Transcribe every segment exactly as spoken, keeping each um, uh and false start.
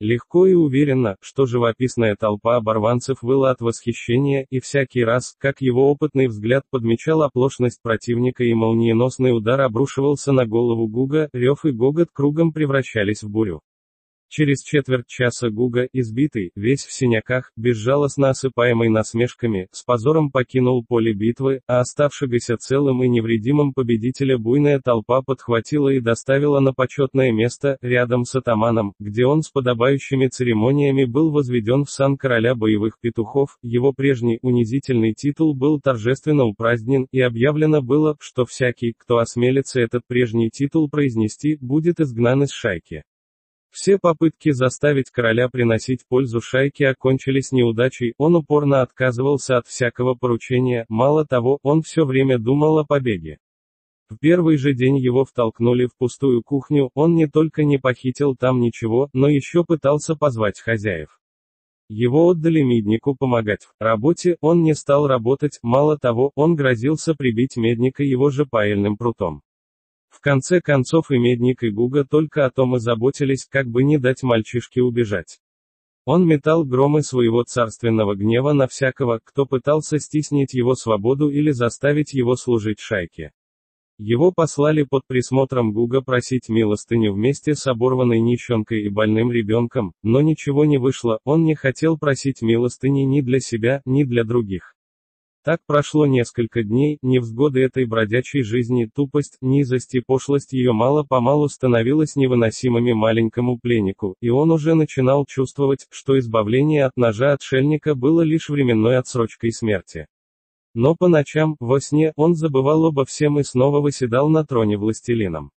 Легко и уверенно, что живописная толпа оборванцев выла от восхищения, и всякий раз, как его опытный взгляд подмечал оплошность противника и молниеносный удар обрушивался на голову Гуга, рев и гогот кругом превращались в бурю. Через четверть часа Гуга, избитый, весь в синяках, безжалостно осыпаемый насмешками, с позором покинул поле битвы, а оставшегося целым и невредимым победителя буйная толпа подхватила и доставила на почетное место, рядом с атаманом, где он с подобающими церемониями был возведен в сан короля боевых петухов, его прежний унизительный титул был торжественно упразднен, и объявлено было, что всякий, кто осмелится этот прежний титул произнести, будет изгнан из шайки. Все попытки заставить короля приносить пользу шайке окончились неудачей, он упорно отказывался от всякого поручения, мало того, он все время думал о побеге. В первый же день его втолкнули в пустую кухню, он не только не похитил там ничего, но еще пытался позвать хозяев. Его отдали меднику помогать в работе, он не стал работать, мало того, он грозился прибить медника его же паяльным прутом. В конце концов и Медник, и Гуга только о том и заботились, как бы не дать мальчишке убежать. Он метал громы своего царственного гнева на всякого, кто пытался стиснить его свободу или заставить его служить шайке. Его послали под присмотром Гуга просить милостыню вместе с оборванной нищенкой и больным ребенком, но ничего не вышло, он не хотел просить милостыни ни для себя, ни для других. Так прошло несколько дней, невзгоды этой бродячей жизни, тупость, низость и пошлость ее мало-помалу становилась невыносимыми маленькому пленнику, и он уже начинал чувствовать, что избавление от ножа отшельника было лишь временной отсрочкой смерти. Но по ночам, во сне, он забывал обо всем и снова восседал на троне властелином.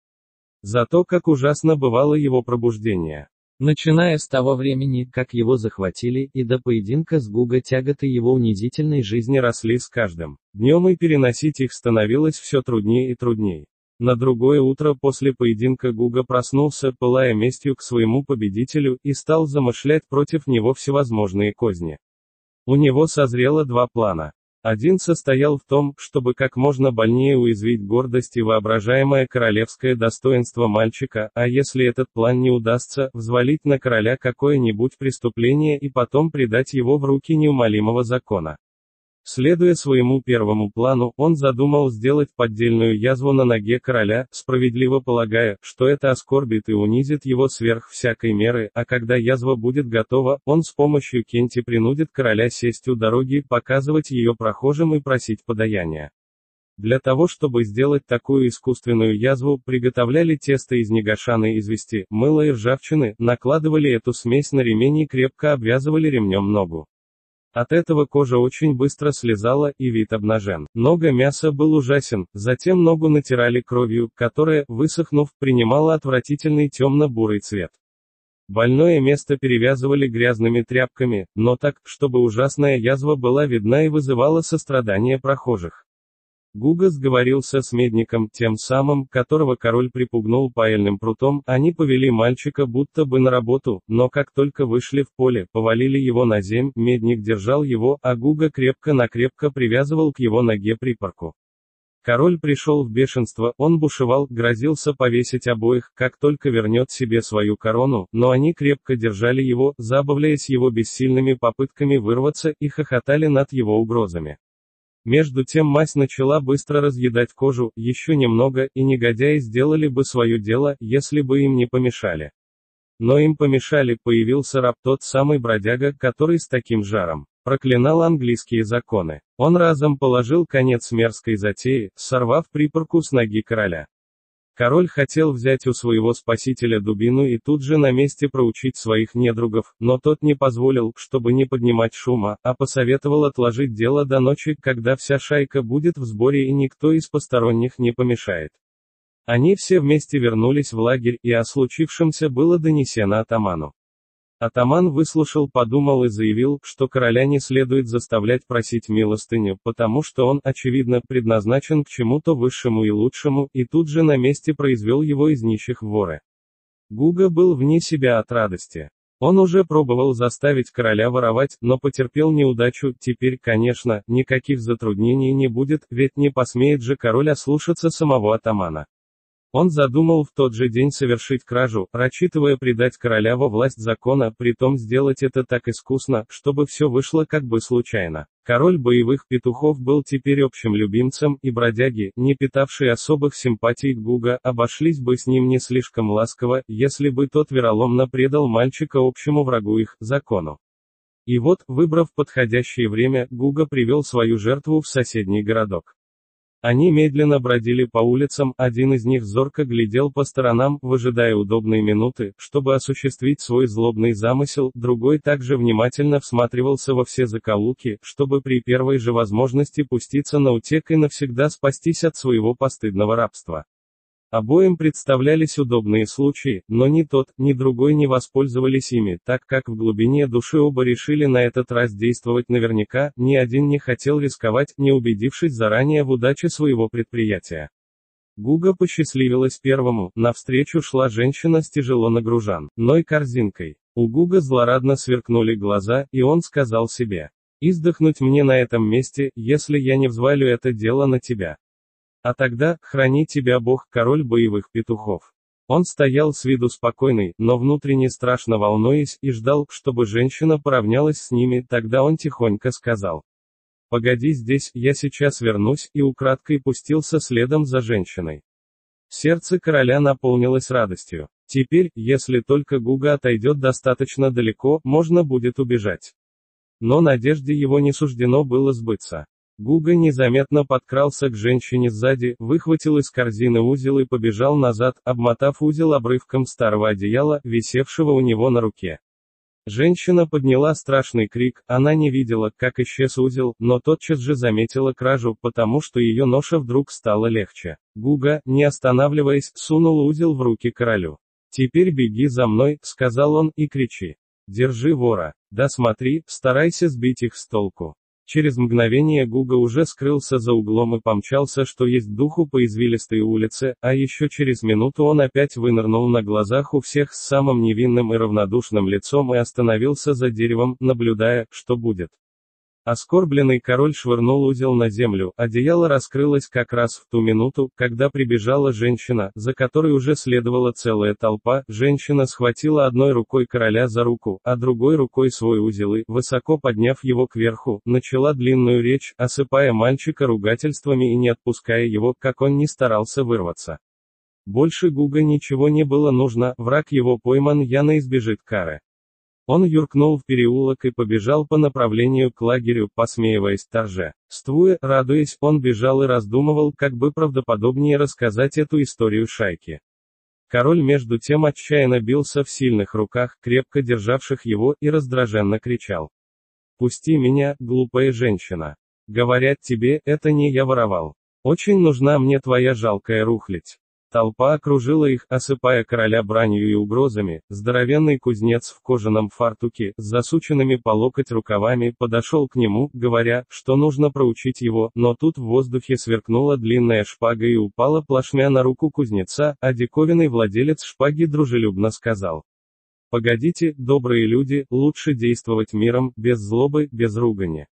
Зато как ужасно бывало его пробуждение. Начиная с того времени, как его захватили, и до поединка с Гуга тяготы его унизительной жизни росли с каждым днем, и переносить их становилось все труднее и труднее. На другое утро после поединка Гуга проснулся, пылая местью к своему победителю, и стал замышлять против него всевозможные козни. У него созрело два плана. Один состоял в том, чтобы как можно больнее уязвить гордость и воображаемое королевское достоинство мальчика, а если этот план не удастся, взвалить на короля какое-нибудь преступление и потом предать его в руки неумолимого закона. Следуя своему первому плану, он задумал сделать поддельную язву на ноге короля, справедливо полагая, что это оскорбит и унизит его сверх всякой меры, а когда язва будет готова, он с помощью кенти принудит короля сесть у дороги, показывать ее прохожим и просить подаяния. Для того чтобы сделать такую искусственную язву, приготовляли тесто из негашаной извести, мыла и ржавчины, накладывали эту смесь на ремень и крепко обвязывали ремнем ногу. От этого кожа очень быстро слезала, и вид обнажен. Нога мяса был ужасен, затем ногу натирали кровью, которая, высохнув, принимала отвратительный темно-бурый цвет. Больное место перевязывали грязными тряпками, но так, чтобы ужасная язва была видна и вызывала сострадание прохожих. Гуга сговорился с медником, тем самым, которого король припугнул паяльным прутом, они повели мальчика будто бы на работу, но как только вышли в поле, повалили его на земь, медник держал его, а Гуга крепко-накрепко привязывал к его ноге припорку. Король пришел в бешенство, он бушевал, грозился повесить обоих, как только вернет себе свою корону, но они крепко держали его, забавляясь его бессильными попытками вырваться, и хохотали над его угрозами. Между тем мазь начала быстро разъедать кожу, еще немного, и негодяи сделали бы свое дело, если бы им не помешали. Но им помешали, появился раб, тот самый бродяга, который с таким жаром проклинал английские законы. Он разом положил конец мерзкой затее, сорвав припорку с ноги короля. Король хотел взять у своего спасителя дубину и тут же на месте проучить своих недругов, но тот не позволил, чтобы не поднимать шума, а посоветовал отложить дело до ночи, когда вся шайка будет в сборе и никто из посторонних не помешает. Они все вместе вернулись в лагерь, и о случившемся было донесено атаману. Атаман выслушал, подумал и заявил, что короля не следует заставлять просить милостыню, потому что он, очевидно, предназначен к чему-то высшему и лучшему, и тут же на месте произвел его из нищих в воры. Гуга был вне себя от радости. Он уже пробовал заставить короля воровать, но потерпел неудачу, теперь, конечно, никаких затруднений не будет, ведь не посмеет же король ослушаться самого атамана. Он задумал в тот же день совершить кражу, рассчитывая придать короля во власть закона, притом сделать это так искусно, чтобы все вышло как бы случайно. Король боевых петухов был теперь общим любимцем, и бродяги, не питавшие особых симпатий к Гуго, обошлись бы с ним не слишком ласково, если бы тот вероломно предал мальчика общему врагу их, закону. И вот, выбрав подходящее время, Гуго привел свою жертву в соседний городок. Они медленно бродили по улицам, один из них зорко глядел по сторонам, выжидая удобные минуты, чтобы осуществить свой злобный замысел, другой также внимательно всматривался во все закоулки, чтобы при первой же возможности пуститься на утек и навсегда спастись от своего постыдного рабства. Обоим представлялись удобные случаи, но ни тот, ни другой не воспользовались ими, так как в глубине души оба решили на этот раз действовать наверняка, ни один не хотел рисковать, не убедившись заранее в удаче своего предприятия. Гуго посчастливилось первому, навстречу шла женщина с тяжело нагруженной корзинкой. У Гуго злорадно сверкнули глаза, и он сказал себе: «Издохнуть мне на этом месте, если я не взвалю это дело на тебя. А тогда, храни тебя Бог, король боевых петухов». Он стоял с виду спокойный, но внутренне страшно волнуясь, и ждал, чтобы женщина поравнялась с ними, тогда он тихонько сказал: «Погоди здесь, я сейчас вернусь», и украдкой пустился следом за женщиной. Сердце короля наполнилось радостью. Теперь, если только Гуго отойдет достаточно далеко, можно будет убежать. Но надежде его не суждено было сбыться. Гуго незаметно подкрался к женщине сзади, выхватил из корзины узел и побежал назад, обмотав узел обрывком старого одеяла, висевшего у него на руке. Женщина подняла страшный крик, она не видела, как исчез узел, но тотчас же заметила кражу, потому что ее ноша вдруг стала легче. Гуго, не останавливаясь, сунул узел в руки королю. «Теперь беги за мной», — сказал он, — «и кричи: держи вора, да смотри, старайся сбить их с толку». Через мгновение Гуго уже скрылся за углом и помчался, что есть духу, по извилистой улице, а еще через минуту он опять вынырнул на глазах у всех с самым невинным и равнодушным лицом и остановился за деревом, наблюдая, что будет. Оскорбленный король швырнул узел на землю, одеяло раскрылось как раз в ту минуту, когда прибежала женщина, за которой уже следовала целая толпа. Женщина схватила одной рукой короля за руку, а другой рукой свой узел и, высоко подняв его кверху, начала длинную речь, осыпая мальчика ругательствами и не отпуская его, как он ни старался вырваться. Больше Гуго ничего не было нужно, враг его пойман, явно избежит кары. Он юркнул в переулок и побежал по направлению к лагерю, посмеиваясь, торжествуя, радуясь, он бежал и раздумывал, как бы правдоподобнее рассказать эту историю шайке. Король между тем отчаянно бился в сильных руках, крепко державших его, и раздраженно кричал: «Пусти меня, глупая женщина! Говорят тебе, это не я воровал. Очень нужна мне твоя жалкая рухлядь». Толпа окружила их, осыпая короля бранью и угрозами. Здоровенный кузнец в кожаном фартуке, с засученными по локоть рукавами, подошел к нему, говоря, что нужно проучить его, но тут в воздухе сверкнула длинная шпага и упала плашмя на руку кузнеца, а диковинный владелец шпаги дружелюбно сказал: «Погодите, добрые люди, лучше действовать миром, без злобы, без ругани.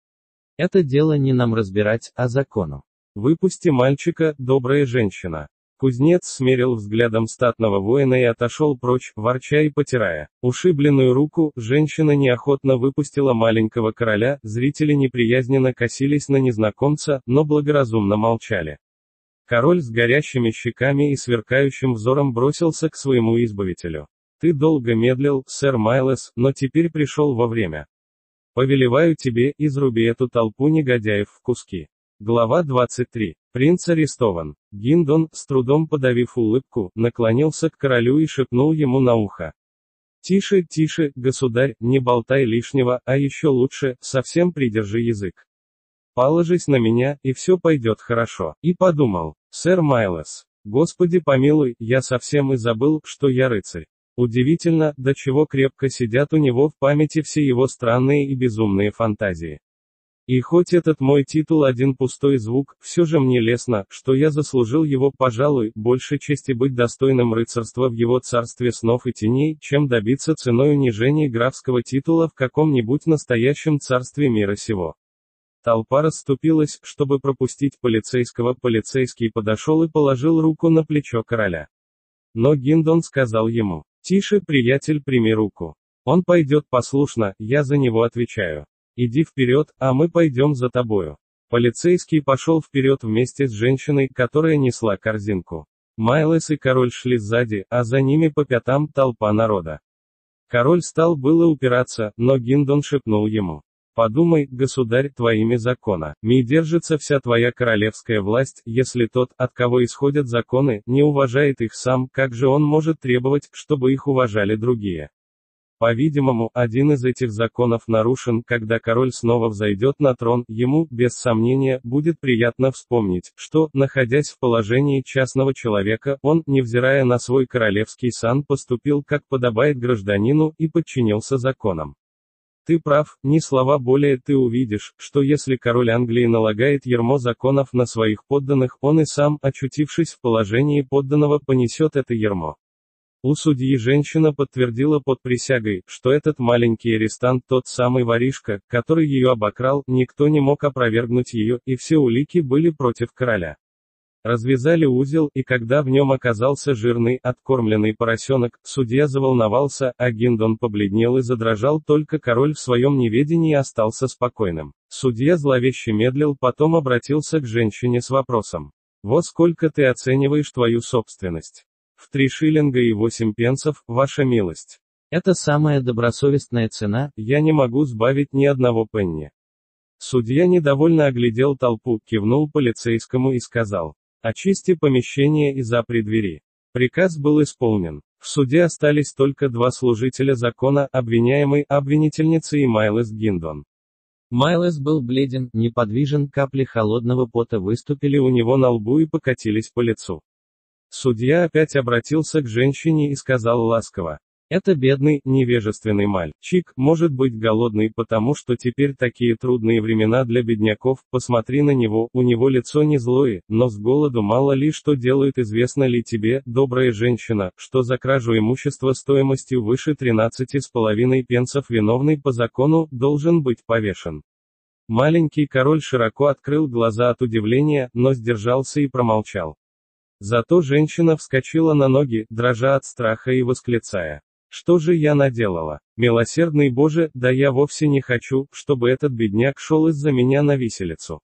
Это дело не нам разбирать, а закону. Выпусти мальчика, добрая женщина». Кузнец смерил взглядом статного воина и отошел прочь, ворча и потирая ушибленную руку. Женщина неохотно выпустила маленького короля, зрители неприязненно косились на незнакомца, но благоразумно молчали. Король с горящими щеками и сверкающим взором бросился к своему избавителю. «Ты долго медлил, сэр Майлес, но теперь пришел во время. Повелеваю тебе, изруби эту толпу негодяев в куски». Глава двадцать три. Принц арестован. Гиндон, с трудом подавив улыбку, наклонился к королю и шепнул ему на ухо: «Тише, тише, государь, не болтай лишнего, а еще лучше, совсем придержи язык. Положись на меня, и все пойдет хорошо». И подумал: «Сэр Майлес, Господи помилуй, я совсем и забыл, что я рыцарь». Удивительно, до чего крепко сидят у него в памяти все его странные и безумные фантазии. И хоть этот мой титул один пустой звук, все же мне лестно, что я заслужил его, пожалуй, больше чести быть достойным рыцарства в его царстве снов и теней, чем добиться ценой унижения графского титула в каком-нибудь настоящем царстве мира сего». Толпа расступилась, чтобы пропустить полицейского. Полицейский подошел и положил руку на плечо короля. Но Гиндон сказал ему: «Тише, приятель, прими руку. Он пойдет послушно, я за него отвечаю. Иди вперед, а мы пойдем за тобою». Полицейский пошел вперед вместе с женщиной, которая несла корзинку. Майлз и король шли сзади, а за ними по пятам толпа народа. Король стал было упираться, но Гиндон шепнул ему: «Подумай, государь, твоими законами держится вся твоя королевская власть, если тот, от кого исходят законы, не уважает их сам, как же он может требовать, чтобы их уважали другие?» По-видимому, один из этих законов нарушен, когда король снова взойдет на трон, ему, без сомнения, будет приятно вспомнить, что, находясь в положении частного человека, он, невзирая на свой королевский сан, поступил, как подобает гражданину, и подчинился законам. Ты прав, ни слова более, ты увидишь, что если король Англии налагает ярмо законов на своих подданных, он и сам, очутившись в положении подданного, понесет это ярмо. У судьи женщина подтвердила под присягой, что этот маленький арестант тот самый воришка, который ее обокрал, никто не мог опровергнуть ее, и все улики были против короля. Развязали узел, и когда в нем оказался жирный, откормленный поросенок, судья заволновался, а Гиндон побледнел и задрожал, только король в своем неведении остался спокойным. Судья зловеще медлил, потом обратился к женщине с вопросом: «Во сколько ты оцениваешь твою собственность?» «В три шиллинга и восемь пенсов, ваша милость». «Это самая добросовестная цена, я не могу сбавить ни одного пенни». Судья недовольно оглядел толпу, кивнул полицейскому и сказал: «Очисти помещение и запри двери». Приказ был исполнен. В суде остались только два служителя закона, обвиняемый, обвинительница и Майлз Гиндон. Майлз был бледен, неподвижен, капли холодного пота выступили у него на лбу и покатились по лицу. Судья опять обратился к женщине и сказал ласково: «Это бедный, невежественный мальчик, может быть голодный, потому что теперь такие трудные времена для бедняков, посмотри на него, у него лицо не злое, но с голоду мало ли что делают. Известно ли тебе, добрая женщина, что за кражу имущества стоимостью выше тринадцати с половиной пенсов виновный по закону должен быть повешен?» Маленький король широко открыл глаза от удивления, но сдержался и промолчал. Зато женщина вскочила на ноги, дрожа от страха и восклицая: «Что же я наделала? Милосердный Боже, да я вовсе не хочу, чтобы этот бедняк шел из-за меня на виселицу.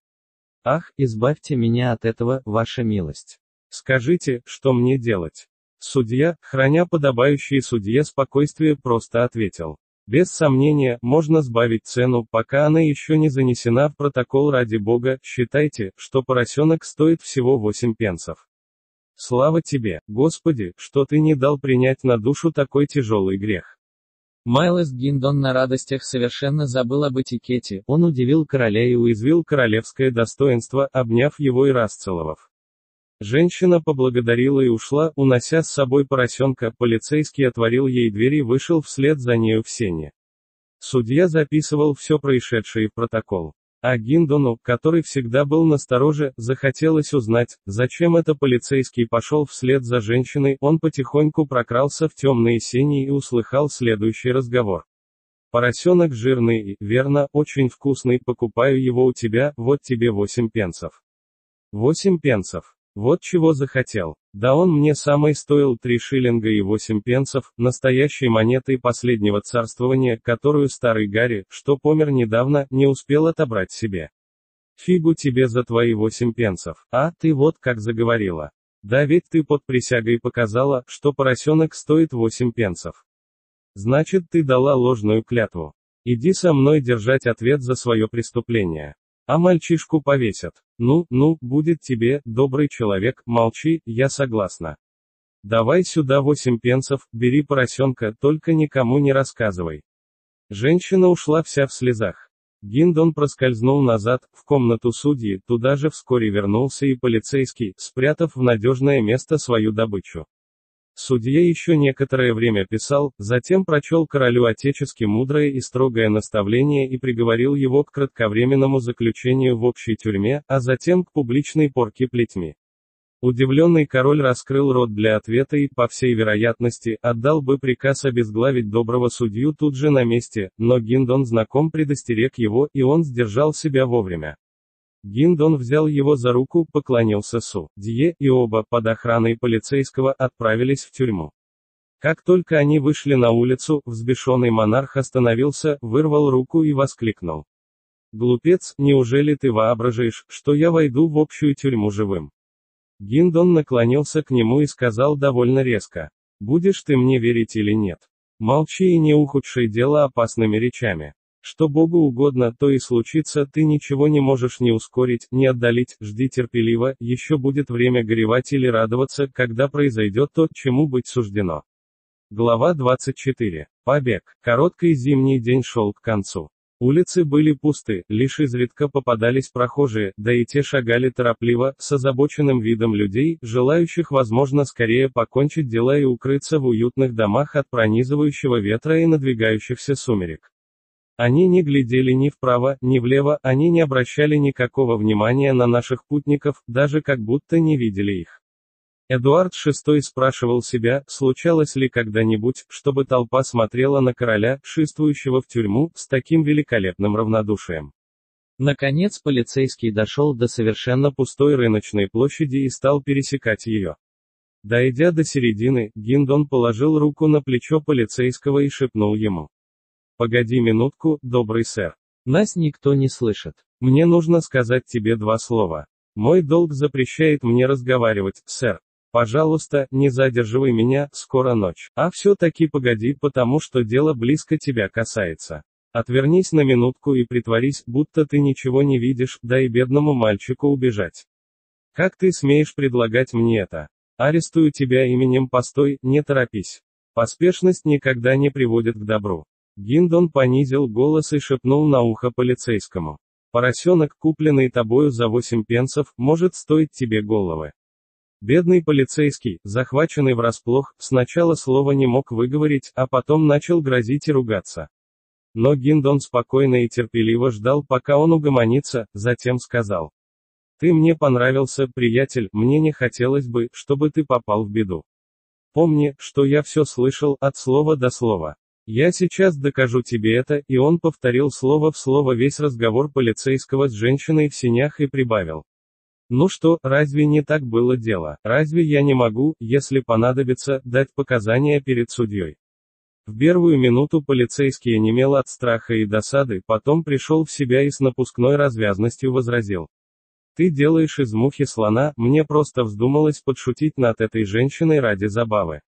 Ах, избавьте меня от этого, ваша милость. Скажите, что мне делать?» Судья, храня подобающее судье спокойствие, просто ответил: «Без сомнения, можно сбавить цену, пока она еще не занесена в протокол. Ради Бога, считайте, что поросенок стоит всего восемь пенсов. Слава тебе, Господи, что ты не дал принять на душу такой тяжелый грех». Майлз Гиндон на радостях совершенно забыл об этикете, он удивил короля и уязвил королевское достоинство, обняв его и расцеловав. Женщина поблагодарила и ушла, унося с собой поросенка. Полицейский отворил ей дверь и вышел вслед за нею в сени. Судья записывал все происшедшее в протокол. А Гиндону, который всегда был настороже, захотелось узнать, зачем это полицейский пошел вслед за женщиной. Он потихоньку прокрался в темные сени и услыхал следующий разговор: «Поросенок жирный и, верно, очень вкусный, покупаю его у тебя, вот тебе восемь пенсов». «Восемь пенсов. Вот чего захотел. Да он мне самой стоил три шиллинга и восемь пенсов, настоящей монетой последнего царствования, которую старый Гарри, что помер недавно, не успел отобрать себе. Фигу тебе за твои восемь пенсов, а, ты вот как заговорила. Да ведь ты под присягой показала, что поросенок стоит восемь пенсов. Значит, ты дала ложную клятву. Иди со мной держать ответ за свое преступление. А мальчишку повесят. Ну, ну, будет тебе, добрый человек, молчи, я согласна. Давай сюда восемь пенсов, бери поросенка, только никому не рассказывай». Женщина ушла вся в слезах. Гиндон проскользнул назад, в комнату судьи, туда же вскоре вернулся и полицейский, спрятав в надежное место свою добычу. Судья еще некоторое время писал, затем прочел королю отечески мудрое и строгое наставление и приговорил его к кратковременному заключению в общей тюрьме, а затем к публичной порке плетьми. Удивленный король раскрыл рот для ответа и, по всей вероятности, отдал бы приказ обезглавить доброго судью тут же на месте, но Гиндон знаком предостерег его, и он сдержал себя вовремя. Гиндон взял его за руку, поклонился Су Дье, и оба, под охраной полицейского, отправились в тюрьму. Как только они вышли на улицу, взбешенный монарх остановился, вырвал руку и воскликнул. «Глупец, неужели ты воображаешь, что я войду в общую тюрьму живым?» Гиндон наклонился к нему и сказал довольно резко. «Будешь ты мне верить или нет? Молчи и не ухудшай дело опасными речами. Что Богу угодно, то и случится, ты ничего не можешь ни ускорить, ни отдалить, жди терпеливо, еще будет время горевать или радоваться, когда произойдет то, чему быть суждено». Глава двадцать четыре. Побег. Короткий зимний день шел к концу. Улицы были пусты, лишь изредка попадались прохожие, да и те шагали торопливо, с озабоченным видом людей, желающих, возможно, скорее покончить дела и укрыться в уютных домах от пронизывающего ветра и надвигающихся сумерек. Они не глядели ни вправо, ни влево, они не обращали никакого внимания на наших путников, даже как будто не видели их. Эдуард шестой спрашивал себя, случалось ли когда-нибудь, чтобы толпа смотрела на короля, шествующего в тюрьму, с таким великолепным равнодушием. Наконец полицейский дошел до совершенно пустой рыночной площади и стал пересекать ее. Дойдя до середины, Гиндон положил руку на плечо полицейского и шепнул ему. «Погоди минутку, добрый сэр. Нас никто не слышит. Мне нужно сказать тебе два слова. Мой долг запрещает мне разговаривать, сэр. Пожалуйста, не задерживай меня, скоро ночь. А все-таки погоди, потому что дело близко тебя касается. Отвернись на минутку и притворись, будто ты ничего не видишь, дай бедному мальчику убежать. Как ты смеешь предлагать мне это? Арестую тебя именем, постой, не торопись. Поспешность никогда не приводит к добру». Гиндон понизил голос и шепнул на ухо полицейскому. «Поросенок, купленный тобою за восемь пенсов, может стоить тебе головы». Бедный полицейский, захваченный врасплох, сначала слова не мог выговорить, а потом начал грозить и ругаться. Но Гиндон спокойно и терпеливо ждал, пока он угомонится, затем сказал. «Ты мне понравился, приятель, мне не хотелось бы, чтобы ты попал в беду. Помни, что я все слышал, от слова до слова. Я сейчас докажу тебе это», и он повторил слово в слово весь разговор полицейского с женщиной в синях и прибавил. «Ну что, разве не так было дело? Разве я не могу, если понадобится, дать показания перед судьей?» В первую минуту полицейский онемел от страха и досады, потом пришел в себя и с напускной развязностью возразил. «Ты делаешь из мухи слона, мне просто вздумалось подшутить над этой женщиной ради забавы.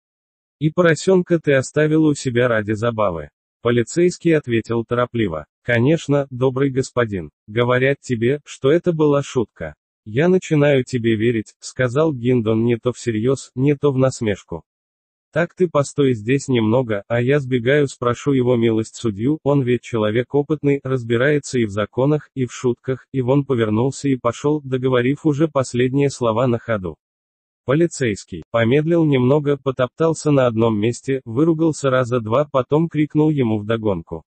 И поросенка ты оставил у себя ради забавы». Полицейский ответил торопливо. «Конечно, добрый господин. Говорят тебе, что это была шутка. Я начинаю тебе верить», — сказал Гиндон не то всерьез, не то в насмешку. «Так ты постой здесь немного, а я сбегаю, спрошу его милость судью, он ведь человек опытный, разбирается и в законах, и в шутках», и он повернулся и пошел, договорив уже последние слова на ходу. Полицейский помедлил немного, потоптался на одном месте, выругался раза два, потом крикнул ему вдогонку.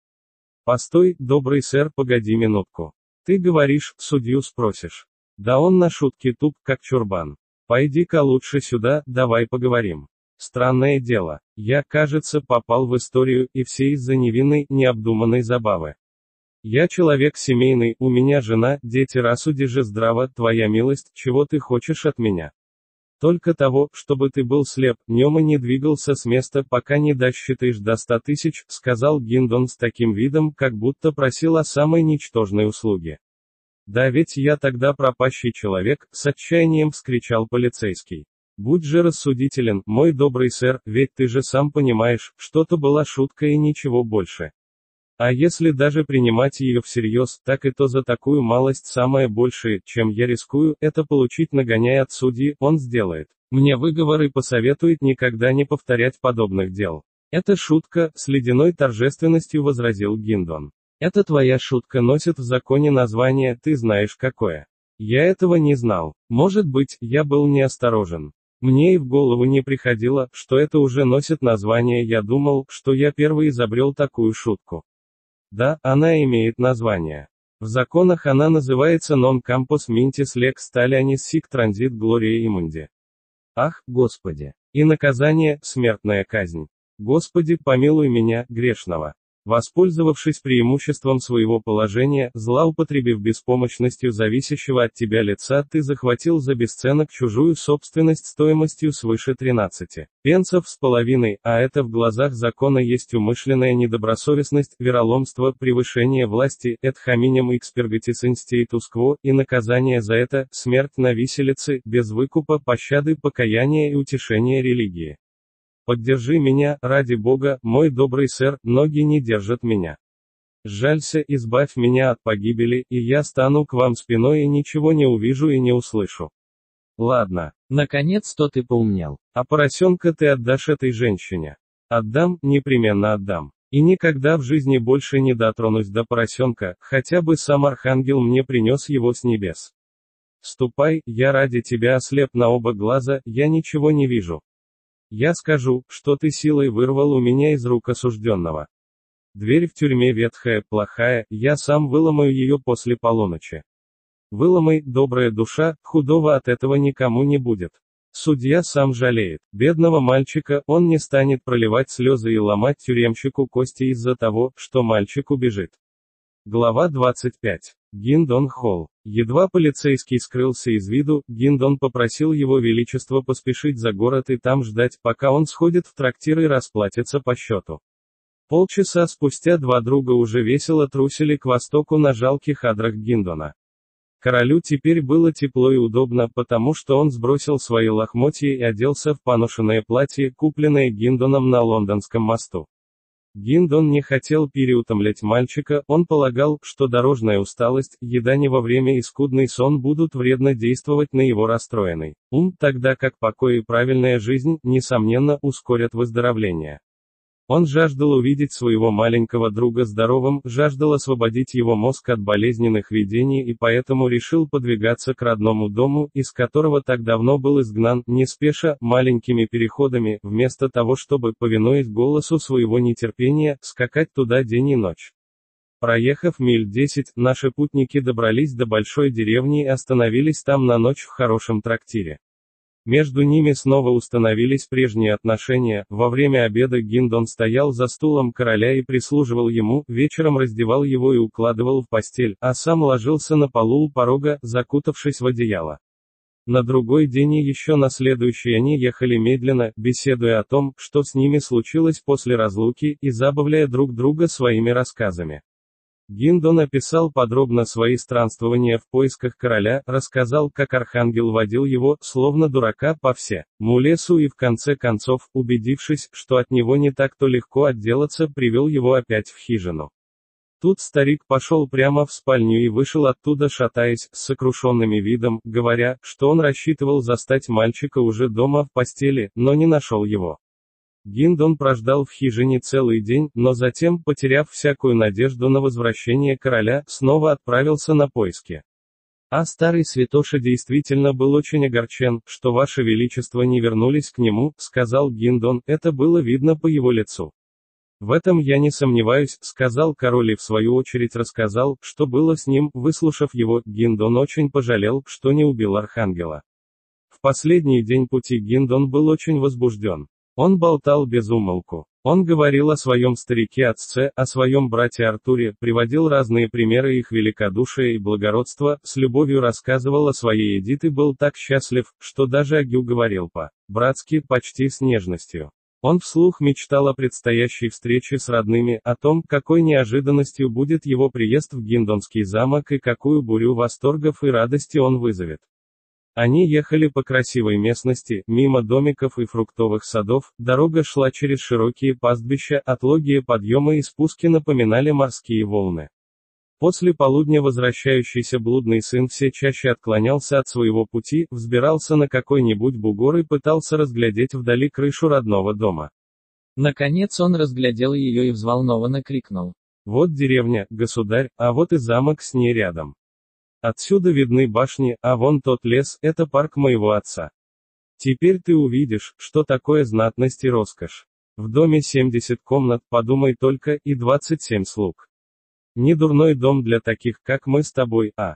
«Постой, добрый сэр, погоди минутку. Ты говоришь, судью спросишь. Да он на шутки туп, как чурбан. Пойди-ка лучше сюда, давай поговорим. Странное дело. Я, кажется, попал в историю, и все из-за невинной, необдуманной забавы. Я человек семейный, у меня жена, дети, расуди же здраво, твоя милость, чего ты хочешь от меня? Только того, чтобы ты был слеп, днем и не двигался с места, пока не досчитаешь до ста тысяч», — сказал Гиндон с таким видом, как будто просил о самой ничтожной услуге. «Да ведь я тогда пропащий человек», — с отчаянием вскричал полицейский. «Будь же рассудителен, мой добрый сэр, ведь ты же сам понимаешь, что-то была шутка и ничего больше. А если даже принимать ее всерьез, так и то за такую малость самое большее, чем я рискую, это получить нагоняй от судьи, он сделает мне выговор и посоветует никогда не повторять подобных дел». «Это шутка», — с ледяной торжественностью возразил Гиндон. «Эта твоя шутка носит в законе название, ты знаешь какое. Я этого не знал. Может быть, я был неосторожен. Мне и в голову не приходило, что это уже носит название, я думал, что я первый изобрел такую шутку». «Да, она имеет название. В законах она называется «Non campus mintis lex talionis sic transit gloria immundi». Ах, Господи! И наказание — смертная казнь. Господи, помилуй меня, грешного. Воспользовавшись преимуществом своего положения, злоупотребив беспомощностью зависящего от тебя лица, ты захватил за бесценок чужую собственность стоимостью свыше тринадцати пенсов с половиной, а это в глазах закона есть умышленная недобросовестность, вероломство, превышение власти, ad hominem expurgatis in status quo, и наказание за это – смерть на виселице, без выкупа, пощады, покаяния и утешения религии. Поддержи меня, ради Бога, мой добрый сэр, ноги не держат меня. Сжалься, избавь меня от погибели, и я стану к вам спиной и ничего не увижу и не услышу. Ладно. Наконец-то ты поумнел. А поросенка ты отдашь этой женщине. Отдам, непременно отдам. И никогда в жизни больше не дотронусь до поросенка, хотя бы сам архангел мне принес его с небес. Ступай, я ради тебя ослеп на оба глаза, я ничего не вижу. Я скажу, что ты силой вырвал у меня из рук осужденного. Дверь в тюрьме ветхая, плохая, я сам выломаю ее после полуночи. Выломай, добрая душа, худого от этого никому не будет. Судья сам жалеет бедного мальчика, он не станет проливать слезы и ломать тюремщику кости из-за того, что мальчик убежит. Глава двадцать пять. Гиндон Холл. Едва полицейский скрылся из виду, Гиндон попросил его величество поспешить за город и там ждать, пока он сходит в трактир и расплатится по счету. Полчаса спустя два друга уже весело трусили к востоку на жалких адрах Гиндона. Королю теперь было тепло и удобно, потому что он сбросил свои лохмотья и оделся в поношенное платье, купленное Гиндоном на Лондонском мосту. Гиндон не хотел переутомлять мальчика, он полагал, что дорожная усталость, еда не во время и скудный сон будут вредно действовать на его расстроенный ум, тогда как покой и правильная жизнь, несомненно, ускорят выздоровление. Он жаждал увидеть своего маленького друга здоровым, жаждал освободить его мозг от болезненных видений и поэтому решил подвигаться к родному дому, из которого так давно был изгнан, не спеша, маленькими переходами, вместо того чтобы, повинуясь голосу своего нетерпения, скакать туда день и ночь. Проехав миль десять, наши путники добрались до большой деревни и остановились там на ночь в хорошем трактире. Между ними снова установились прежние отношения, во время обеда Гиндон стоял за стулом короля и прислуживал ему, вечером раздевал его и укладывал в постель, а сам ложился на полу у порога, закутавшись в одеяло. На другой день и еще на следующий они ехали медленно, беседуя о том, что с ними случилось после разлуки, и забавляя друг друга своими рассказами. Гиндон описал подробно свои странствования в поисках короля, рассказал, как архангел водил его, словно дурака, по всему лесу и в конце концов, убедившись, что от него не так-то легко отделаться, привел его опять в хижину. Тут старик пошел прямо в спальню и вышел оттуда, шатаясь, с сокрушенным видом, говоря, что он рассчитывал застать мальчика уже дома в постели, но не нашел его. Гиндон прождал в хижине целый день, но затем, потеряв всякую надежду на возвращение короля, снова отправился на поиски. А старый святоша действительно был очень огорчен, что ваше величество не вернулись к нему, сказал Гиндон, это было видно по его лицу. В этом я не сомневаюсь, сказал король и в свою очередь рассказал, что было с ним, выслушав его, Гиндон очень пожалел, что не убил архангела. В последний день пути Гиндон был очень возбужден. Он болтал без умолку. Он говорил о своем старике-отце, о своем брате Артуре, приводил разные примеры их великодушия и благородства, с любовью рассказывал о своей Эдит и был так счастлив, что даже Агю говорил по-братски, почти с нежностью. Он вслух мечтал о предстоящей встрече с родными, о том, какой неожиданностью будет его приезд в Гиндонский замок и какую бурю восторгов и радости он вызовет. Они ехали по красивой местности, мимо домиков и фруктовых садов, дорога шла через широкие пастбища, отлогие подъемы и спуски напоминали морские волны. После полудня возвращающийся блудный сын все чаще отклонялся от своего пути, взбирался на какой-нибудь бугор и пытался разглядеть вдали крышу родного дома. Наконец он разглядел ее и взволнованно крикнул: «Вот деревня, государь, а вот и замок с ней рядом. Отсюда видны башни, а вон тот лес, это парк моего отца. Теперь ты увидишь, что такое знатность и роскошь. В доме семьдесят комнат, подумай только, и двадцать семь слуг. Не дурной дом для таких, как мы с тобой, а.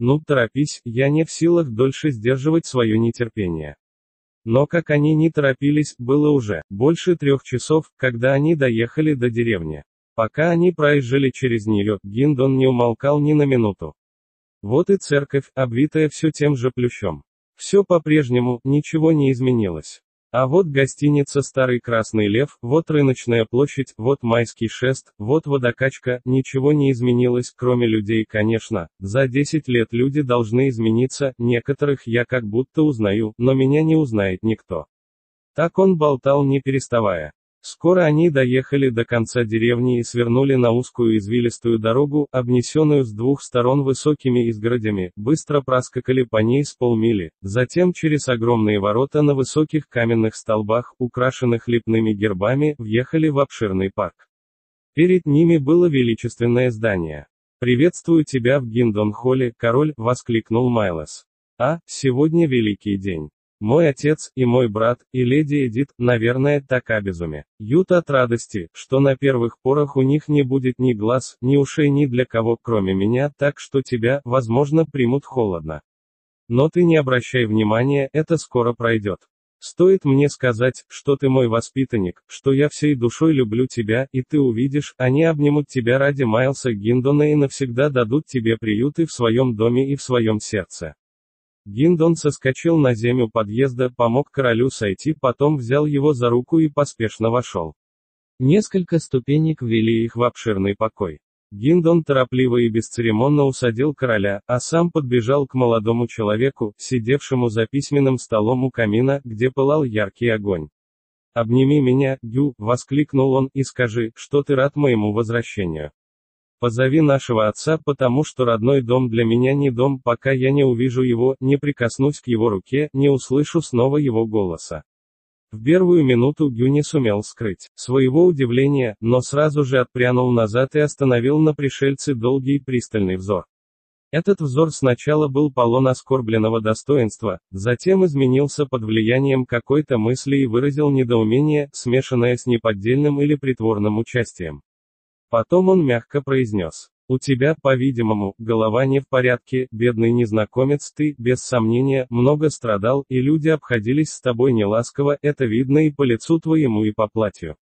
Ну, торопись, я не в силах дольше сдерживать свое нетерпение». Но как они не торопились, было уже больше трех часов, когда они доехали до деревни. Пока они проезжали через нее, Гиндон не умолкал ни на минуту. Вот и церковь, обвитая все тем же плющом. Все по-прежнему, ничего не изменилось. А вот гостиница «Старый Красный Лев», вот рыночная площадь, вот майский шест, вот водокачка, ничего не изменилось, кроме людей, конечно. За десять лет люди должны измениться, некоторых я как будто узнаю, но меня не узнает никто. Так он болтал не переставая. Скоро они доехали до конца деревни и свернули на узкую извилистую дорогу, обнесенную с двух сторон высокими изгородями, быстро проскакали по ней с полмили, затем через огромные ворота на высоких каменных столбах, украшенных лепными гербами, въехали в обширный парк. Перед ними было величественное здание. «Приветствую тебя в Гиндон-холле, король», — воскликнул Майлз. «А, сегодня великий день. Мой отец, и мой брат, и леди Эдит, наверное, так обезумеют от радости, что на первых порах у них не будет ни глаз, ни ушей ни для кого, кроме меня, так что тебя, возможно, примут холодно. Но ты не обращай внимания, это скоро пройдет. Стоит мне сказать, что ты мой воспитанник, что я всей душой люблю тебя, и ты увидишь, они обнимут тебя ради Майлса Гиндона и навсегда дадут тебе приют и в своем доме, и в своем сердце». Гиндон соскочил на землю подъезда, помог королю сойти, потом взял его за руку и поспешно вошел. Несколько ступенек ввели их в обширный покой. Гиндон торопливо и бесцеремонно усадил короля, а сам подбежал к молодому человеку, сидевшему за письменным столом у камина, где пылал яркий огонь. «Обними меня, Гю», — воскликнул он, — «и скажи, что ты рад моему возвращению. Позови нашего отца, потому что родной дом для меня не дом, пока я не увижу его, не прикоснусь к его руке, не услышу снова его голоса». В первую минуту Гю не сумел скрыть своего удивления, но сразу же отпрянул назад и остановил на пришельце долгий пристальный взор. Этот взор сначала был полон оскорбленного достоинства, затем изменился под влиянием какой-то мысли и выразил недоумение, смешанное с неподдельным или притворным участием. Потом он мягко произнес: «У тебя, по-видимому, голова не в порядке, бедный незнакомец, ты, без сомнения, много страдал, и люди обходились с тобой неласково, это видно и по лицу твоему, и по платью.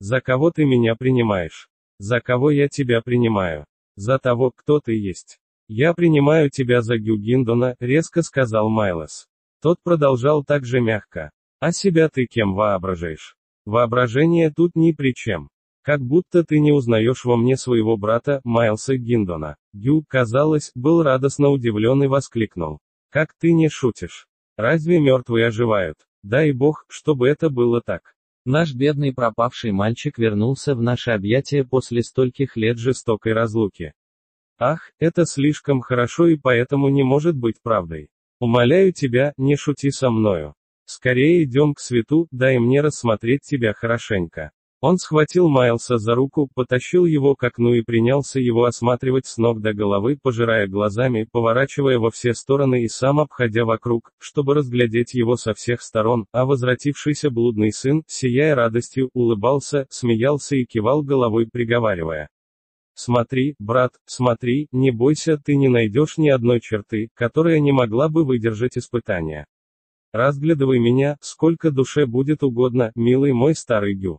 За кого ты меня принимаешь? За кого я тебя принимаю? За того, кто ты есть. Я принимаю тебя за Гю Гиндона», — резко сказал Майлз. Тот продолжал так же мягко: «А себя ты кем воображаешь? Воображение тут ни при чем. Как будто ты не узнаешь во мне своего брата, Майлса Гиндона». Гю, казалось, был радостно удивлен и воскликнул: «Как ты не шутишь? Разве мертвые оживают? Дай бог, чтобы это было так». Наш бедный пропавший мальчик вернулся в наши объятия после стольких лет жестокой разлуки. Ах, это слишком хорошо и поэтому не может быть правдой. Умоляю тебя, не шути со мною. Скорее идем к свету, дай мне рассмотреть тебя хорошенько». Он схватил Майлса за руку, потащил его к окну и принялся его осматривать с ног до головы, пожирая глазами, поворачивая во все стороны и сам обходя вокруг, чтобы разглядеть его со всех сторон, а возвратившийся блудный сын, сияя радостью, улыбался, смеялся и кивал головой, приговаривая: «Смотри, брат, смотри, не бойся, ты не найдешь ни одной черты, которая не могла бы выдержать испытания. Разглядывай меня, сколько душе будет угодно, милый мой старый Гю.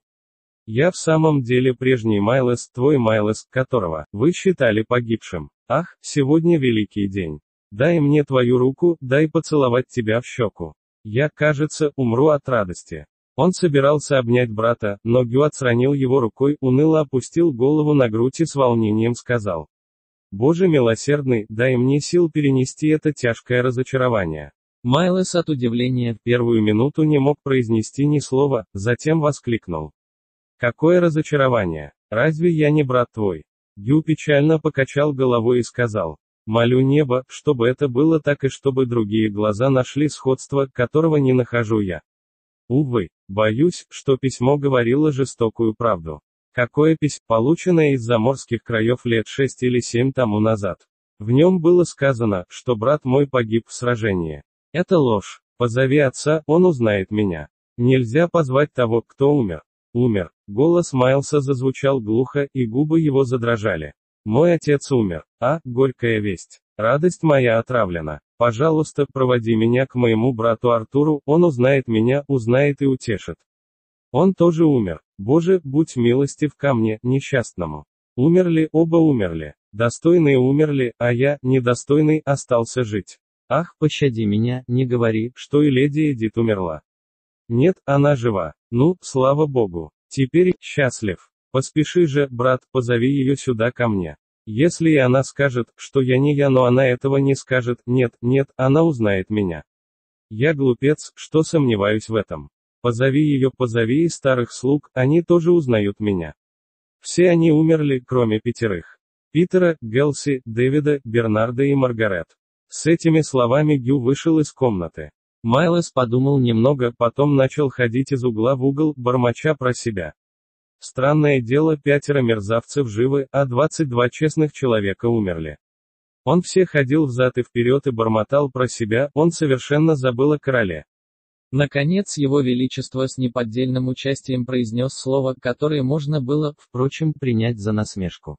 Я в самом деле прежний Майлз, твой Майлз, которого вы считали погибшим. Ах, сегодня великий день. Дай мне твою руку, дай поцеловать тебя в щеку. Я, кажется, умру от радости». Он собирался обнять брата, но Гю отстранил его рукой, уныло опустил голову на грудь и с волнением сказал: «Боже милосердный, дай мне сил перенести это тяжкое разочарование». Майлз от удивления в первую минуту не мог произнести ни слова, затем воскликнул: «Какое разочарование! Разве я не брат твой?» Гю печально покачал головой и сказал: «Молю небо, чтобы это было так и чтобы другие глаза нашли сходство, которого не нахожу я. Увы, боюсь, что письмо говорило жестокую правду». Какое письмо, полученное из заморских краев лет шесть или семь тому назад. В нем было сказано, что брат мой погиб в сражении. Это ложь. Позови отца, он узнает меня. Нельзя позвать того, кто умер. Умер. Голос Майлса зазвучал глухо, и губы его задрожали. «Мой отец умер. А, горькая весть. Радость моя отравлена. Пожалуйста, проводи меня к моему брату Артуру, он узнает меня, узнает и утешит. Он тоже умер. Боже, будь милостив ко мне, несчастному. Умерли, оба умерли. Достойные умерли, а я, недостойный, остался жить. Ах, пощади меня, не говори, что и леди Эдит умерла. Нет, она жива. Ну, слава богу. Теперь счастлив. Поспеши же, брат, позови ее сюда ко мне. Если и она скажет, что я не я, но она этого не скажет, нет, нет, она узнает меня. Я глупец, что сомневаюсь в этом. Позови ее, позови и старых слуг, они тоже узнают меня. Все они умерли, кроме пятерых. Питера, Гэлси, Дэвида, Бернарда и Маргарет. С этими словами Гю вышел из комнаты. Майлз подумал немного, потом начал ходить из угла в угол, бормоча про себя. Странное дело, пятеро мерзавцев живы, а двадцать два честных человека умерли. Он все ходил взад и вперед и бормотал про себя, он совершенно забыл о короле. Наконец его величество с неподдельным участием произнес слово, которое можно было, впрочем, принять за насмешку.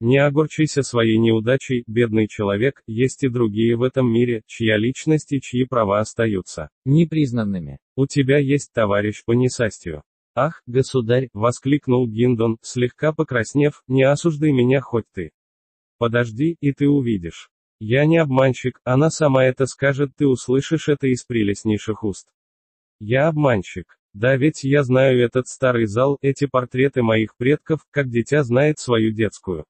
Не огорчайся своей неудачей, бедный человек, есть и другие в этом мире, чья личность и чьи права остаются непризнанными. У тебя есть товарищ по несчастью. Ах, государь, воскликнул Гиндон, слегка покраснев, не осуждай меня хоть ты. Подожди, и ты увидишь. Я не обманщик, она сама это скажет, ты услышишь это из прелестнейших уст. Я обманщик. Да ведь я знаю этот старый зал, эти портреты моих предков, как дитя знает свою детскую.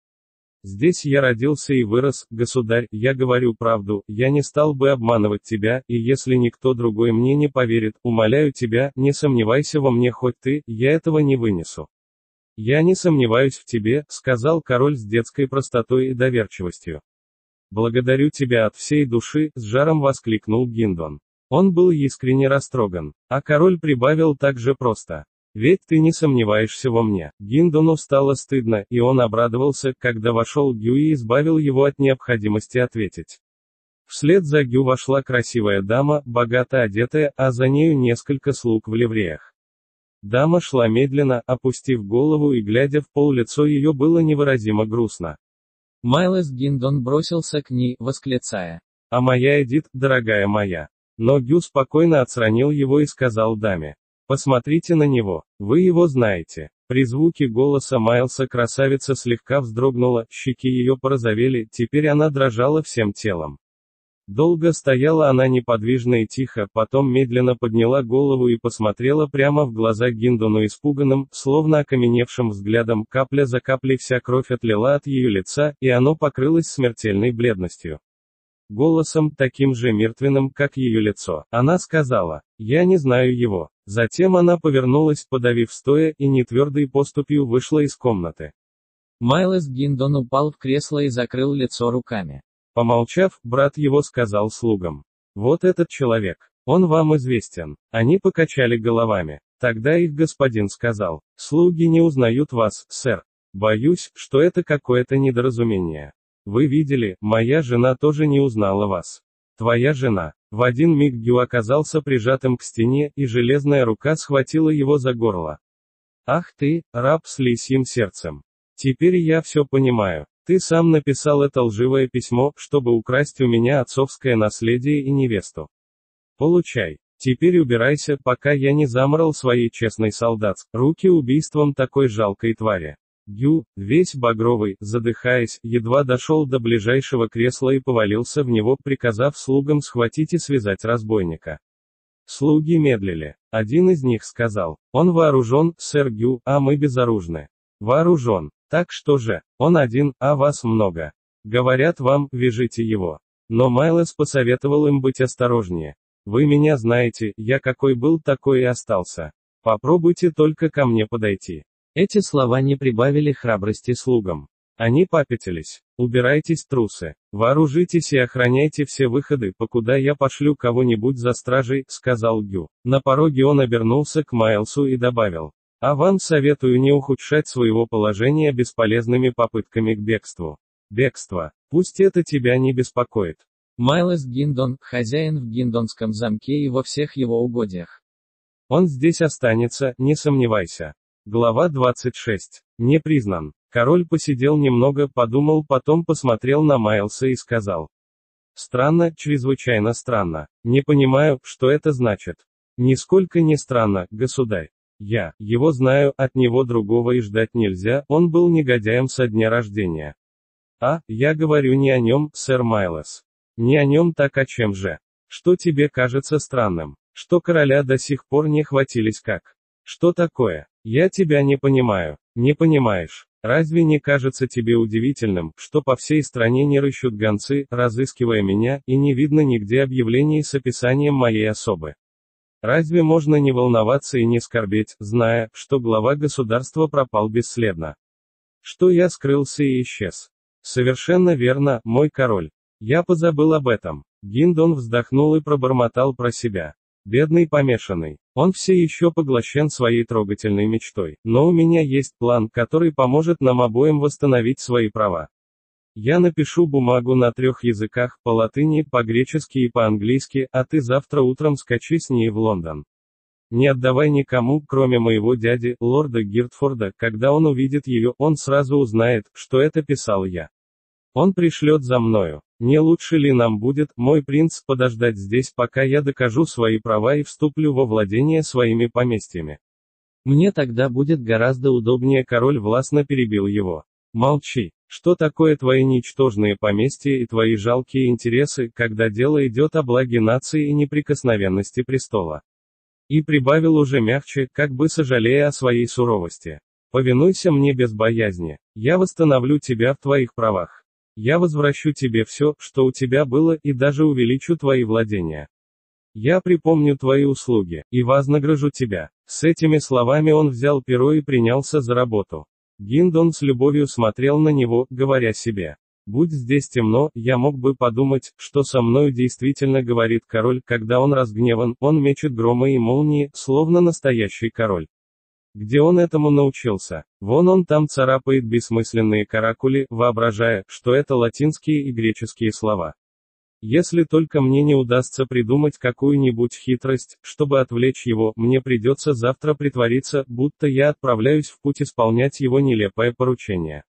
Здесь я родился и вырос, государь, я говорю правду, я не стал бы обманывать тебя, и если никто другой мне не поверит, умоляю тебя, не сомневайся во мне хоть ты, я этого не вынесу. Я не сомневаюсь в тебе, сказал король с детской простотой и доверчивостью. Благодарю тебя от всей души, с жаром воскликнул Гиндон. Он был искренне растроган, а король прибавил так же просто. Ведь ты не сомневаешься во мне. Гиндону стало стыдно, и он обрадовался, когда вошел Гю и избавил его от необходимости ответить. Вслед за Гю вошла красивая дама, богато одетая, а за нею несколько слуг в ливреях. Дама шла медленно, опустив голову и глядя в пол, лицо ее было невыразимо грустно. Майлз Гиндон бросился к ней, восклицая: «А моя Эдит, дорогая моя!» Но Гю спокойно отстранил его и сказал даме: «Посмотрите на него, вы его знаете». При звуке голоса Майлса красавица слегка вздрогнула, щеки ее порозовели, теперь она дрожала всем телом. Долго стояла она неподвижно и тихо, потом медленно подняла голову и посмотрела прямо в глаза Гиндону испуганным, словно окаменевшим взглядом, капля за каплей вся кровь отлила от ее лица, и оно покрылось смертельной бледностью. Голосом, таким же мертвенным, как ее лицо, она сказала: «Я не знаю его». Затем она повернулась, подавив стоя, и нетвердой поступью вышла из комнаты. Майлз Гиндон упал в кресло и закрыл лицо руками. Помолчав, брат его сказал слугам: «Вот этот человек, он вам известен». Они покачали головами. Тогда их господин сказал: «Слуги не узнают вас, сэр. Боюсь, что это какое-то недоразумение. Вы видели, моя жена тоже не узнала вас». «Твоя жена». В один миг Гю оказался прижатым к стене, и железная рука схватила его за горло. «Ах ты, раб с лисьим сердцем. Теперь я все понимаю. Ты сам написал это лживое письмо, чтобы украсть у меня отцовское наследие и невесту. Получай. Теперь убирайся, пока я не заморал своей честной солдатской руки убийством такой жалкой твари». Гю, весь багровый, задыхаясь, едва дошел до ближайшего кресла и повалился в него, приказав слугам схватить и связать разбойника. Слуги медлили. Один из них сказал: «Он вооружен, сэр Гю, а мы безоружны». «Вооружен. Так что же, он один, а вас много. Говорят вам, вяжите его». Но Майлз посоветовал им быть осторожнее. «Вы меня знаете, я какой был, такой и остался. Попробуйте только ко мне подойти». Эти слова не прибавили храбрости слугам. Они попятились. «Убирайтесь, трусы. Вооружитесь и охраняйте все выходы, покуда я пошлю кого-нибудь за стражей», — сказал Гю. На пороге он обернулся к Майлсу и добавил: «А вам советую не ухудшать своего положения бесполезными попытками к бегству. Бегство. Пусть это тебя не беспокоит». Майлз Гиндон, хозяин в Гиндонском замке и во всех его угодьях. Он здесь останется, не сомневайся. Глава двадцать шесть. Не признан. Король посидел немного, подумал, потом посмотрел на Майлса и сказал: «Странно, чрезвычайно странно. Не понимаю, что это значит». «Нисколько не странно, государь. Я его знаю, от него другого и ждать нельзя, он был негодяем со дня рождения. А, я говорю не о нем, сэр Майлз. Не о нем, так о чем же? Что тебе кажется странным? Что короля до сих пор не хватились как? Что такое? Я тебя не понимаю. Не понимаешь. Разве не кажется тебе удивительным, что по всей стране не рыщут гонцы, разыскивая меня, и не видно нигде объявлений с описанием моей особы? Разве можно не волноваться и не скорбеть, зная, что глава государства пропал бесследно? Что я скрылся и исчез? Совершенно верно, мой король. Я позабыл об этом. Гиндон вздохнул и пробормотал про себя. Бедный помешанный. Он все еще поглощен своей трогательной мечтой. Но у меня есть план, который поможет нам обоим восстановить свои права. Я напишу бумагу на трех языках, по латыни, по-гречески и по-английски, а ты завтра утром скачи с ней в Лондон. Не отдавай никому, кроме моего дяди, лорда Гиртфорда, когда он увидит ее, он сразу узнает, что это писал я. Он пришлет за мною. Не лучше ли нам будет, мой принц, подождать здесь, пока я докажу свои права и вступлю во владение своими поместьями? Мне тогда будет гораздо удобнее, король властно перебил его. Молчи. Что такое твои ничтожные поместья и твои жалкие интересы, когда дело идет о благе нации и неприкосновенности престола? И прибавил уже мягче, как бы сожалея о своей суровости. Повинуйся мне без боязни. Я восстановлю тебя в твоих правах. Я возвращу тебе все, что у тебя было, и даже увеличу твои владения. Я припомню твои услуги, и вознагражу тебя. С этими словами он взял перо и принялся за работу. Гиндон с любовью смотрел на него, говоря себе. «Будь здесь темно, я мог бы подумать, что со мною действительно говорит король, когда он разгневан, он мечет громы и молнии, словно настоящий король. Где он этому научился? Вон он там царапает бессмысленные каракули, воображая, что это латинские и греческие слова. Если только мне не удастся придумать какую-нибудь хитрость, чтобы отвлечь его, мне придется завтра притвориться, будто я отправляюсь в путь исполнять его нелепое поручение».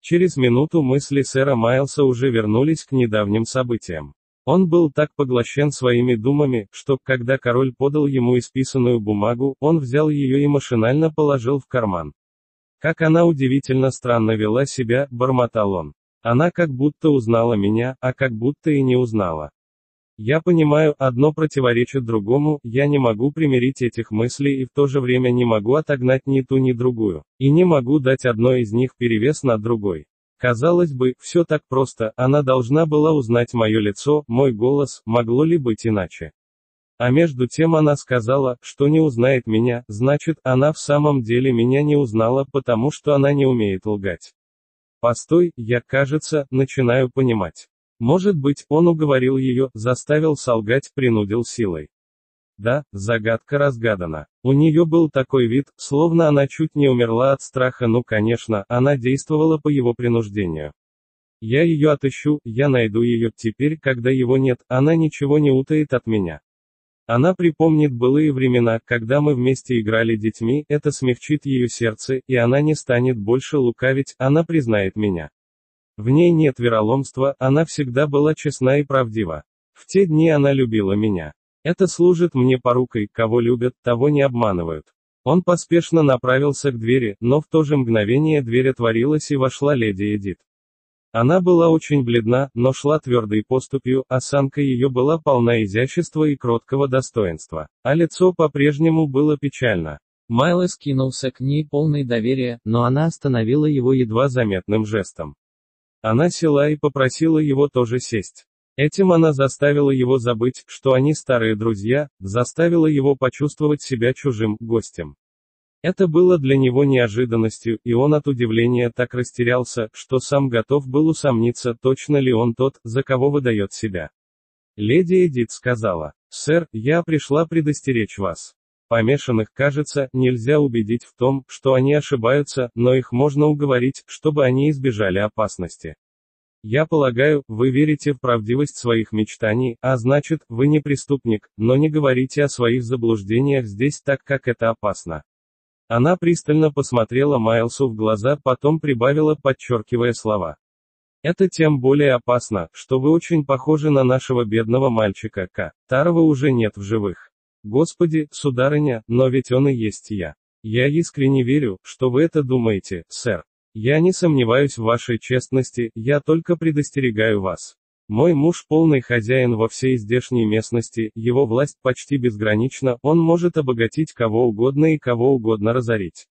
Через минуту мысли сэра Майлса уже вернулись к недавним событиям. Он был так поглощен своими думами, что, когда король подал ему исписанную бумагу, он взял ее и машинально положил в карман. «Как она удивительно странно вела себя», — бормотал он. Она как будто узнала меня, а как будто и не узнала. Я понимаю, одно противоречит другому, я не могу примирить этих мыслей и в то же время не могу отогнать ни ту, ни другую, и не могу дать одной из них перевес над другой. Казалось бы, все так просто, она должна была узнать мое лицо, мой голос, могло ли быть иначе? А между тем она сказала, что не узнает меня, значит, она в самом деле меня не узнала, потому что она не умеет лгать. Постой, я, кажется, начинаю понимать. Может быть, он уговорил ее, заставил солгать, принудил силой. Да, загадка разгадана. У нее был такой вид, словно она чуть не умерла от страха, ну конечно, она действовала по его принуждению. Я ее отыщу, я найду ее, теперь, когда его нет, она ничего не утаит от меня. Она припомнит былые времена, когда мы вместе играли детьми, это смягчит ее сердце, и она не станет больше лукавить, она признает меня. В ней нет вероломства, она всегда была честна и правдива. В те дни она любила меня. Это служит мне порукой, кого любят, того не обманывают. Он поспешно направился к двери, но в то же мгновение дверь отворилась и вошла леди Эдит. Она была очень бледна, но шла твердой поступью, осанка ее была полна изящества и кроткого достоинства, а лицо по-прежнему было печально. Майлз кинулся к ней полный доверия, но она остановила его едва заметным жестом. Она села и попросила его тоже сесть. Этим она заставила его забыть, что они старые друзья, заставила его почувствовать себя чужим гостем. Это было для него неожиданностью, и он от удивления так растерялся, что сам готов был усомниться, точно ли он тот, за кого выдает себя. Леди Эдит сказала: «Сэр, я пришла предостеречь вас. Помешанных, кажется, нельзя убедить в том, что они ошибаются, но их можно уговорить, чтобы они избежали опасности. Я полагаю, вы верите в правдивость своих мечтаний, а значит, вы не преступник, но не говорите о своих заблуждениях здесь, так как это опасно». Она пристально посмотрела Майлсу в глаза, потом прибавила, подчеркивая слова. «Это тем более опасно, что вы очень похожи на нашего бедного мальчика К, которого уже нет в живых. Господи, сударыня, но ведь он и есть я. Я искренне верю, что вы это думаете, сэр. Я не сомневаюсь в вашей честности, я только предостерегаю вас. Мой муж полный хозяин во всей здешней местности, его власть почти безгранична, он может обогатить кого угодно и кого угодно разорить.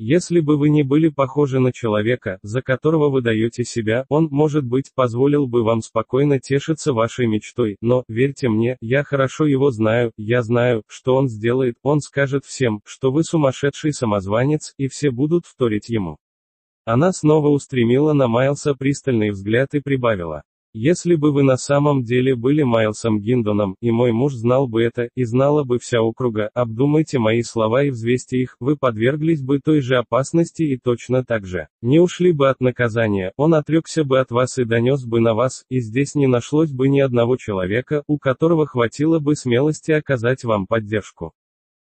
Если бы вы не были похожи на человека, за которого вы даете себя, он, может быть, позволил бы вам спокойно тешиться вашей мечтой, но, верьте мне, я хорошо его знаю, я знаю, что он сделает, он скажет всем, что вы сумасшедший самозванец, и все будут вторить ему. Она снова устремила на Майлса пристальный взгляд и прибавила. Если бы вы на самом деле были Майлсом Гиндоном, и мой муж знал бы это, и знала бы вся округа, обдумайте мои слова и взвесьте их, вы подверглись бы той же опасности и точно так же. Не ушли бы от наказания, он отрекся бы от вас и донес бы на вас, и здесь не нашлось бы ни одного человека, у которого хватило бы смелости оказать вам поддержку.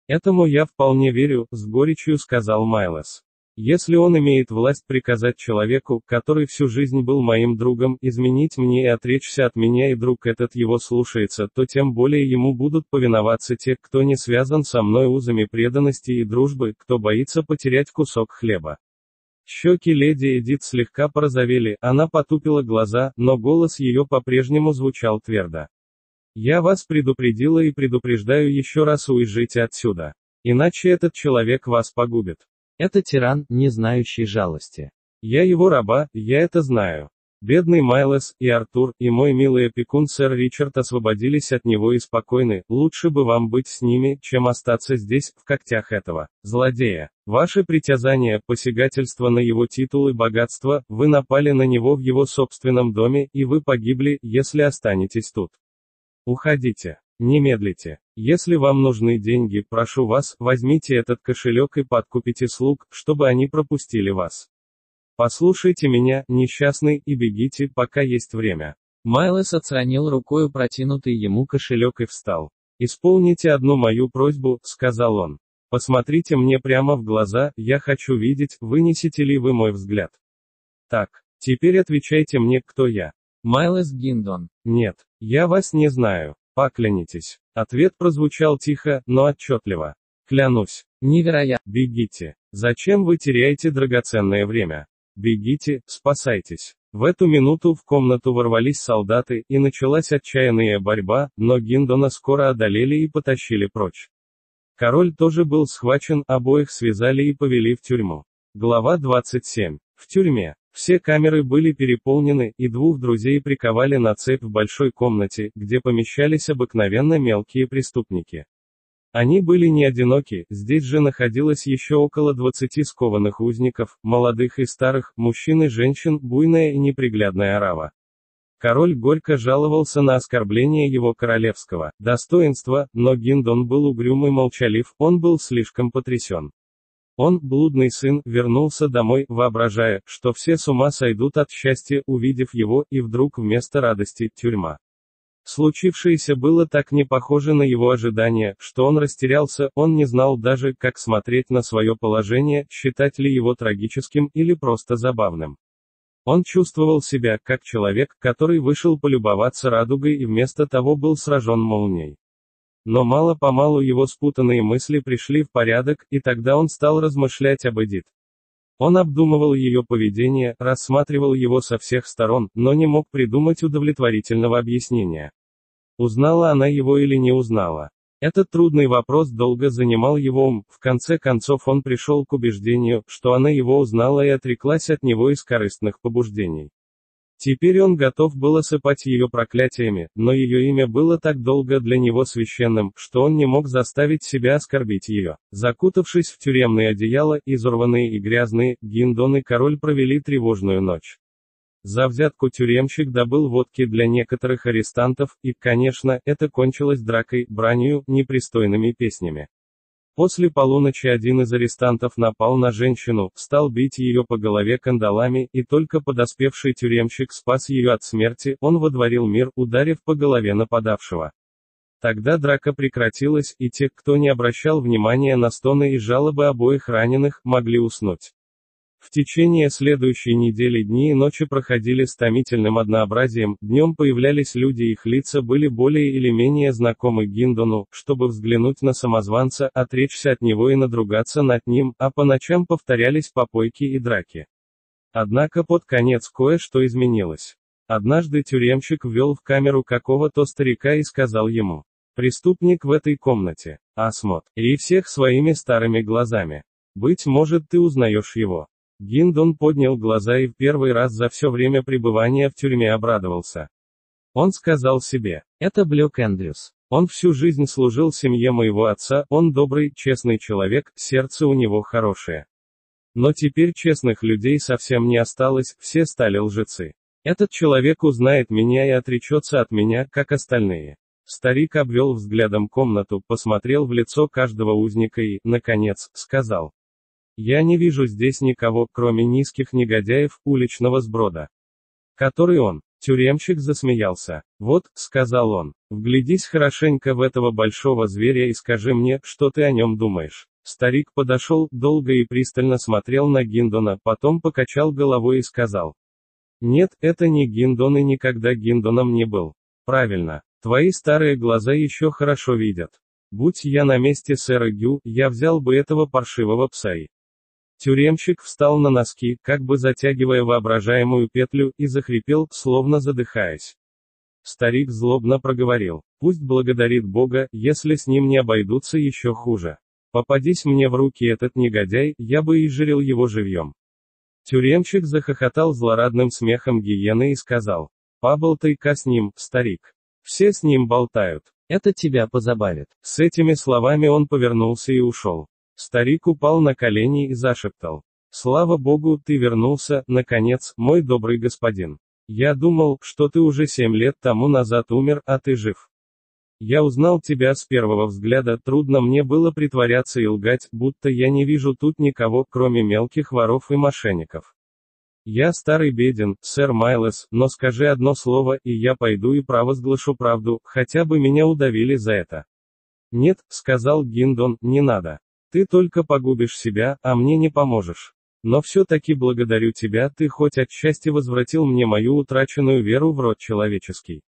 Этому я вполне верю, с горечью сказал Майлс. Если он имеет власть приказать человеку, который всю жизнь был моим другом, изменить мне и отречься от меня, и друг этот его слушается, то тем более ему будут повиноваться те, кто не связан со мной узами преданности и дружбы, кто боится потерять кусок хлеба. Щеки леди Эдит слегка порозовели, она потупила глаза, но голос ее по-прежнему звучал твердо. Я вас предупредила и предупреждаю еще раз, уезжайте отсюда. Иначе этот человек вас погубит. Это тиран, не знающий жалости. Я его раба, я это знаю. Бедный Майлс, и Артур, и мой милый опекун сэр Ричард освободились от него и спокойны, лучше бы вам быть с ними, чем остаться здесь, в когтях этого злодея. Ваши притязания, посягательство на его титул и богатство, вы напали на него в его собственном доме, и вы погибли, если останетесь тут. Уходите. Не медлите. Если вам нужны деньги, прошу вас, возьмите этот кошелек и подкупите слуг, чтобы они пропустили вас. Послушайте меня, несчастный, и бегите, пока есть время. Майлс отстранил рукою протянутый ему кошелек и встал. Исполните одну мою просьбу, сказал он. Посмотрите мне прямо в глаза, я хочу видеть, вынесете ли вы мой взгляд. Так, теперь отвечайте мне, кто я. Майлс Гиндон. Нет, я вас не знаю. Поклянитесь. Ответ прозвучал тихо, но отчетливо. Клянусь. Невероятно. Бегите. Зачем вы теряете драгоценное время? Бегите, спасайтесь. В эту минуту в комнату ворвались солдаты, и началась отчаянная борьба, но Гиндона скоро одолели и потащили прочь. Король тоже был схвачен, обоих связали и повели в тюрьму. Глава двадцать семь. В тюрьме. Все камеры были переполнены, и двух друзей приковали на цепь в большой комнате, где помещались обыкновенно мелкие преступники. Они были не одиноки, здесь же находилось еще около двадцати скованных узников, молодых и старых, мужчин и женщин, буйная и неприглядная орава. Король горько жаловался на оскорбление его королевского достоинства, но Гиндон был угрюм и молчалив, он был слишком потрясен. Он, блудный сын, вернулся домой, воображая, что все с ума сойдут от счастья, увидев его, и вдруг вместо радости – тюрьма. Случившееся было так не похоже на его ожидания, что он растерялся, он не знал даже, как смотреть на свое положение, считать ли его трагическим или просто забавным. Он чувствовал себя, как человек, который вышел полюбоваться радугой и вместо того был сражен молнией. Но мало-помалу его спутанные мысли пришли в порядок, и тогда он стал размышлять об Эдит. Он обдумывал ее поведение, рассматривал его со всех сторон, но не мог придумать удовлетворительного объяснения. Узнала она его или не узнала? Этот трудный вопрос долго занимал его ум, в конце концов он пришел к убеждению, что она его узнала и отреклась от него из корыстных побуждений. Теперь он готов был осыпать ее проклятиями, но ее имя было так долго для него священным, что он не мог заставить себя оскорбить ее. Закутавшись в тюремные одеяла, изорванные и грязные, Гиндон и король провели тревожную ночь. За взятку тюремщик добыл водки для некоторых арестантов, и, конечно, это кончилось дракой, бранью, непристойными песнями. После полуночи один из арестантов напал на женщину, стал бить ее по голове кандалами, и только подоспевший тюремщик спас ее от смерти, он водворил мир, ударив по голове нападавшего. Тогда драка прекратилась, и те, кто не обращал внимания на стоны и жалобы обоих раненых, могли уснуть. В течение следующей недели дни и ночи проходили с томительным однообразием, днем появлялись люди, их лица были более или менее знакомы Гиндону, чтобы взглянуть на самозванца, отречься от него и надругаться над ним, а по ночам повторялись попойки и драки. Однако под конец кое-что изменилось. Однажды тюремщик ввел в камеру какого-то старика и сказал ему: «Преступник в этой комнате. Осмотри всех своими старыми глазами. Быть может, ты узнаешь его». Гиндон поднял глаза и в первый раз за все время пребывания в тюрьме обрадовался. Он сказал себе: «Это Блюк Эндрюс. Он всю жизнь служил семье моего отца, он добрый, честный человек, сердце у него хорошее. Но теперь честных людей совсем не осталось, все стали лжецы. Этот человек узнает меня и отречется от меня, как остальные». Старик обвел взглядом комнату, посмотрел в лицо каждого узника и, наконец, сказал: «Я не вижу здесь никого, кроме низких негодяев, уличного сброда, который он». Тюремщик засмеялся. «Вот», — сказал он, — «вглядись хорошенько в этого большого зверя и скажи мне, что ты о нем думаешь». Старик подошел, долго и пристально смотрел на Гиндона, потом покачал головой и сказал: «Нет, это не Гиндон и никогда Гиндоном не был». «Правильно. Твои старые глаза еще хорошо видят. Будь я на месте сэра Гю, я взял бы этого паршивого пса и...» Тюремщик встал на носки, как бы затягивая воображаемую петлю, и захрипел, словно задыхаясь. Старик злобно проговорил: «Пусть благодарит Бога, если с ним не обойдутся еще хуже. Попадись мне в руки этот негодяй, я бы изжарил его живьем». Тюремщик захохотал злорадным смехом гиены и сказал: «Поболтай-ка с ним, старик. Все с ним болтают. Это тебя позабавит». С этими словами он повернулся и ушел. Старик упал на колени и зашептал: «Слава Богу, ты вернулся, наконец, мой добрый господин. Я думал, что ты уже семь лет тому назад умер, а ты жив. Я узнал тебя с первого взгляда, трудно мне было притворяться и лгать, будто я не вижу тут никого, кроме мелких воров и мошенников. Я старый беден, сэр Майлес, но скажи одно слово, и я пойду и провозглашу правду, хотя бы меня удавили за это». «Нет», — сказал Гиндон, — «не надо. Ты только погубишь себя, а мне не поможешь. Но все-таки благодарю тебя, ты хоть отчасти возвратил мне мою утраченную веру в род человеческий».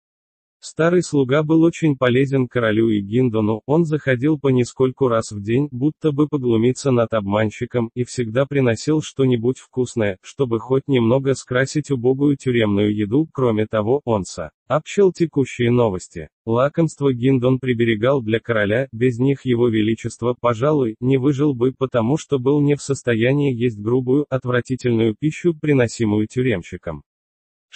Старый слуга был очень полезен королю и Гиндону, он заходил по нескольку раз в день, будто бы поглумиться над обманщиком, и всегда приносил что-нибудь вкусное, чтобы хоть немного скрасить убогую тюремную еду. Кроме того, он сообщил текущие новости. Лакомство Гиндон приберегал для короля, без них его величество, пожалуй, не выжил бы, потому что был не в состоянии есть грубую, отвратительную пищу, приносимую тюремщиком.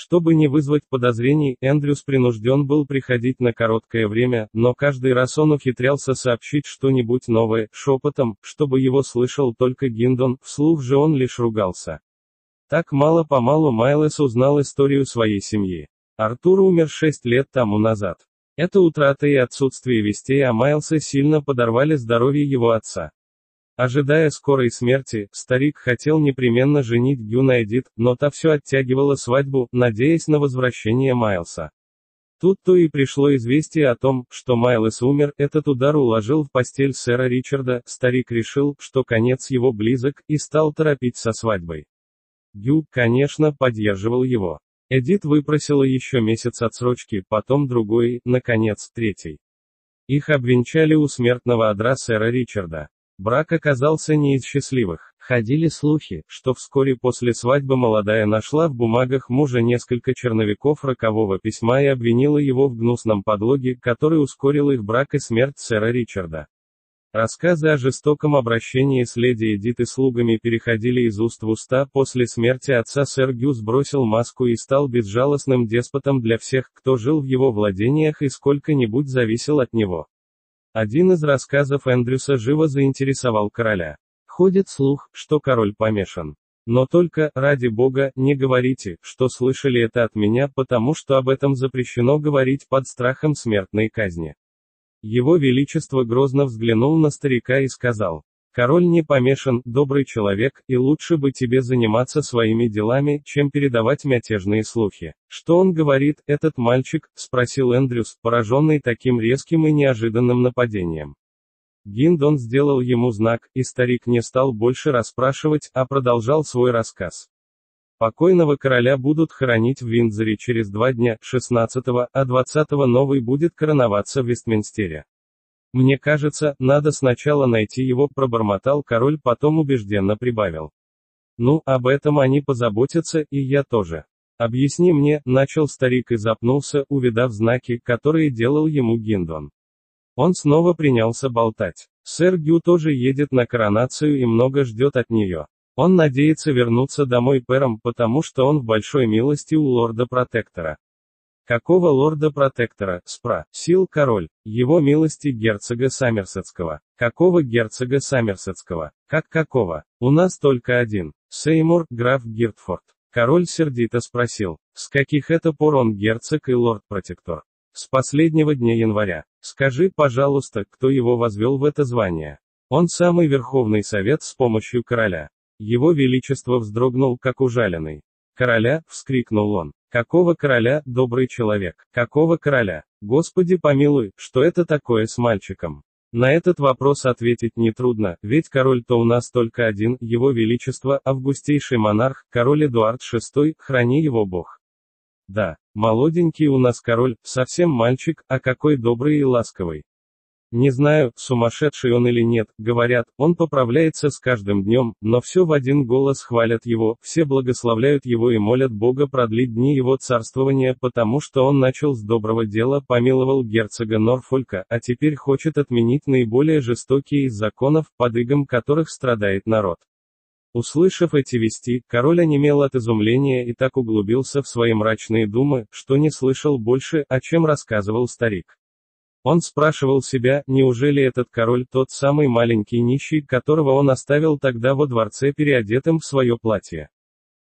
Чтобы не вызвать подозрений, Эндрюс принужден был приходить на короткое время, но каждый раз он ухитрялся сообщить что-нибудь новое, шепотом, чтобы его слышал только Гиндон, вслух же он лишь ругался. Так мало-помалу Майлес узнал историю своей семьи. Артур умер шесть лет тому назад. Эта утрата и отсутствие вестей о Майлсе сильно подорвали здоровье его отца. Ожидая скорой смерти, старик хотел непременно женить Гю на Эдит, но та все оттягивала свадьбу, надеясь на возвращение Майлса. Тут-то и пришло известие о том, что Майлес умер, этот удар уложил в постель сэра Ричарда, старик решил, что конец его близок, и стал торопить со свадьбой. Гю, конечно, поддерживал его. Эдит выпросила еще месяц отсрочки, потом другой, наконец, третий. Их обвенчали у смертного одра сэра Ричарда. Брак оказался не из счастливых. Ходили слухи, что вскоре после свадьбы молодая нашла в бумагах мужа несколько черновиков рокового письма и обвинила его в гнусном подлоге, который ускорил их брак и смерть сэра Ричарда. Рассказы о жестоком обращении с леди Эдит и слугами переходили из уст в уста. После смерти отца сэр Гю сбросил маску и стал безжалостным деспотом для всех, кто жил в его владениях и сколько-нибудь зависел от него. Один из рассказов Эндрюса живо заинтересовал короля. Ходит слух, что король помешан. Но только, ради бога, не говорите, что слышали это от меня, потому что об этом запрещено говорить под страхом смертной казни. Его величество грозно взглянул на старика и сказал: «Король не помешан, добрый человек, и лучше бы тебе заниматься своими делами, чем передавать мятежные слухи». «Что он говорит, этот мальчик?» — спросил Эндрюс, пораженный таким резким и неожиданным нападением. Гиндон сделал ему знак, и старик не стал больше расспрашивать, а продолжал свой рассказ. Покойного короля будут хоронить в Виндзоре через два дня, шестнадцатого, а двадцатого новый будет короноваться в Вестминстере. «Мне кажется, надо сначала найти его», — пробормотал король, потом убежденно прибавил. «Ну, об этом они позаботятся, и я тоже». «Объясни мне», — начал старик и запнулся, увидав знаки, которые делал ему Гиндон. Он снова принялся болтать. «Сэр Гю тоже едет на коронацию и много ждет от нее. Он надеется вернуться домой пэром, потому что он в большой милости у лорда-протектора». «Какого лорда-протектора?» — спросил король. «Его милости герцога Саммерсетского». «Какого герцога Саммерсетского?» «Как какого? У нас только один. Сеймур, граф Гиртфорд». Король сердито спросил: «С каких это пор он герцог и лорд-протектор?» «С последнего дня января. Скажи, пожалуйста, кто его возвел в это звание?» «Он самый Верховный Совет с помощью короля». Его Величество вздрогнул, как ужаленный. «Короля!» — вскрикнул он. «Какого короля, добрый человек? Какого короля? Господи помилуй, что это такое с мальчиком?» На этот вопрос ответить нетрудно, ведь король-то у нас только один, его Величество, августейший монарх, король Эдуард шестой, храни его Бог. Да, молоденький у нас король, совсем мальчик, а какой добрый и ласковый. Не знаю, сумасшедший он или нет, говорят, он поправляется с каждым днем, но все в один голос хвалят его, все благословляют его и молят Бога продлить дни его царствования, потому что он начал с доброго дела, помиловал герцога Норфолька, а теперь хочет отменить наиболее жестокие из законов, под игом которых страдает народ. Услышав эти вести, король онемел от изумления и так углубился в свои мрачные думы, что не слышал больше, о чем рассказывал старик. Он спрашивал себя, неужели этот король тот самый маленький нищий, которого он оставил тогда во дворце переодетым в свое платье.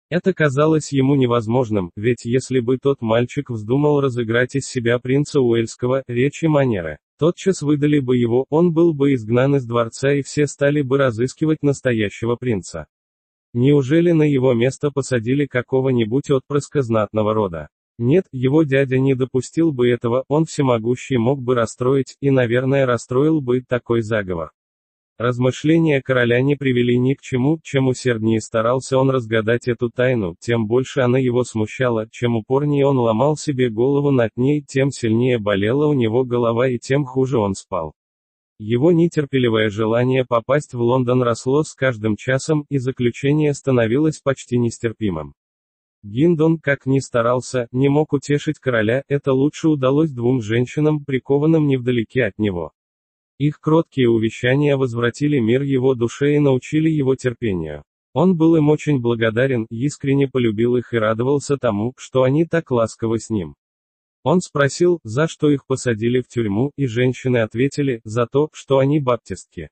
Это казалось ему невозможным, ведь если бы тот мальчик вздумал разыграть из себя принца Уэльского, речь и манеры, тотчас выдали бы его, он был бы изгнан из дворца и все стали бы разыскивать настоящего принца. Неужели на его место посадили какого-нибудь отпрыска знатного рода? Нет, его дядя не допустил бы этого, он всемогущий мог бы расстроить, и, наверное, расстроил бы такой заговор. Размышления короля не привели ни к чему, чем усерднее старался он разгадать эту тайну, тем больше она его смущала, чем упорнее он ломал себе голову над ней, тем сильнее болела у него голова и тем хуже он спал. Его нетерпеливое желание попасть в Лондон росло с каждым часом, и заключение становилось почти нестерпимым. Гиндон, как ни старался, не мог утешить короля, это лучше удалось двум женщинам, прикованным невдалеке от него. Их кроткие увещания возвратили мир его душе и научили его терпению. Он был им очень благодарен, искренне полюбил их и радовался тому, что они так ласковы с ним. Он спросил, за что их посадили в тюрьму, и женщины ответили, за то, что они баптистки.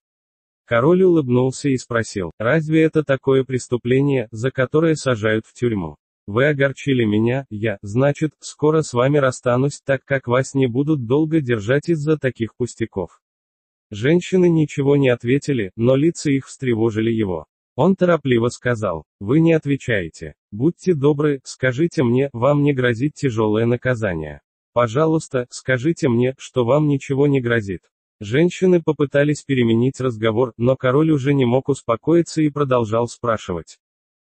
Король улыбнулся и спросил, разве это такое преступление, за которое сажают в тюрьму? Вы огорчили меня, я, значит, скоро с вами расстанусь, так как вас не будут долго держать из-за таких пустяков. Женщины ничего не ответили, но лица их встревожили его. Он торопливо сказал, вы не отвечаете. Будьте добры, скажите мне, вам не грозит тяжелое наказание. Пожалуйста, скажите мне, что вам ничего не грозит. Женщины попытались переменить разговор, но король уже не мог успокоиться и продолжал спрашивать.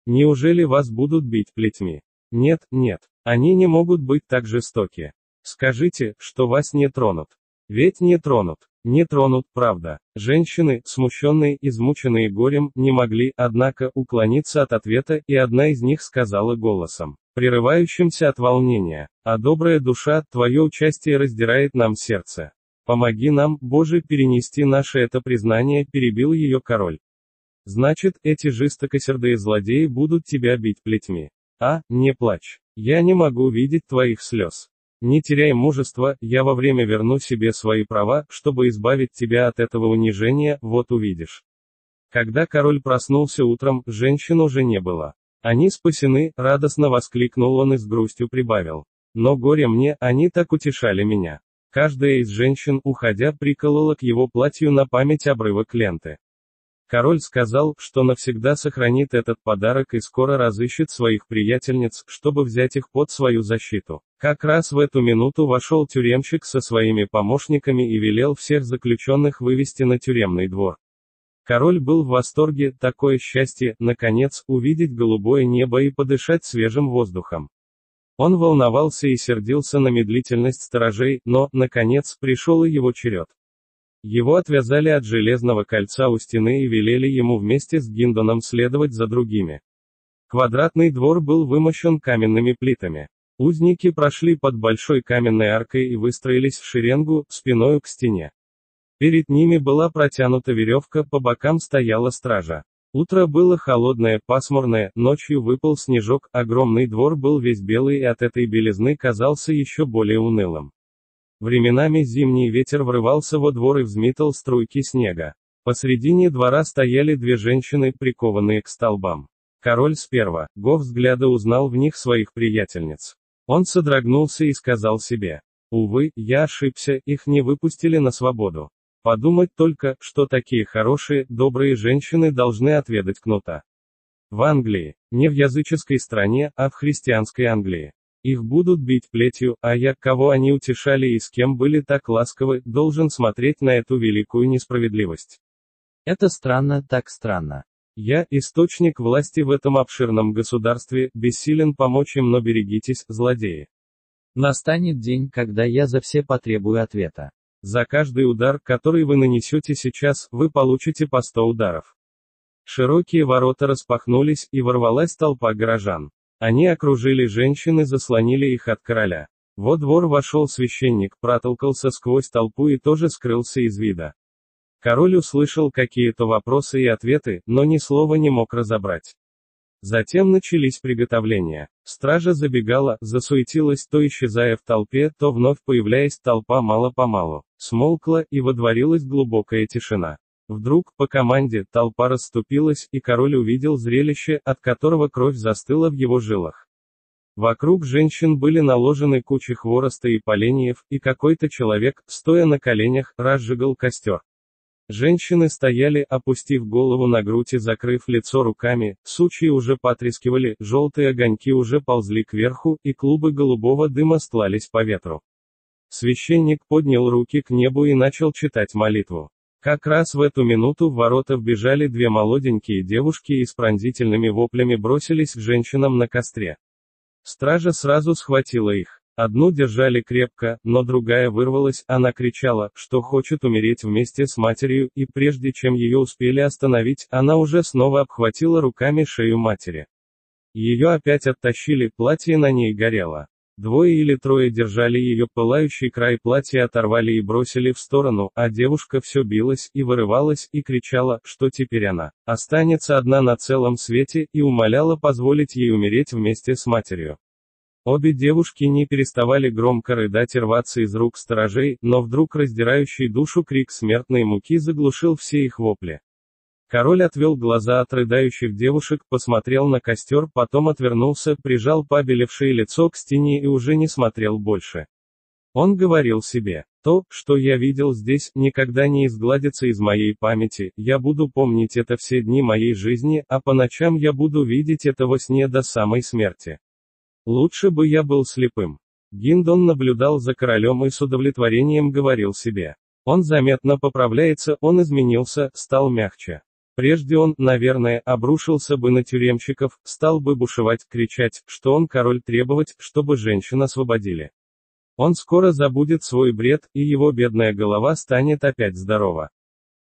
Неужели вас будут бить плетьми? Нет, нет. Они не могут быть так жестоки. Скажите, что вас не тронут. Ведь не тронут. Не тронут, правда. Женщины, смущенные, измученные горем, не могли, однако, уклониться от ответа, и одна из них сказала голосом, прерывающимся от волнения, «А добрая душа, твое участие раздирает нам сердце. Помоги нам, Боже, перенести наше это признание», — перебил ее король. Значит, эти жестокосердые злодеи будут тебя бить плетьми. А, не плачь. Я не могу видеть твоих слез. Не теряй мужества, я во время верну себе свои права, чтобы избавить тебя от этого унижения, вот увидишь. Когда король проснулся утром, женщин уже не было. Они спасены, радостно воскликнул он и с грустью прибавил. Но горе мне, они так утешали меня. Каждая из женщин, уходя, приколола к его платью на память обрывок ленты. Король сказал, что навсегда сохранит этот подарок и скоро разыщет своих приятельниц, чтобы взять их под свою защиту. Как раз в эту минуту вошел тюремщик со своими помощниками и велел всех заключенных вывести на тюремный двор. Король был в восторге, такое счастье, наконец, увидеть голубое небо и подышать свежим воздухом. Он волновался и сердился на медлительность сторожей, но, наконец, пришел и его черед. Его отвязали от железного кольца у стены и велели ему вместе с Гиндоном следовать за другими. Квадратный двор был вымощен каменными плитами. Узники прошли под большой каменной аркой и выстроились в шеренгу, спиною к стене. Перед ними была протянута веревка, по бокам стояла стража. Утро было холодное, пасмурное, ночью выпал снежок, огромный двор был весь белый и от этой белизны казался еще более унылым. Временами зимний ветер врывался во двор и взметал струйки снега. Посредине двора стояли две женщины, прикованные к столбам. Король сперва, го взгляда узнал в них своих приятельниц. Он содрогнулся и сказал себе: «Увы, я ошибся, их не выпустили на свободу. Подумать только, что такие хорошие, добрые женщины должны отведать кнута. В Англии, не в языческой стране, а в христианской Англии. Их будут бить плетью, а я, кого они утешали и с кем были так ласковы, должен смотреть на эту великую несправедливость. Это странно, так странно. Я, источник власти в этом обширном государстве, бессилен помочь им, но берегитесь, злодеи. Настанет день, когда я за все потребую ответа. За каждый удар, который вы нанесете сейчас, вы получите по сто ударов». Широкие ворота распахнулись, и ворвалась толпа горожан. Они окружили женщин и заслонили их от короля. Во двор вошел священник, протолкался сквозь толпу и тоже скрылся из вида. Король услышал какие-то вопросы и ответы, но ни слова не мог разобрать. Затем начались приготовления. Стража забегала, засуетилась, то исчезая в толпе, то вновь появляясь, толпа мало-помалу смолкла, и водворилась глубокая тишина. Вдруг, по команде, толпа расступилась, и король увидел зрелище, от которого кровь застыла в его жилах. Вокруг женщин были наложены кучи хвороста и поленьев, и какой-то человек, стоя на коленях, разжигал костер. Женщины стояли, опустив голову на грудь и закрыв лицо руками, сучьи уже потрескивали, желтые огоньки уже ползли кверху, и клубы голубого дыма стлались по ветру. Священник поднял руки к небу и начал читать молитву. Как раз в эту минуту в ворота вбежали две молоденькие девушки и с пронзительными воплями бросились к женщинам на костре. Стража сразу схватила их. Одну держали крепко, но другая вырвалась, она кричала, что хочет умереть вместе с матерью, и прежде чем ее успели остановить, она уже снова обхватила руками шею матери. Ее опять оттащили, платье на ней горело. Двое или трое держали ее, пылающий край платья оторвали и бросили в сторону, а девушка все билась и вырывалась, и кричала, что теперь она останется одна на целом свете, и умоляла позволить ей умереть вместе с матерью. Обе девушки не переставали громко рыдать и рваться из рук сторожей, но вдруг раздирающий душу крик смертной муки заглушил все их вопли. Король отвел глаза от рыдающих девушек, посмотрел на костер, потом отвернулся, прижал побелевшее лицо к стене и уже не смотрел больше. Он говорил себе: «То, что я видел здесь, никогда не изгладится из моей памяти, я буду помнить это все дни моей жизни, а по ночам я буду видеть это во сне до самой смерти. Лучше бы я был слепым». Гиндон наблюдал за королем и с удовлетворением говорил себе: «Он заметно поправляется, он изменился, стал мягче. Прежде он, наверное, обрушился бы на тюремщиков, стал бы бушевать, кричать, что он король, требовать, чтобы женщин освободили. Он скоро забудет свой бред, и его бедная голова станет опять здорова.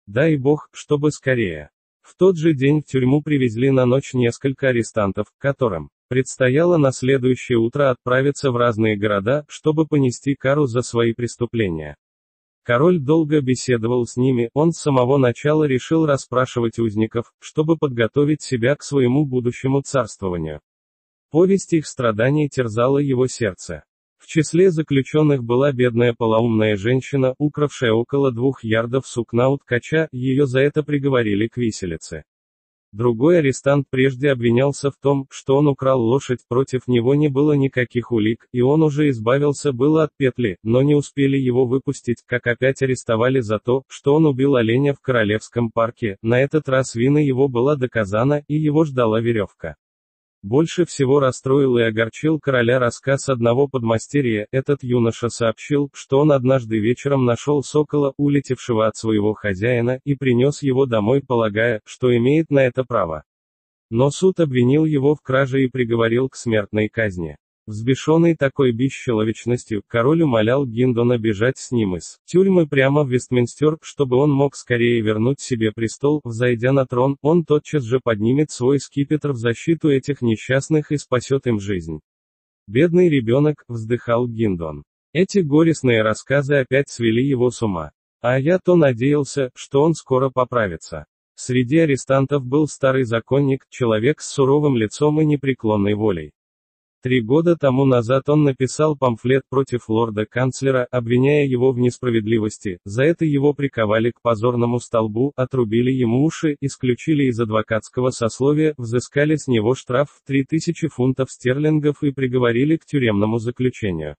Дай бог, чтобы скорее». В тот же день в тюрьму привезли на ночь несколько арестантов, которым предстояло на следующее утро отправиться в разные города, чтобы понести кару за свои преступления. Король долго беседовал с ними, он с самого начала решил расспрашивать узников, чтобы подготовить себя к своему будущему царствованию. Повесть их страданий терзала его сердце. В числе заключенных была бедная полоумная женщина, укравшая около двух ярдов сукна у ткача, ее за это приговорили к виселице. Другой арестант прежде обвинялся в том, что он украл лошадь, против него не было никаких улик, и он уже избавился было от петли, но не успели его выпустить, как опять арестовали за то, что он убил оленя в Королевском парке, на этот раз вина его была доказана, и его ждала веревка. Больше всего расстроил и огорчил короля рассказ одного подмастерья. Этот юноша сообщил, что он однажды вечером нашел сокола, улетевшего от своего хозяина, и принес его домой, полагая, что имеет на это право. Но суд обвинил его в краже и приговорил к смертной казни. Взбешенный такой бесчеловечностью, король умолял Гиндона бежать с ним из тюрьмы прямо в Вестминстер, чтобы он мог скорее вернуть себе престол. Взойдя на трон, он тотчас же поднимет свой скипетр в защиту этих несчастных и спасет им жизнь. «Бедный ребенок», — вздыхал Гиндон. Эти горестные рассказы опять свели его с ума. А я-то надеялся, что он скоро поправится. Среди арестантов был старый законник, человек с суровым лицом и непреклонной волей. Три года тому назад он написал памфлет против лорда-канцлера, обвиняя его в несправедливости. За это его приковали к позорному столбу, отрубили ему уши, исключили из адвокатского сословия, взыскали с него штраф в три тысячи фунтов стерлингов и приговорили к тюремному заключению.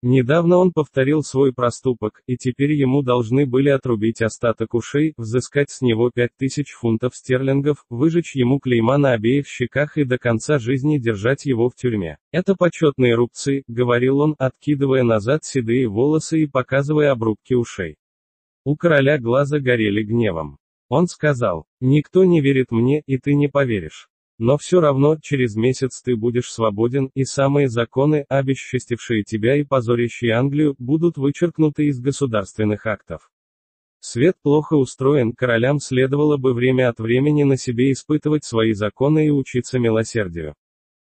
Недавно он повторил свой проступок, и теперь ему должны были отрубить остаток ушей, взыскать с него пять тысяч фунтов стерлингов, выжечь ему клейма на обеих щеках и до конца жизни держать его в тюрьме. «Это почетные рубцы», — говорил он, откидывая назад седые волосы и показывая обрубки ушей. У короля глаза горели гневом. Он сказал: «Никто не верит мне, и ты не поверишь. Но все равно, через месяц ты будешь свободен, и самые законы, обесчестившие тебя и позорящие Англию, будут вычеркнуты из государственных актов». Свет плохо устроен, королям следовало бы время от времени на себе испытывать свои законы и учиться милосердию.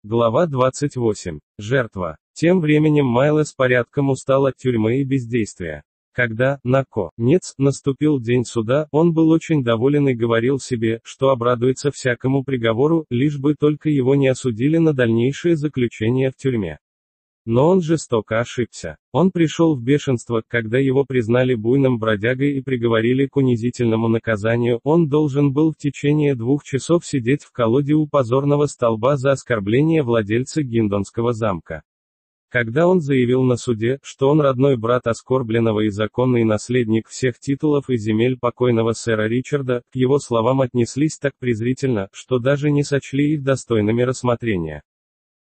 Глава двадцать восемь. Жертва. Тем временем Майлес порядком устал от тюрьмы и бездействия. Когда, наконец, наступил день суда, он был очень доволен и говорил себе, что обрадуется всякому приговору, лишь бы только его не осудили на дальнейшее заключение в тюрьме. Но он жестоко ошибся. Он пришел в бешенство, когда его признали буйным бродягой и приговорили к унизительному наказанию. Он должен был в течение двух часов сидеть в колоде у позорного столба за оскорбление владельца Гиндонского замка. Когда он заявил на суде, что он родной брат оскорбленного и законный наследник всех титулов и земель покойного сэра Ричарда, к его словам отнеслись так презрительно, что даже не сочли их достойными рассмотрения.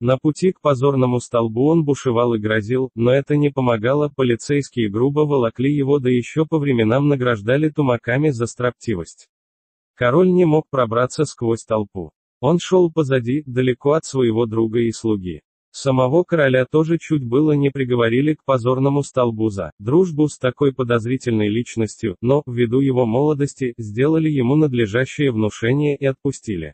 На пути к позорному столбу он бушевал и грозил, но это не помогало, полицейские грубо волокли его, да еще по временам награждали тумаками за строптивость. Король не мог пробраться сквозь толпу. Он шел позади, далеко от своего друга и слуги. Самого короля тоже чуть было не приговорили к позорному столбу за дружбу с такой подозрительной личностью, но, ввиду его молодости, сделали ему надлежащее внушение и отпустили.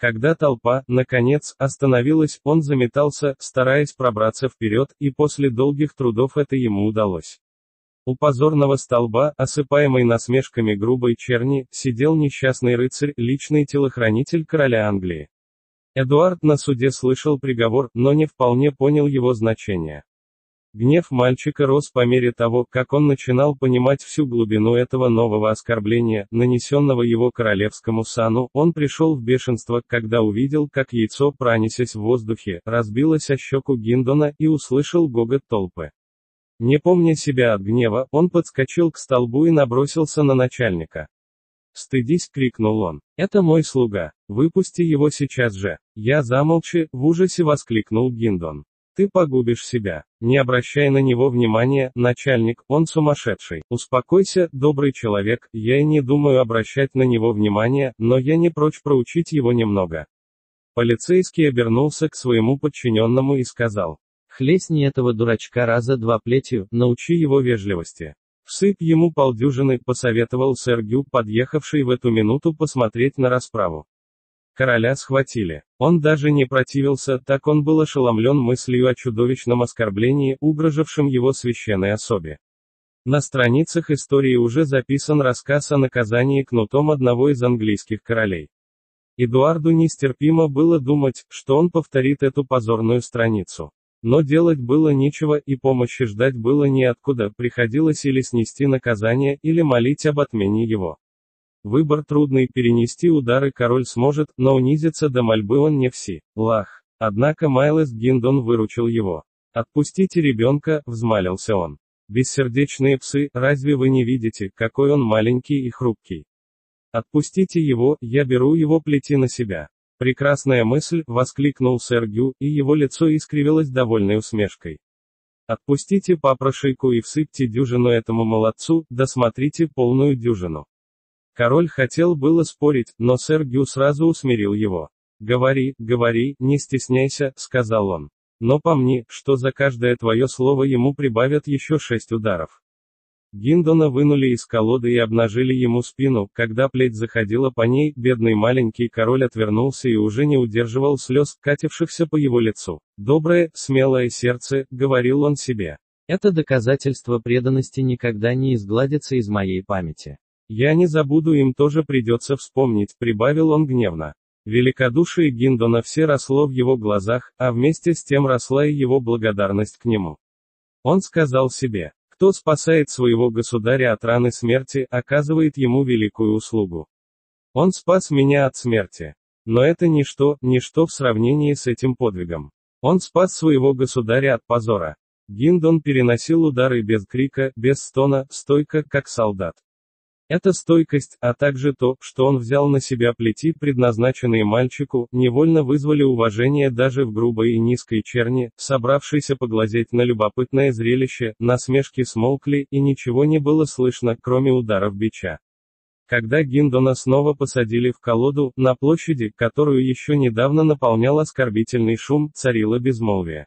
Когда толпа, наконец, остановилась, он заметался, стараясь пробраться вперед, и после долгих трудов это ему удалось. У позорного столба, осыпаемый насмешками грубой черни, сидел несчастный рыцарь, личный телохранитель короля Англии. Эдуард на суде слышал приговор, но не вполне понял его значение. Гнев мальчика рос по мере того, как он начинал понимать всю глубину этого нового оскорбления, нанесенного его королевскому сану. Он пришел в бешенство, когда увидел, как яйцо, пронесясь в воздухе, разбилось о щеку Гиндона, и услышал гогот толпы. Не помня себя от гнева, он подскочил к столбу и набросился на начальника. «Стыдись!» — крикнул он. «Это мой слуга. Выпусти его сейчас же!» «Я замолчи!» — в ужасе воскликнул Гиндон. «Ты погубишь себя. Не обращай на него внимания, начальник, он сумасшедший. Успокойся, добрый человек, я и не думаю обращать на него внимания, но я не прочь проучить его немного». Полицейский обернулся к своему подчиненному и сказал: «Хлестни этого дурачка раза два плетью, научи его вежливости. Всыпь ему полдюжины», — посоветовал сэр Гю, подъехавший в эту минуту посмотреть на расправу. Короля схватили. Он даже не противился, так он был ошеломлен мыслью о чудовищном оскорблении, угрожавшем его священной особе. На страницах истории уже записан рассказ о наказании кнутом одного из английских королей. Эдуарду нестерпимо было думать, что он повторит эту позорную страницу. Но делать было нечего, и помощи ждать было неоткуда, приходилось или снести наказание, или молить об отмене его. Выбор трудный, перенести удары король сможет, но унизиться до мольбы он не в силах. Однако Майлес Гиндон выручил его. «Отпустите ребенка», — взмолился он. «Бессердечные псы, разве вы не видите, какой он маленький и хрупкий? Отпустите его, я беру его плети на себя». Прекрасная мысль, воскликнул сэр Гю, и его лицо искривилось довольной усмешкой. Отпустите попрошайку и всыпьте дюжину этому молодцу, досмотрите полную дюжину. Король хотел было спорить, но сэр Гю сразу усмирил его. Говори, говори, не стесняйся, сказал он. Но помни, что за каждое твое слово ему прибавят еще шесть ударов. Гиндона вынули из колоды и обнажили ему спину, когда плеть заходила по ней, бедный маленький король отвернулся и уже не удерживал слез, катившихся по его лицу. «Доброе, смелое сердце», — говорил он себе. «Это доказательство преданности никогда не изгладится из моей памяти. Я не забуду, им тоже придется вспомнить», — прибавил он гневно. Великодушие Гиндона все росло в его глазах, а вместе с тем росла и его благодарность к нему. Он сказал себе: кто спасает своего государя от раны смерти, оказывает ему великую услугу. Он спас меня от смерти. Но это ничто, ничто в сравнении с этим подвигом. Он спас своего государя от позора. Гиндон переносил удары без крика, без стона, стойко, как солдат. Эта стойкость, а также то, что он взял на себя плети, предназначенные мальчику, невольно вызвали уважение даже в грубой и низкой черни, собравшейся поглазеть на любопытное зрелище. Насмешки смолкли, и ничего не было слышно, кроме ударов бича. Когда Гиндона снова посадили в колоду, на площади, которую еще недавно наполнял оскорбительный шум, царило безмолвие.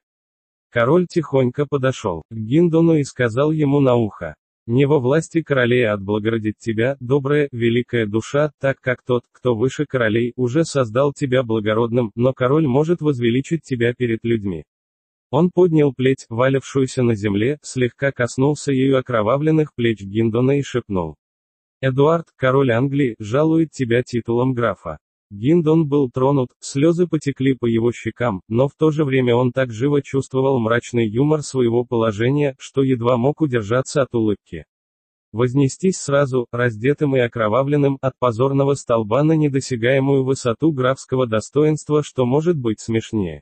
Король тихонько подошел к Гиндону и сказал ему на ухо: не во власти королей отблагодарить тебя, добрая, великая душа, так как тот, кто выше королей, уже создал тебя благородным, но король может возвеличить тебя перед людьми. Он поднял плеть, валявшуюся на земле, слегка коснулся ею окровавленных плеч Гиндона и шепнул: Эдуард, король Англии, жалует тебя титулом графа. Гиндон был тронут, слезы потекли по его щекам, но в то же время он так живо чувствовал мрачный юмор своего положения, что едва мог удержаться от улыбки. Вознестись сразу, раздетым и окровавленным, от позорного столба на недосягаемую высоту графского достоинства, что может быть смешнее.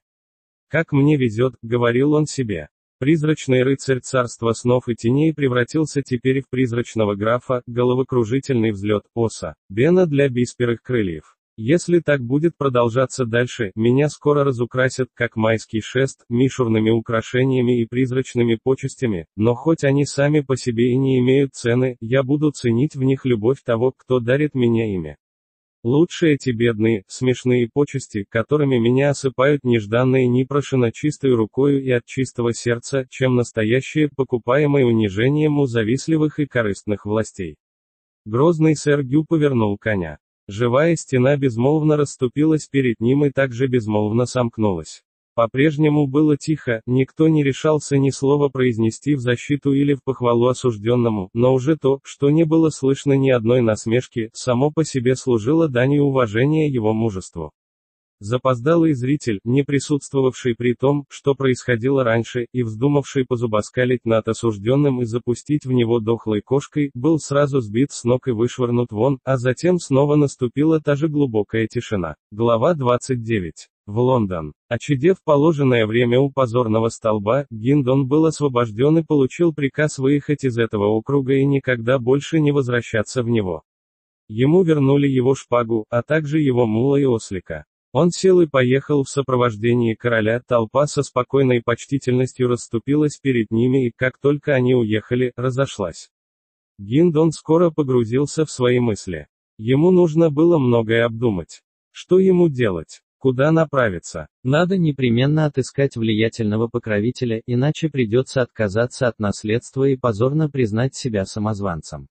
«Как мне везет», — говорил он себе. Призрачный рыцарь царства снов и теней превратился теперь в призрачного графа, головокружительный взлет оса Бена для бисперых крыльев. Если так будет продолжаться дальше, меня скоро разукрасят, как майский шест, мишурными украшениями и призрачными почестями, но хоть они сами по себе и не имеют цены, я буду ценить в них любовь того, кто дарит меня ими. Лучше эти бедные, смешные почести, которыми меня осыпают нежданные непрошено чистой рукою и от чистого сердца, чем настоящие, покупаемые унижением у завистливых и корыстных властей. Грозный сэр Гю повернул коня. Живая стена безмолвно расступилась перед ним и также безмолвно сомкнулась. По-прежнему было тихо, никто не решался ни слова произнести в защиту или в похвалу осужденному, но уже то, что не было слышно ни одной насмешки, само по себе служило данью уважения его мужеству. Запоздалый зритель, не присутствовавший при том, что происходило раньше, и вздумавший позубоскалить над осужденным и запустить в него дохлой кошкой, был сразу сбит с ног и вышвырнут вон, а затем снова наступила та же глубокая тишина. Глава двадцать девять. В Лондон. Отсидев положенное время у позорного столба, Гиндон был освобожден и получил приказ выехать из этого округа и никогда больше не возвращаться в него. Ему вернули его шпагу, а также его мула и ослика. Он сел и поехал в сопровождении короля, толпа со спокойной почтительностью расступилась перед ними и, как только они уехали, разошлась. Гиндон скоро погрузился в свои мысли. Ему нужно было многое обдумать. Что ему делать? Куда направиться? Надо непременно отыскать влиятельного покровителя, иначе придется отказаться от наследства и позорно признать себя самозванцем.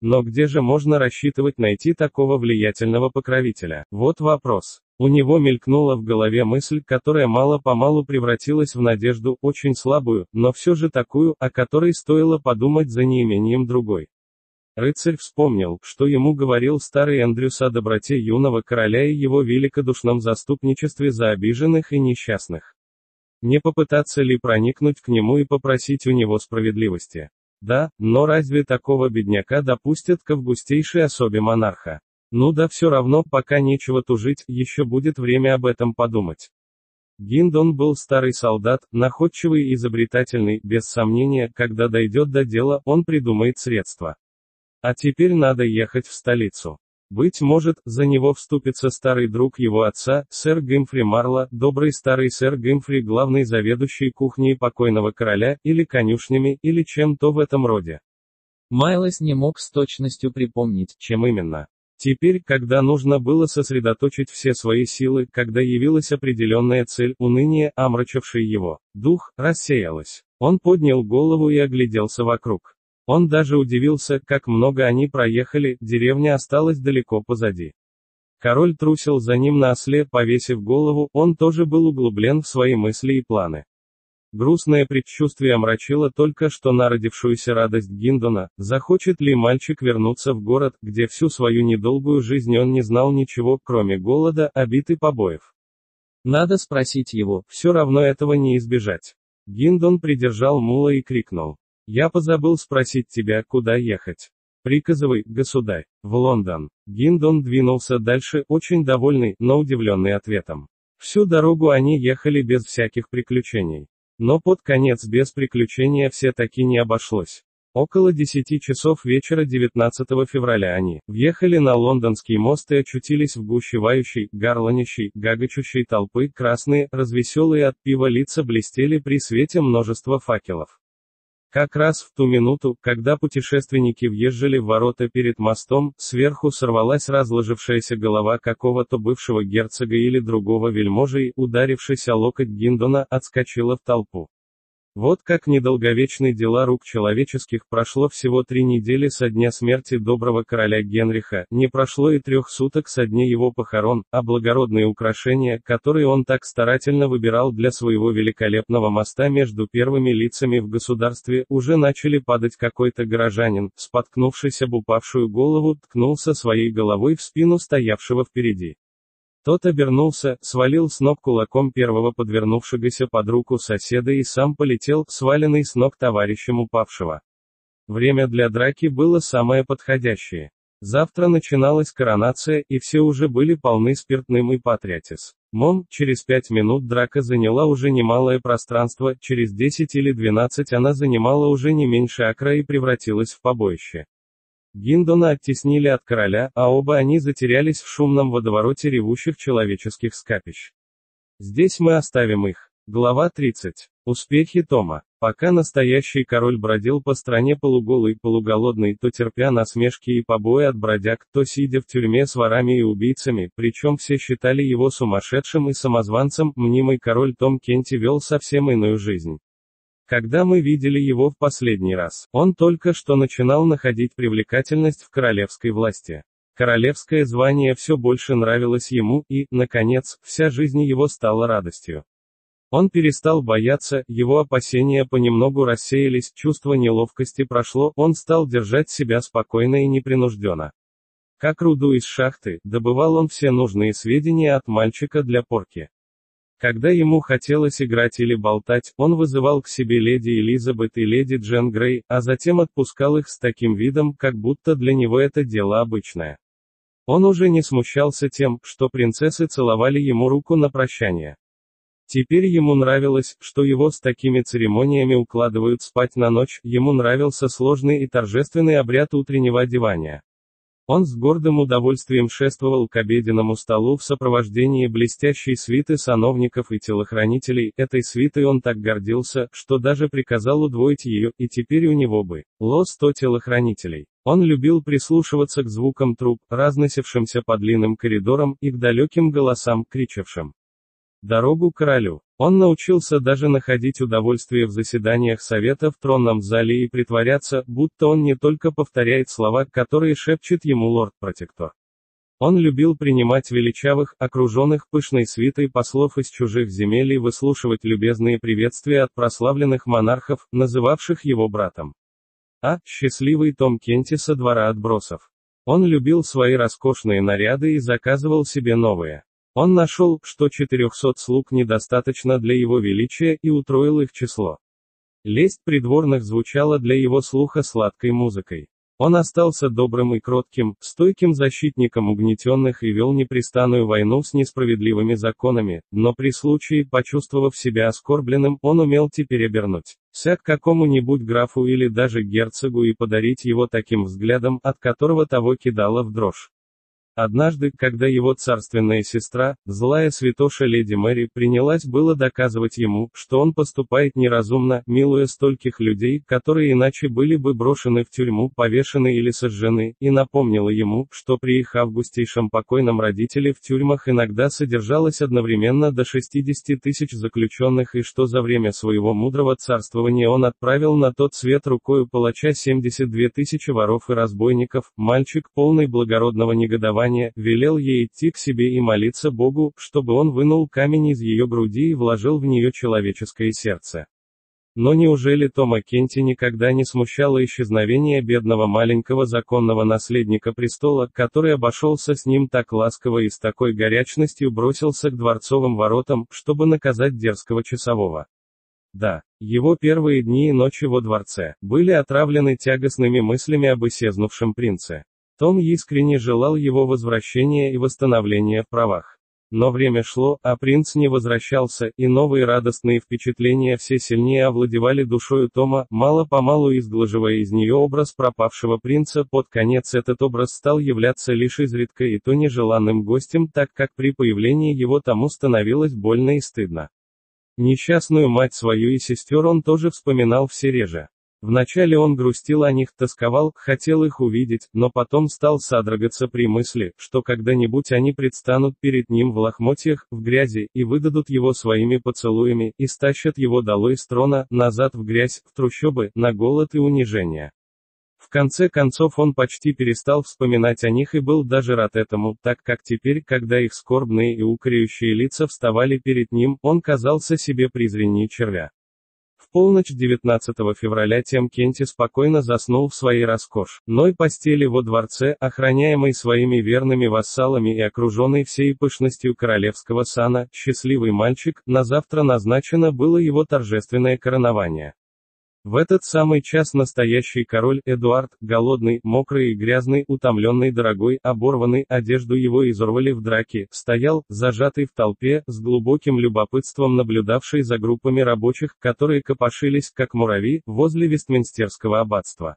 Но где же можно рассчитывать найти такого влиятельного покровителя? Вот вопрос. У него мелькнула в голове мысль, которая мало-помалу превратилась в надежду, очень слабую, но все же такую, о которой стоило подумать за неимением другой. Рыцарь вспомнил, что ему говорил старый Эндрюс о доброте юного короля и его великодушном заступничестве за обиженных и несчастных. Не попытаться ли проникнуть к нему и попросить у него справедливости? Да, но разве такого бедняка допустят к августейшей особе монарха? Ну да все равно, пока нечего тужить, еще будет время об этом подумать. Гиндон был старый солдат, находчивый и изобретательный, без сомнения, когда дойдет до дела, он придумает средства. А теперь надо ехать в столицу. Быть может, за него вступится старый друг его отца, сэр Гимфри Марло, добрый старый сэр Гимфри, главный заведующий кухней покойного короля, или конюшнями, или чем-то в этом роде. Майлз не мог с точностью припомнить, чем именно. Теперь, когда нужно было сосредоточить все свои силы, когда явилась определенная цель, уныние, омрачавший его дух, рассеялось. Он поднял голову и огляделся вокруг. Он даже удивился, как много они проехали, деревня осталась далеко позади. Король трусил за ним на осле, повесив голову, он тоже был углублен в свои мысли и планы. Грустное предчувствие омрачило только что народившуюся радость Гиндона, захочет ли мальчик вернуться в город, где всю свою недолгую жизнь он не знал ничего, кроме голода, обид и побоев. Надо спросить его, все равно этого не избежать. Гиндон придержал мула и крикнул. Я позабыл спросить тебя, куда ехать. Приказывай, государь, в Лондон. Гиндон двинулся дальше, очень довольный, но удивленный ответом. Всю дорогу они ехали без всяких приключений. Но под конец без приключения все-таки не обошлось. Около десяти часов вечера девятнадцатого февраля они въехали на Лондонский мост и очутились в гущевающей, гарланящей, гагочущей толпы. Красные, развеселые от пива лица блестели при свете множества факелов. Как раз в ту минуту, когда путешественники въезжали в ворота перед мостом, сверху сорвалась разложившаяся голова какого-то бывшего герцога или другого вельможи и, ударившись о локоть Гиндона, отскочила в толпу. Вот как недолговечны дела рук человеческих. Прошло всего три недели со дня смерти доброго короля Генриха, не прошло и трех суток со дня его похорон, а благородные украшения, которые он так старательно выбирал для своего великолепного моста между первыми лицами в государстве, уже начали падать. Какой-то горожанин, споткнувшись об упавшую голову, ткнулся своей головой в спину стоявшего впереди. Тот обернулся, свалил с ног кулаком первого подвернувшегося под руку соседа и сам полетел, сваленный с ног товарищем упавшего. Время для драки было самое подходящее. Завтра начиналась коронация, и все уже были полны спиртным и патриотизмом. Мом, через пять минут драка заняла уже немалое пространство, через десять или двенадцать она занимала уже не меньше акра и превратилась в побоище. Гиндона оттеснили от короля, а оба они затерялись в шумном водовороте ревущих человеческих скапищ. Здесь мы оставим их. Глава тридцать. Успехи Тома. Пока настоящий король бродил по стране полуголый, полуголодный, то терпя насмешки и побои от бродяг, то сидя в тюрьме с ворами и убийцами, причем все считали его сумасшедшим и самозванцем, мнимый король Том Кенти вел совсем иную жизнь. Когда мы видели его в последний раз, он только что начинал находить привлекательность в королевской власти. Королевское звание все больше нравилось ему, и, наконец, вся жизнь его стала радостью. Он перестал бояться, его опасения понемногу рассеялись, чувство неловкости прошло, он стал держать себя спокойно и непринужденно. Как руду из шахты, добывал он все нужные сведения от мальчика для порки. Когда ему хотелось играть или болтать, он вызывал к себе леди Элизабет и леди Джен Грей, а затем отпускал их с таким видом, как будто для него это дело обычное. Он уже не смущался тем, что принцессы целовали ему руку на прощание. Теперь ему нравилось, что его с такими церемониями укладывают спать на ночь, ему нравился сложный и торжественный обряд утреннего одевания. Он с гордым удовольствием шествовал к обеденному столу в сопровождении блестящей свиты сановников и телохранителей, этой свитой он так гордился, что даже приказал удвоить ее, и теперь у него бы ло сто телохранителей. Он любил прислушиваться к звукам труб, разносившимся по длинным коридорам, и к далеким голосам, кричавшим «Дорогу королю». Он научился даже находить удовольствие в заседаниях совета в тронном зале и притворяться, будто он не только повторяет слова, которые шепчет ему лорд-протектор. Он любил принимать величавых, окруженных пышной свитой послов из чужих земель и выслушивать любезные приветствия от прославленных монархов, называвших его братом. А, счастливый Том Кенти со двора отбросов. Он любил свои роскошные наряды и заказывал себе новые. Он нашел, что четырехсот слуг недостаточно для его величия, и утроил их число. Лесть придворных звучала для его слуха сладкой музыкой. Он остался добрым и кротким, стойким защитником угнетенных и вел непрестанную войну с несправедливыми законами, но при случае, почувствовав себя оскорбленным, он умел теперь обернуть к какому-нибудь графу или даже герцогу и подарить его таким взглядом, от которого того кидало в дрожь. Однажды, когда его царственная сестра, злая святоша леди Мэри, принялась было доказывать ему, что он поступает неразумно, милуя стольких людей, которые иначе были бы брошены в тюрьму, повешены или сожжены, и напомнила ему, что при их августейшем покойном родителе в тюрьмах иногда содержалось одновременно до шестидесяти тысяч заключенных и что за время своего мудрого царствования он отправил на тот свет рукою палача семьдесят две тысячи воров и разбойников. Мальчик, полный благородного негодования, велел ей идти к себе и молиться Богу, чтобы он вынул камень из ее груди и вложил в нее человеческое сердце. Но неужели Тома Кенти никогда не смущало исчезновение бедного маленького законного наследника престола, который обошелся с ним так ласково и с такой горячностью бросился к дворцовым воротам, чтобы наказать дерзкого часового? Да, его первые дни и ночи во дворце были отравлены тягостными мыслями об исчезнувшем принце. Том искренне желал его возвращения и восстановления в правах. Но время шло, а принц не возвращался, и новые радостные впечатления все сильнее овладевали душою Тома, мало-помалу изглаживая из нее образ пропавшего принца. Под конец этот образ стал являться лишь изредка и то нежеланным гостем, так как при появлении его тому становилось больно и стыдно. Несчастную мать свою и сестер он тоже вспоминал все реже. Вначале он грустил о них, тосковал, хотел их увидеть, но потом стал содрогаться при мысли, что когда-нибудь они предстанут перед ним в лохмотьях, в грязи, и выдадут его своими поцелуями, и стащат его долой с трона, назад в грязь, в трущобы, на голод и унижение. В конце концов он почти перестал вспоминать о них и был даже рад этому, так как теперь, когда их скорбные и укоряющие лица вставали перед ним, он казался себе презреннее червя. В полночь девятнадцатого февраля Том Кенти спокойно заснул в своей роскошной постели во дворце, охраняемый своими верными вассалами и окруженный всей пышностью королевского сана. Счастливый мальчик, назавтра назначено было его торжественное коронование. В этот самый час настоящий король Эдуард, голодный, мокрый и грязный, утомленный дорогой, оборванный, одежду его изорвали в драке, стоял, зажатый в толпе, с глубоким любопытством наблюдавший за группами рабочих, которые копошились, как муравьи, возле Вестминстерского аббатства.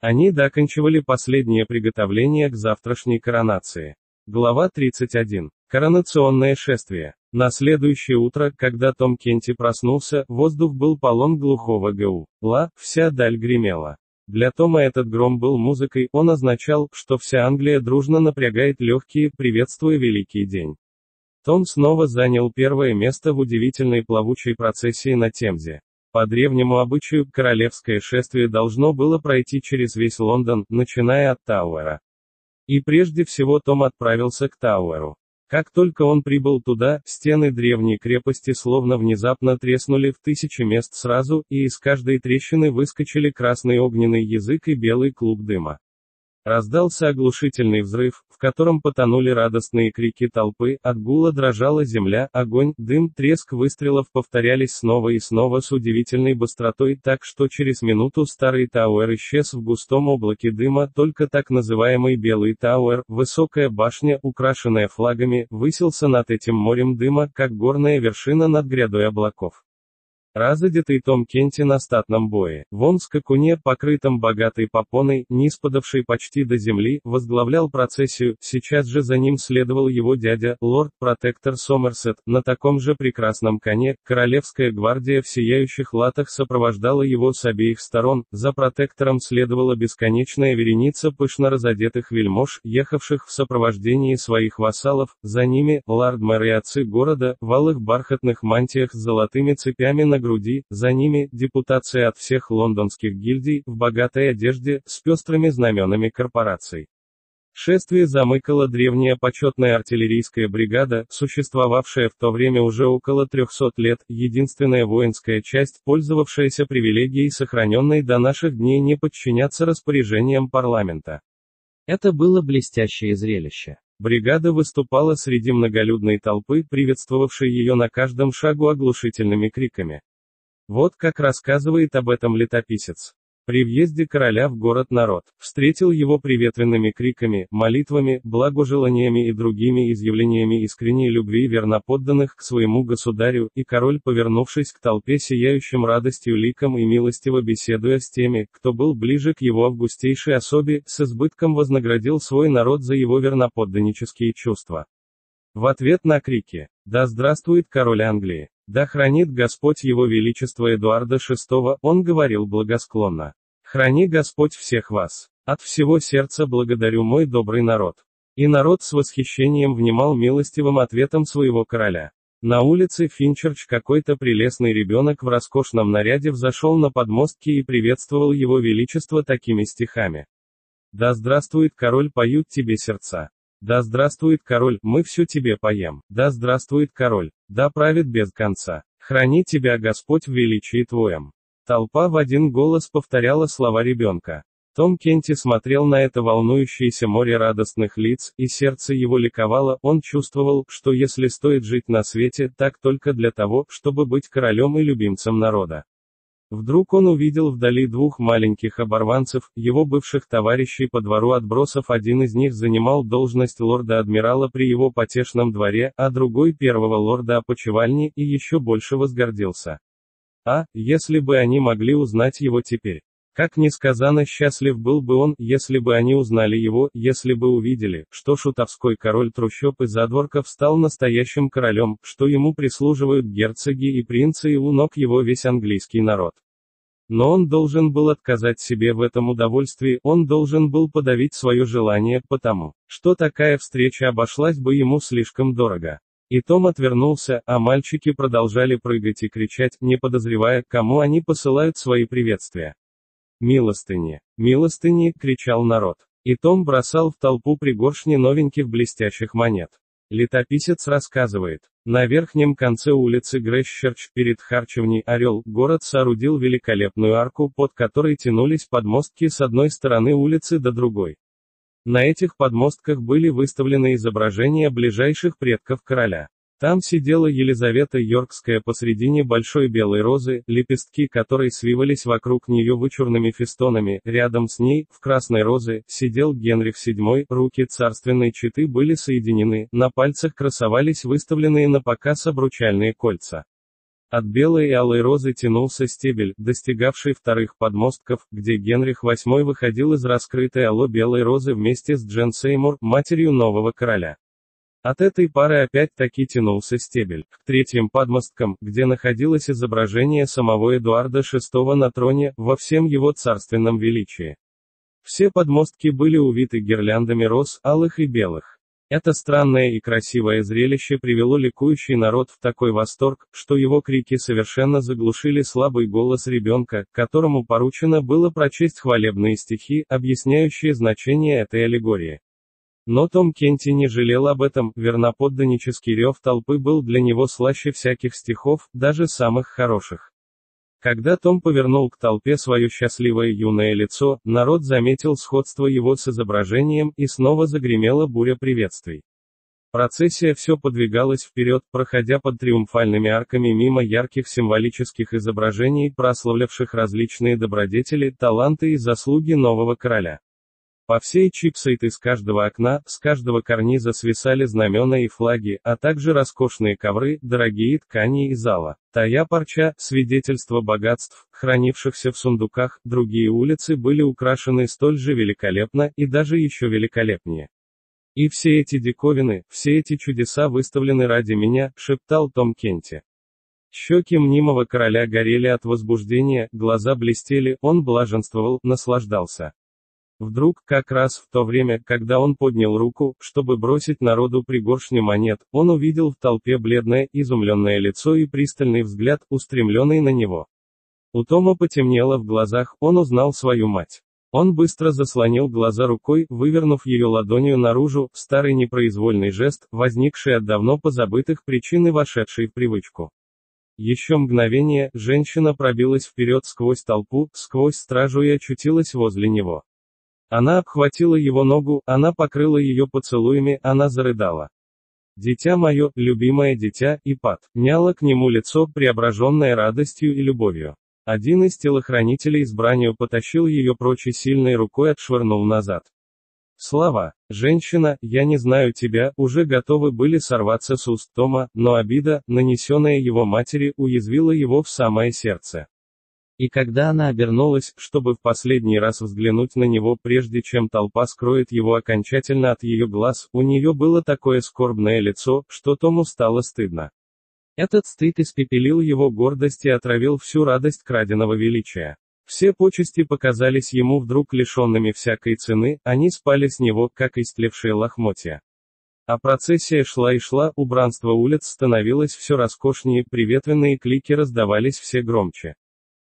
Они доканчивали последнее приготовление к завтрашней коронации. Глава тридцать один. Коронационное шествие. На следующее утро, когда Том Кенти проснулся, воздух был полон глухого гул. Ла, вся даль гремела. Для Тома этот гром был музыкой, он означал, что вся Англия дружно напрягает легкие, приветствуя великий день. Том снова занял первое место в удивительной плавучей процессии на Темзе. По древнему обычаю, королевское шествие должно было пройти через весь Лондон, начиная от Тауэра. И прежде всего Том отправился к Тауэру. Как только он прибыл туда, стены древней крепости словно внезапно треснули в тысячи мест сразу, и из каждой трещины выскочили красный огненный язык и белый клуб дыма. Раздался оглушительный взрыв, в котором потонули радостные крики толпы, от гула дрожала земля, огонь, дым, треск выстрелов повторялись снова и снова с удивительной быстротой, так что через минуту старый Тауэр исчез в густом облаке дыма, только так называемый Белый Тауэр, высокая башня, украшенная флагами, высился над этим морем дыма, как горная вершина над грядой облаков. Разодетый Том Кенти на статном бое, вон скакуне, покрытом богатой попоной, ниспадавшей почти до земли, возглавлял процессию, сейчас же за ним следовал его дядя, лорд-протектор Сомерсет, на таком же прекрасном коне, королевская гвардия в сияющих латах сопровождала его с обеих сторон, за протектором следовала бесконечная вереница пышно разодетых вельмож, ехавших в сопровождении своих вассалов, за ними, лорд-мэр и отцы города, в алых бархатных мантиях с золотыми цепями на груди, за ними, депутация от всех лондонских гильдий, в богатой одежде, с пестрыми знаменами корпораций. Шествие замыкала древняя почетная артиллерийская бригада, существовавшая в то время уже около трёхсот лет, единственная воинская часть, пользовавшаяся привилегией, сохраненной до наших дней, не подчиняться распоряжениям парламента. Это было блестящее зрелище. Бригада выступала среди многолюдной толпы, приветствовавшей ее на каждом шагу оглушительными криками. Вот как рассказывает об этом летописец. При въезде короля в город народ встретил его приветственными криками, молитвами, благожеланиями и другими изъявлениями искренней любви верноподданных к своему государю, и король, повернувшись к толпе сияющим радостью ликом и милостиво беседуя с теми, кто был ближе к его августейшей особе, с избытком вознаградил свой народ за его верноподданнические чувства. В ответ на крики «Да здравствует король Англии! Да хранит Господь его величество Эдуарда шестого», он говорил благосклонно: «Храни Господь всех вас! От всего сердца благодарю мой добрый народ!» И народ с восхищением внимал милостивым ответом своего короля. На улице Финчерч какой-то прелестный ребенок в роскошном наряде взошел на подмостки и приветствовал его величество такими стихами: «Да здравствует король, поют тебе сердца! Да здравствует король, мы все тебе поем! Да здравствует король! Да правит без конца! Храни тебя Господь в величии твоем!» Толпа в один голос повторяла слова ребенка. Том Кенти смотрел на это волнующееся море радостных лиц, и сердце его ликовало. Он чувствовал, что если стоит жить на свете, так только для того, чтобы быть королем и любимцем народа. Вдруг он увидел вдали двух маленьких оборванцев, его бывших товарищей по двору отбросов. Один из них занимал должность лорда-адмирала при его потешном дворе, а другой — первого лорда опочивальни, и еще больше возгордился. А если бы они могли узнать его теперь! Как несказанно счастлив был бы он, если бы они узнали его, если бы увидели, что шутовской король трущоб и задворков стал настоящим королем, что ему прислуживают герцоги и принцы, и у ног его весь английский народ. Но он должен был отказать себе в этом удовольствии, он должен был подавить свое желание, потому что такая встреча обошлась бы ему слишком дорого. И Том отвернулся, а мальчики продолжали прыгать и кричать, не подозревая, кому они посылают свои приветствия. «Милостыни! Милостыни!» — кричал народ. И Том бросал в толпу пригоршни новеньких блестящих монет. Летописец рассказывает: на верхнем конце улицы Грэсчерч, перед харчевней «Орел», город соорудил великолепную арку, под которой тянулись подмостки с одной стороны улицы до другой. На этих подмостках были выставлены изображения ближайших предков короля. Там сидела Елизавета Йоркская посредине большой белой розы, лепестки которой свивались вокруг нее вычурными фестонами. Рядом с ней, в красной розе, сидел Генрих седьмой, руки царственной четы были соединены, на пальцах красовались выставленные на показ обручальные кольца. От белой и алой розы тянулся стебель, достигавший вторых подмостков, где Генрих восьмой выходил из раскрытой алой белой розы вместе с Джен Сеймур, матерью нового короля. От этой пары опять-таки тянулся стебель, к третьим подмосткам, где находилось изображение самого Эдуарда шестого на троне, во всем его царственном величии. Все подмостки были увиты гирляндами роз, алых и белых. Это странное и красивое зрелище привело ликующий народ в такой восторг, что его крики совершенно заглушили слабый голос ребенка, которому поручено было прочесть хвалебные стихи, объясняющие значение этой аллегории. Но Том Кенти не жалел об этом, верноподданнический рев толпы был для него слаще всяких стихов, даже самых хороших. Когда Том повернул к толпе свое счастливое юное лицо, народ заметил сходство его с изображением, и снова загремела буря приветствий. Процессия все подвигалась вперед, проходя под триумфальными арками мимо ярких символических изображений, прославлявших различные добродетели, таланты и заслуги нового короля. По всей Чипсайд из каждого окна, с каждого карниза свисали знамена и флаги, а также роскошные ковры, дорогие ткани и зала, тая парча, свидетельства богатств, хранившихся в сундуках. Другие улицы были украшены столь же великолепно, и даже еще великолепнее. «И все эти диковины, все эти чудеса выставлены ради меня», — шептал Том Кенти. Щеки мнимого короля горели от возбуждения, глаза блестели, он блаженствовал, наслаждался. Вдруг, как раз в то время, когда он поднял руку, чтобы бросить народу пригоршню монет, он увидел в толпе бледное, изумленное лицо и пристальный взгляд, устремленный на него. У Тома потемнело в глазах, он узнал свою мать. Он быстро заслонил глаза рукой, вывернув ее ладонью наружу, старый непроизвольный жест, возникший от давно позабытых причин и вошедший в привычку. Еще мгновение, женщина пробилась вперед сквозь толпу, сквозь стражу и очутилась возле него. Она обхватила его ногу, она покрыла ее поцелуями, она зарыдала. «Дитя мое, любимое дитя», и подняла к нему лицо, преображенное радостью и любовью. Один из телохранителей с бранью потащил ее прочь и сильной рукой отшвырнул назад. Слова «женщина, я не знаю тебя» уже готовы были сорваться с уст Тома, но обида, нанесенная его матери, уязвила его в самое сердце. И когда она обернулась, чтобы в последний раз взглянуть на него, прежде чем толпа скроет его окончательно от ее глаз, у нее было такое скорбное лицо, что Тому стало стыдно. Этот стыд испепелил его гордость и отравил всю радость краденого величия. Все почести показались ему вдруг лишенными всякой цены, они спали с него, как истлевшие лохмотья. А процессия шла и шла, убранство улиц становилось все роскошнее, приветственные клики раздавались все громче.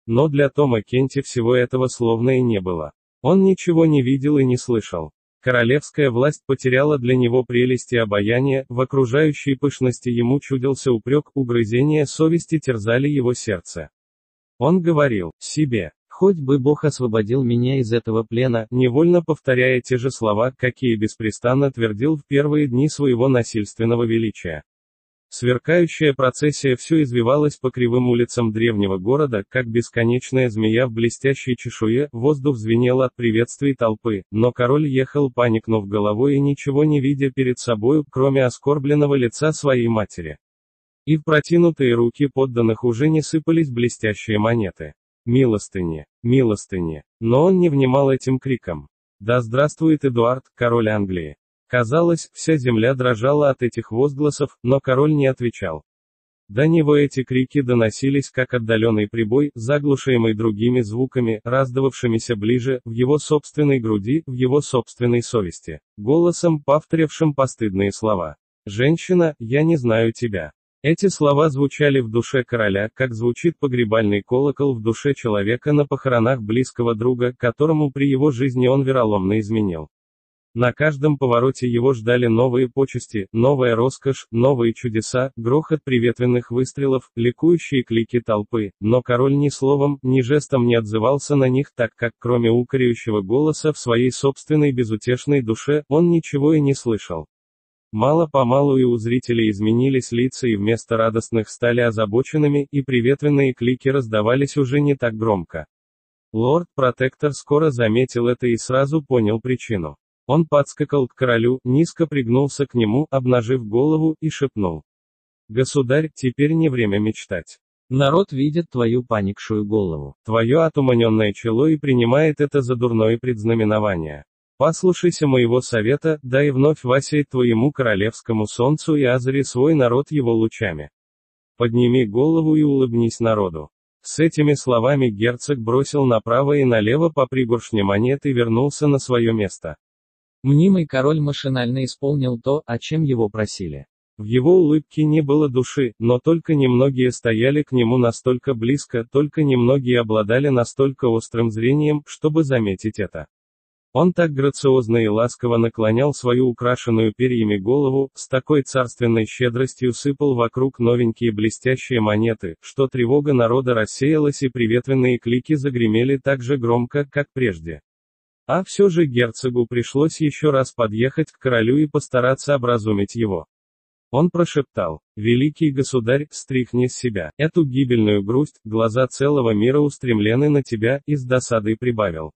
Но для Тома Кенти всего этого словно и не было. Он ничего не видел и не слышал. Королевская власть потеряла для него прелесть и обаяние, в окружающей пышности ему чудился упрек, угрызения совести терзали его сердце. Он говорил себе: «Хоть бы Бог освободил меня из этого плена», невольно повторяя те же слова, какие беспрестанно твердил в первые дни своего насильственного величия. Сверкающая процессия все извивалась по кривым улицам древнего города, как бесконечная змея в блестящей чешуе, воздух звенел от приветствий толпы, но король ехал, поникнув головой и ничего не видя перед собою, кроме оскорбленного лица своей матери. И в протянутые руки подданных уже не сыпались блестящие монеты. «Милостыни! Милостыни!» Но он не внимал этим крикам. «Да здравствует Эдуард, король Англии!» Казалось, вся земля дрожала от этих возгласов, но король не отвечал. До него эти крики доносились как отдаленный прибой, заглушаемый другими звуками, раздававшимися ближе, в его собственной груди, в его собственной совести, голосом, повторявшим постыдные слова. «Женщина, я не знаю тебя». Эти слова звучали в душе короля, как звучит погребальный колокол в душе человека на похоронах близкого друга, которому при его жизни он вероломно изменил. На каждом повороте его ждали новые почести, новая роскошь, новые чудеса, грохот приветственных выстрелов, ликующие клики толпы, но король ни словом, ни жестом не отзывался на них, так как кроме укоряющего голоса в своей собственной безутешной душе, он ничего и не слышал. Мало-помалу и у зрителей изменились лица, и вместо радостных стали озабоченными, и приветственные клики раздавались уже не так громко. Лорд-протектор скоро заметил это и сразу понял причину. Он подскакал к королю, низко пригнулся к нему, обнажив голову, и шепнул: «Государь, теперь не время мечтать. Народ видит твою поникшую голову, твое отуманенное чело и принимает это за дурное предзнаменование. Послушайся моего совета, дай вновь воссиять твоему королевскому солнцу и озари свой народ его лучами. Подними голову и улыбнись народу». С этими словами герцог бросил направо и налево по пригоршне монет и вернулся на свое место. Мнимый король машинально исполнил то, о чем его просили. В его улыбке не было души, но только немногие стояли к нему настолько близко, только немногие обладали настолько острым зрением, чтобы заметить это. Он так грациозно и ласково наклонял свою украшенную перьями голову, с такой царственной щедростью сыпал вокруг новенькие блестящие монеты, что тревога народа рассеялась и приветственные клики загремели так же громко, как прежде. А все же герцогу пришлось еще раз подъехать к королю и постараться образумить его. Он прошептал: «Великий государь, стряхни с себя эту гибельную грусть, глаза целого мира устремлены на тебя», и с досадой прибавил: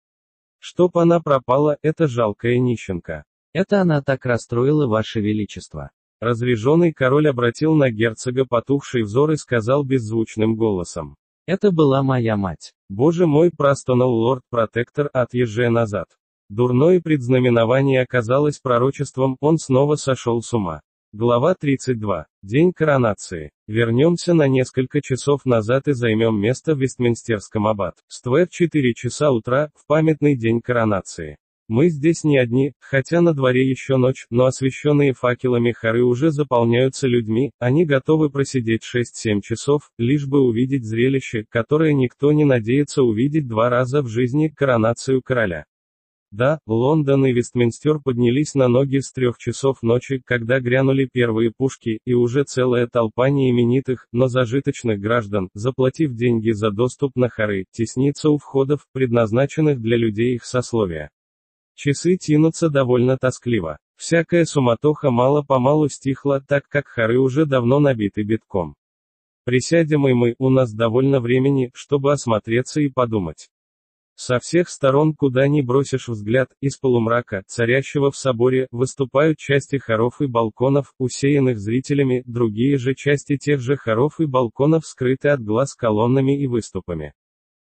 «Чтоб она пропала, эта жалкая нищенка. Это она так расстроила ваше величество». Разряженный король обратил на герцога потухший взор и сказал беззвучным голосом: «Это была моя мать». «Боже мой!» – простонал лорд-протектор, отъезжая назад. Дурное предзнаменование оказалось пророчеством, он снова сошел с ума. Глава тридцать два. День коронации. Вернемся на несколько часов назад и займем место в Вестминстерском аббатстве в четыре часа утра, в памятный день коронации. Мы здесь не одни, хотя на дворе еще ночь, но освещенные факелами хоры уже заполняются людьми, они готовы просидеть шесть-семь часов, лишь бы увидеть зрелище, которое никто не надеется увидеть два раза в жизни – коронацию короля. Да, Лондон и Вестминстер поднялись на ноги с трех часов ночи, когда грянули первые пушки, и уже целая толпа неименитых, но зажиточных граждан, заплатив деньги за доступ на хоры, теснится у входов, предназначенных для людей их сословия. Часы тянутся довольно тоскливо. Всякая суматоха мало-помалу стихла, так как хоры уже давно набиты битком. Присядем и мы, у нас довольно времени, чтобы осмотреться и подумать. Со всех сторон, куда ни бросишь взгляд, из полумрака, царящего в соборе, выступают части хоров и балконов, усеянных зрителями, другие же части тех же хоров и балконов скрыты от глаз колоннами и выступами.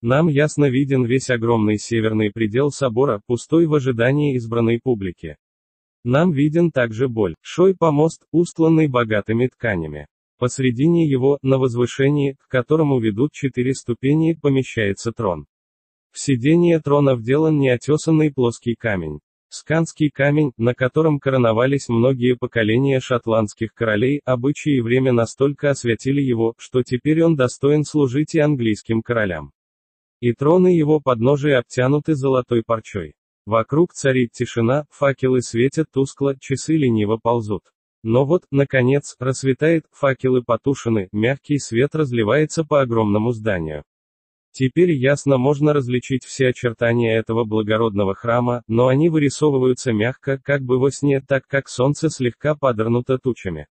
Нам ясно виден весь огромный северный предел собора, пустой в ожидании избранной публики. Нам виден также большой помост, устланный богатыми тканями. Посредине его, на возвышении, к которому ведут четыре ступени, помещается трон. В сиденье трона вделан неотесанный плоский камень. Сканский камень, на котором короновались многие поколения шотландских королей, обычаи и время настолько освятили его, что теперь он достоин служить и английским королям. И троны его подножия обтянуты золотой парчой. Вокруг царит тишина, факелы светят тускло, часы лениво ползут. Но вот, наконец, рассветает, факелы потушены, мягкий свет разливается по огромному зданию. Теперь ясно можно различить все очертания этого благородного храма, но они вырисовываются мягко, как бы во сне, так как солнце слегка подернуто тучами.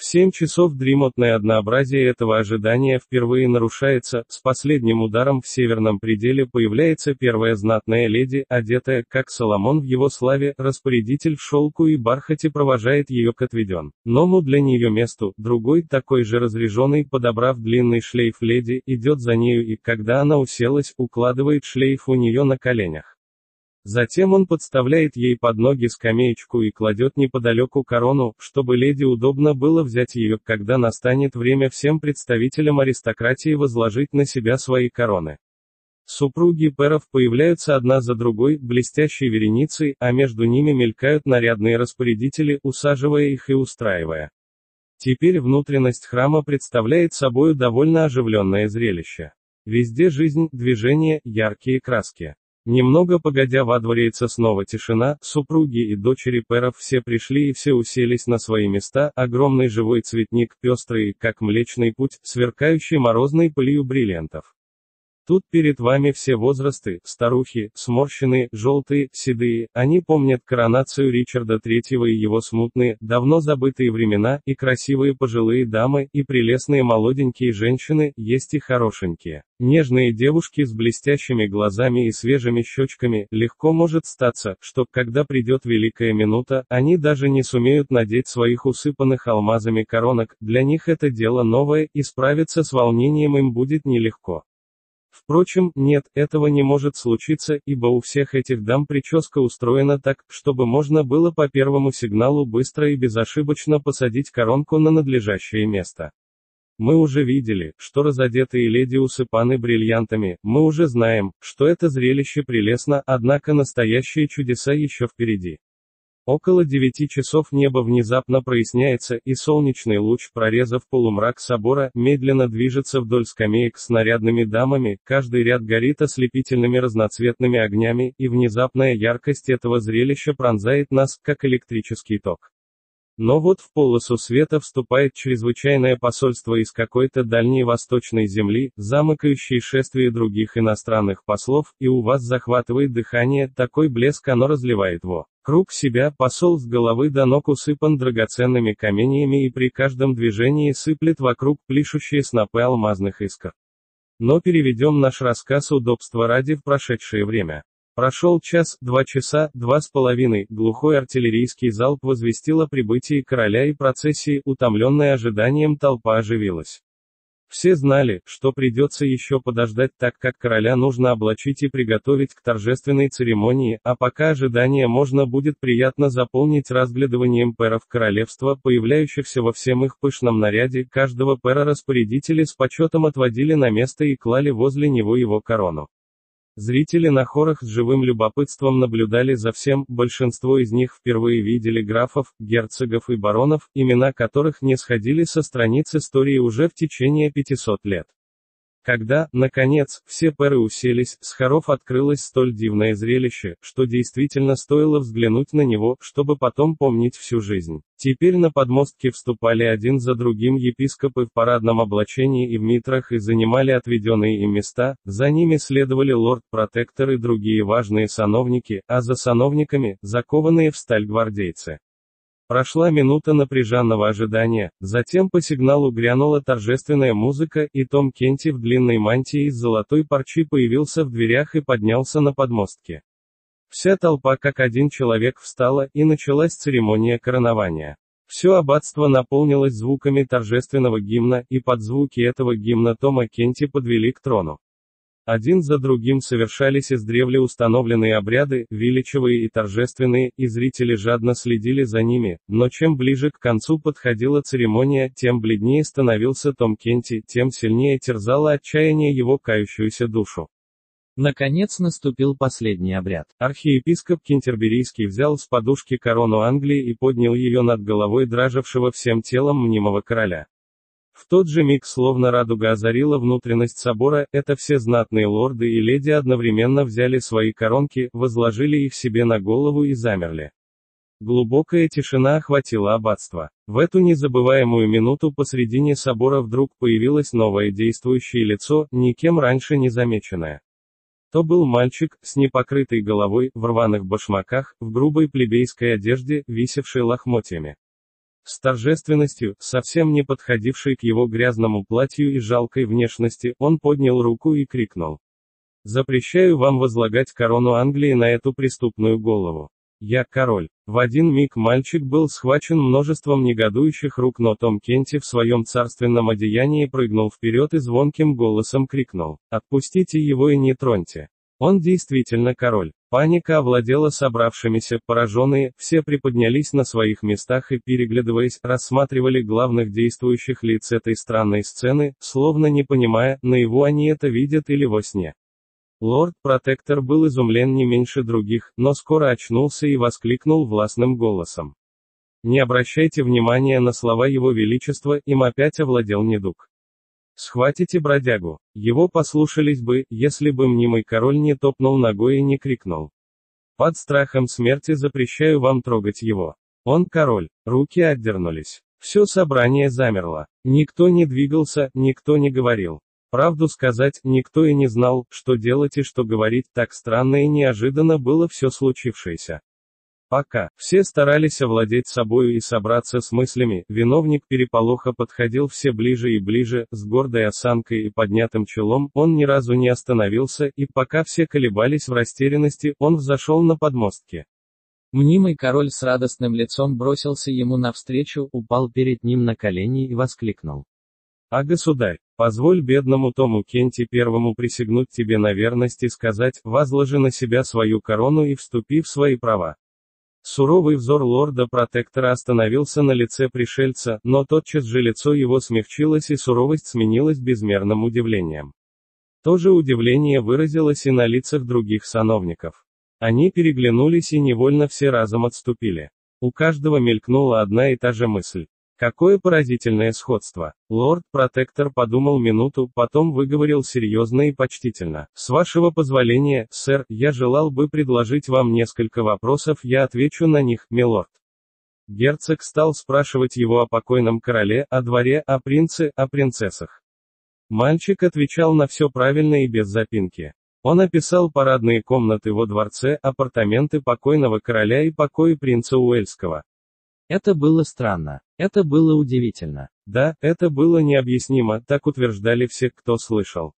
В семь часов дремотное однообразие этого ожидания впервые нарушается, с последним ударом в северном пределе появляется первая знатная леди, одетая, как Соломон в его славе, распорядитель в шелку и бархате провожает ее к отведенному для нее месту, другой, такой же разряженный, подобрав длинный шлейф леди, идет за нею и, когда она уселась, укладывает шлейф у нее на коленях. Затем он подставляет ей под ноги скамеечку и кладет неподалеку корону, чтобы леди удобно было взять ее, когда настанет время всем представителям аристократии возложить на себя свои короны. Супруги пэров появляются одна за другой, блестящей вереницей, а между ними мелькают нарядные распорядители, усаживая их и устраивая. Теперь внутренность храма представляет собою довольно оживленное зрелище. Везде жизнь, движение, яркие краски. Немного погодя водворяется снова тишина, супруги и дочери пэров все пришли и все уселись на свои места, огромный живой цветник, пестрый, как Млечный Путь, сверкающий морозной пылью бриллиантов. Тут перед вами все возрасты, старухи, сморщенные, желтые, седые, они помнят коронацию Ричарда третьего и его смутные, давно забытые времена, и красивые пожилые дамы, и прелестные молоденькие женщины, есть и хорошенькие. Нежные девушки с блестящими глазами и свежими щечками, легко может статься, что, когда придет великая минута, они даже не сумеют надеть своих усыпанных алмазами коронок, для них это дело новое, и справиться с волнением им будет нелегко. Впрочем, нет, этого не может случиться, ибо у всех этих дам прическа устроена так, чтобы можно было по первому сигналу быстро и безошибочно посадить коронку на надлежащее место. Мы уже видели, что разодетые леди усыпаны бриллиантами, мы уже знаем, что это зрелище прелестно, однако настоящие чудеса еще впереди. Около девяти часов небо внезапно проясняется, и солнечный луч, прорезав полумрак собора, медленно движется вдоль скамеек с нарядными дамами, каждый ряд горит ослепительными разноцветными огнями, и внезапная яркость этого зрелища пронзает нас, как электрический ток. Но вот в полосу света вступает чрезвычайное посольство из какой-то дальней восточной земли, замыкающей шествие других иностранных послов, и у вас захватывает дыхание, такой блеск оно разливает во круг себя, посол с головы до ног усыпан драгоценными каменьями и при каждом движении сыплет вокруг пляшущие снопы алмазных искр. Но переведем наш рассказ удобства ради в прошедшее время. Прошел час, два часа, два с половиной, глухой артиллерийский залп возвестил о прибытии короля и процессии, утомленная ожиданием толпа оживилась. Все знали, что придется еще подождать, так как короля нужно облачить и приготовить к торжественной церемонии, а пока ожидание можно будет приятно заполнить разглядыванием пэров королевства, появляющихся во всем их пышном наряде, каждого пэра распорядители с почетом отводили на место и клали возле него его корону. Зрители на хорах с живым любопытством наблюдали за всем, большинство из них впервые видели графов, герцогов и баронов, имена которых не сходили со страниц истории уже в течение пятисот лет. Когда, наконец, все пэры уселись, с хоров открылось столь дивное зрелище, что действительно стоило взглянуть на него, чтобы потом помнить всю жизнь. Теперь на подмостки вступали один за другим епископы в парадном облачении и в митрах и занимали отведенные им места, за ними следовали лорд-протектор и другие важные сановники, а за сановниками – закованные в сталь гвардейцы. Прошла минута напряженного ожидания, затем по сигналу грянула торжественная музыка, и Том Кенти в длинной мантии из золотой парчи появился в дверях и поднялся на подмостке. Вся толпа как один человек встала, и началась церемония коронования. Все аббатство наполнилось звуками торжественного гимна, и под звуки этого гимна Тома Кенти подвели к трону. Один за другим совершались издревле установленные обряды, величавые и торжественные, и зрители жадно следили за ними, но чем ближе к концу подходила церемония, тем бледнее становился Том Кенти, тем сильнее терзало отчаяние его кающуюся душу. Наконец наступил последний обряд. Архиепископ Кентерберийский взял с подушки корону Англии и поднял ее над головой дрожавшего всем телом мнимого короля. В тот же миг словно радуга озарила внутренность собора, это все знатные лорды и леди одновременно взяли свои коронки, возложили их себе на голову и замерли. Глубокая тишина охватила аббатство. В эту незабываемую минуту посредине собора вдруг появилось новое действующее лицо, никем раньше не замеченное. То был мальчик, с непокрытой головой, в рваных башмаках, в грубой плебейской одежде, висевшей лохмотьями. С торжественностью, совсем не подходившей к его грязному платью и жалкой внешности, он поднял руку и крикнул: «Запрещаю вам возлагать корону Англии на эту преступную голову. Я король». В один миг мальчик был схвачен множеством негодующих рук, но Том Кенти в своем царственном одеянии прыгнул вперед и звонким голосом крикнул: «Отпустите его и не троньте. Он действительно король». Паника овладела собравшимися, пораженные, все приподнялись на своих местах и, переглядываясь, рассматривали главных действующих лиц этой странной сцены, словно не понимая, наяву они это видят или во сне. Лорд-протектор был изумлен не меньше других, но скоро очнулся и воскликнул властным голосом: «Не обращайте внимания на слова его величества, им опять овладел недуг. Схватите бродягу». Его послушались бы, если бы мнимый король не топнул ногой и не крикнул: «Под страхом смерти запрещаю вам трогать его. Он король». Руки отдернулись. Все собрание замерло. Никто не двигался, никто не говорил. Правду сказать, никто и не знал, что делать и что говорить, так странно и неожиданно было все случившееся. Пока все старались овладеть собою и собраться с мыслями, виновник переполоха подходил все ближе и ближе, с гордой осанкой и поднятым челом, он ни разу не остановился, и пока все колебались в растерянности, он взошел на подмостки. Мнимый король с радостным лицом бросился ему навстречу, упал перед ним на колени и воскликнул: «А государь, позволь бедному Тому Кенти первому присягнуть тебе на верность и сказать: возложи на себя свою корону и вступи в свои права». Суровый взор лорда-протектора остановился на лице пришельца, но тотчас же лицо его смягчилось и суровость сменилась безмерным удивлением. То же удивление выразилось и на лицах других сановников. Они переглянулись и невольно все разом отступили. У каждого мелькнула одна и та же мысль: какое поразительное сходство. Лорд-протектор подумал минуту, потом выговорил серьезно и почтительно: «С вашего позволения, сэр, я желал бы предложить вам несколько вопросов, я отвечу на них, милорд». Герцог стал спрашивать его о покойном короле, о дворе, о принце, о принцессах. Мальчик отвечал на все правильно и без запинки. Он описал парадные комнаты во дворце, апартаменты покойного короля и покои принца Уэльского. Это было странно. Это было удивительно. Да, это было необъяснимо, так утверждали все, кто слышал.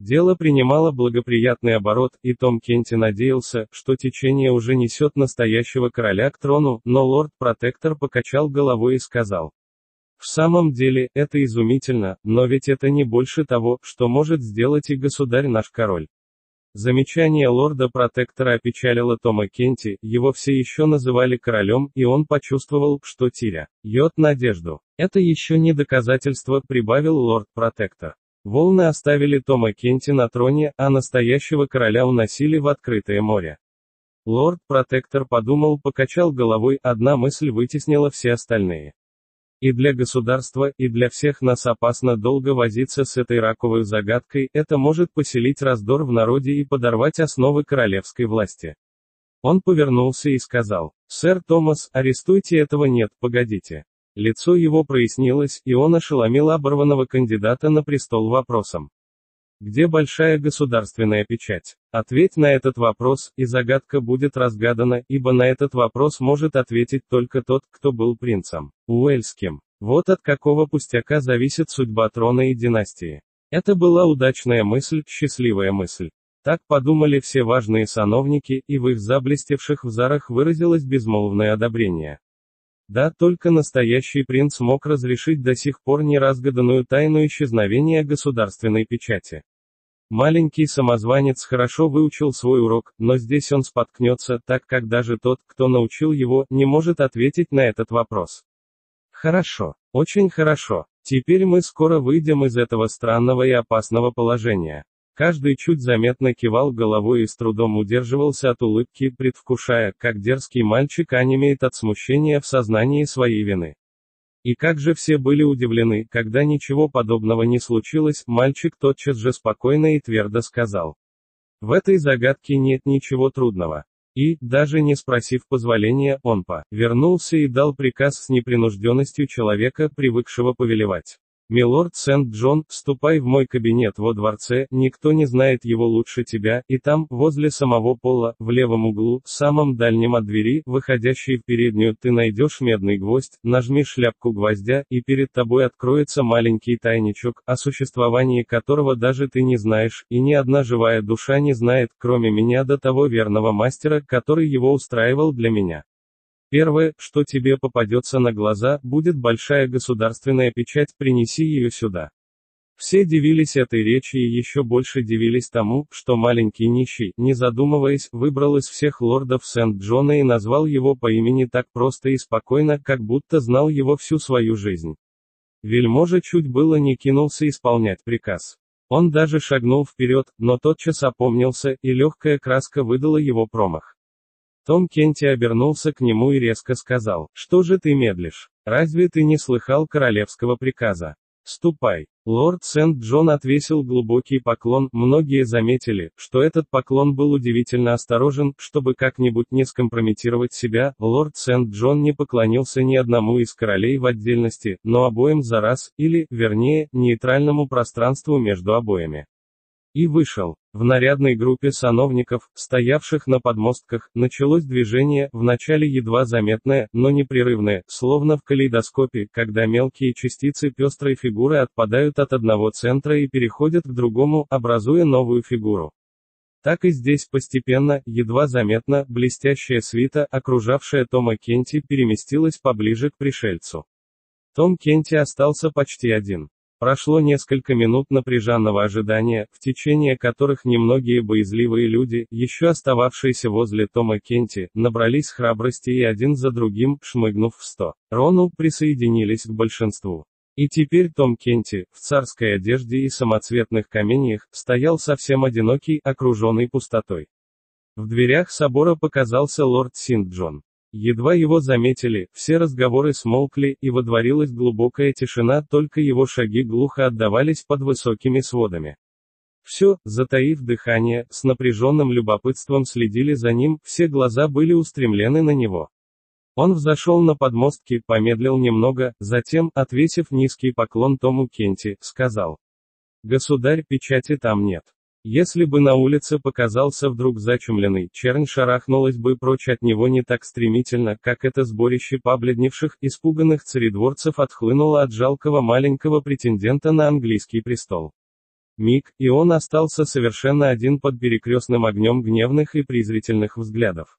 Дело принимало благоприятный оборот, и Том Кенти надеялся, что течение уже несет настоящего короля к трону, но лорд-протектор покачал головой и сказал: «В самом деле, это изумительно, но ведь это не больше того, что может сделать и государь наш король». Замечание лорда-протектора опечалило Тома Кенти, его все еще называли королем, и он почувствовал, что тиря «Йот надежду». «Это еще не доказательство», — прибавил лорд-протектор. Волны оставили Тома Кенти на троне, а настоящего короля уносили в открытое море. Лорд-протектор подумал, покачал головой, одна мысль вытеснила все остальные. «И для государства, и для всех нас опасно долго возиться с этой раковой загадкой, это может поселить раздор в народе и подорвать основы королевской власти». Он повернулся и сказал: «Сэр Томас, арестуйте этого». «Нет, погодите». Лицо его прояснилось, и он ошеломил оборванного кандидата на престол вопросом: Где большая государственная печать? Ответь на этот вопрос, и загадка будет разгадана, ибо на этот вопрос может ответить только тот, кто был принцем Уэльским. Вот от какого пустяка зависит судьба трона и династии. Это была удачная мысль, счастливая мысль. Так подумали все важные сановники, и в их заблестевших взорах выразилось безмолвное одобрение. Да, только настоящий принц мог разрешить до сих пор неразгаданную тайну исчезновения государственной печати. Маленький самозванец хорошо выучил свой урок, но здесь он споткнется, так как даже тот, кто научил его, не может ответить на этот вопрос. Хорошо, очень хорошо. Теперь мы скоро выйдем из этого странного и опасного положения. Каждый чуть заметно кивал головой и с трудом удерживался от улыбки, предвкушая, как дерзкий мальчик онемеет от смущения в сознании своей вины. И как же все были удивлены, когда ничего подобного не случилось, мальчик тотчас же спокойно и твердо сказал: «В этой загадке нет ничего трудного». И, даже не спросив позволения, он повернулся и дал приказ с непринужденностью человека, привыкшего повелевать. «Милорд Сент-Джон, ступай в мой кабинет во дворце, никто не знает его лучше тебя», и там, возле самого пола, в левом углу, самом дальнем от двери, выходящей в переднюю, ты найдешь медный гвоздь, нажми шляпку гвоздя, и перед тобой откроется маленький тайничок, о существовании которого даже ты не знаешь, и ни одна живая душа не знает, кроме меня до того верного мастера, который его устраивал для меня. Первое, что тебе попадется на глаза, будет большая государственная печать, принеси ее сюда. Все дивились этой речи и еще больше дивились тому, что маленький нищий, не задумываясь, выбрал из всех лордов Сент-Джона и назвал его по имени так просто и спокойно, как будто знал его всю свою жизнь. Вельможа чуть было не кинулся исполнять приказ. Он даже шагнул вперед, но тотчас опомнился, и легкая краска выдала его промах. Том Кенти обернулся к нему и резко сказал: «Что же ты медлишь? Разве ты не слыхал королевского приказа? Ступай!» Лорд Сент-Джон отвесил глубокий поклон, многие заметили, что этот поклон был удивительно осторожен, чтобы как-нибудь не скомпрометировать себя. Лорд Сент-Джон не поклонился ни одному из королей в отдельности, но обоим за раз, или, вернее, нейтральному пространству между обоими. И вышел. В нарядной группе сановников, стоявших на подмостках, началось движение, вначале едва заметное, но непрерывное, словно в калейдоскопе, когда мелкие частицы пестрой фигуры отпадают от одного центра и переходят к другому, образуя новую фигуру. Так и здесь постепенно, едва заметно, блестящая свита, окружавшая Тома Кенти, переместилась поближе к пришельцу. Том Кенти остался почти один. Прошло несколько минут напряженного ожидания, в течение которых немногие боязливые люди, еще остававшиеся возле Тома Кенти, набрались храбрости и один за другим, шмыгнув в сторону, присоединились к большинству. И теперь Том Кенти, в царской одежде и самоцветных каменьях, стоял совсем одинокий, окруженный пустотой. В дверях собора показался лорд Сент-Джон. Едва его заметили, все разговоры смолкли, и водворилась глубокая тишина, только его шаги глухо отдавались под высокими сводами. Все, затаив дыхание, с напряженным любопытством следили за ним, все глаза были устремлены на него. Он взошел на подмостки, помедлил немного, затем, отвесив низкий поклон Тому Кенти, сказал: «Государь, печати там нет». Если бы на улице показался вдруг зачумленный, чернь шарахнулась бы прочь от него не так стремительно, как это сборище побледневших, испуганных царедворцев отхлынуло от жалкого маленького претендента на английский престол. Миг, и он остался совершенно один под перекрестным огнем гневных и презрительных взглядов.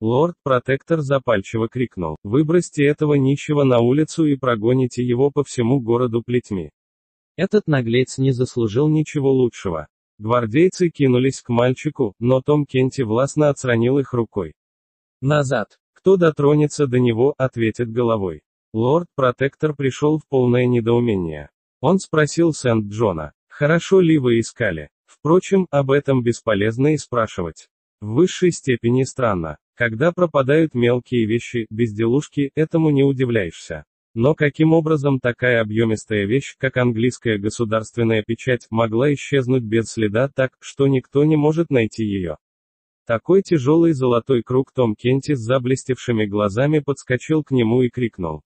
Лорд-протектор запальчиво крикнул: «Выбросьте этого нищего на улицу и прогоните его по всему городу плетьми. Этот наглец не заслужил ничего лучшего». Гвардейцы кинулись к мальчику, но Том Кенти властно отстранил их рукой. «Назад! Кто дотронется до него, ответит головой». Лорд-протектор пришел в полное недоумение. Он спросил Сент-Джона: «Хорошо ли вы искали?» Впрочем, об этом бесполезно и спрашивать. В высшей степени странно. Когда пропадают мелкие вещи, безделушки, этому не удивляешься. Но каким образом такая объемистая вещь, как английская государственная печать, могла исчезнуть без следа так, что никто не может найти ее? Такой тяжелый золотой круг Том Кенти с заблестевшими глазами подскочил к нему и крикнул: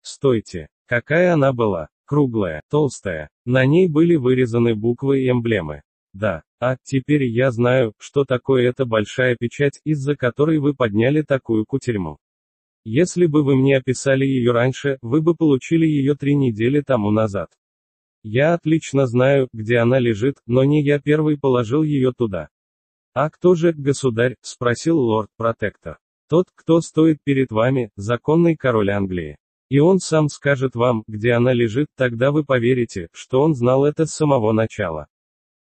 «Стойте! Какая она была?» Круглая, толстая. На ней были вырезаны буквы и эмблемы. Да. А, теперь я знаю, что такое эта большая печать, из-за которой вы подняли такую кутерьму. Если бы вы мне описали ее раньше, вы бы получили ее три недели тому назад. Я отлично знаю, где она лежит, но не я первый положил ее туда. А кто же, государь, спросил лорд-протектор. Тот, кто стоит перед вами, законный король Англии. И он сам скажет вам, где она лежит, тогда вы поверите, что он знал это с самого начала.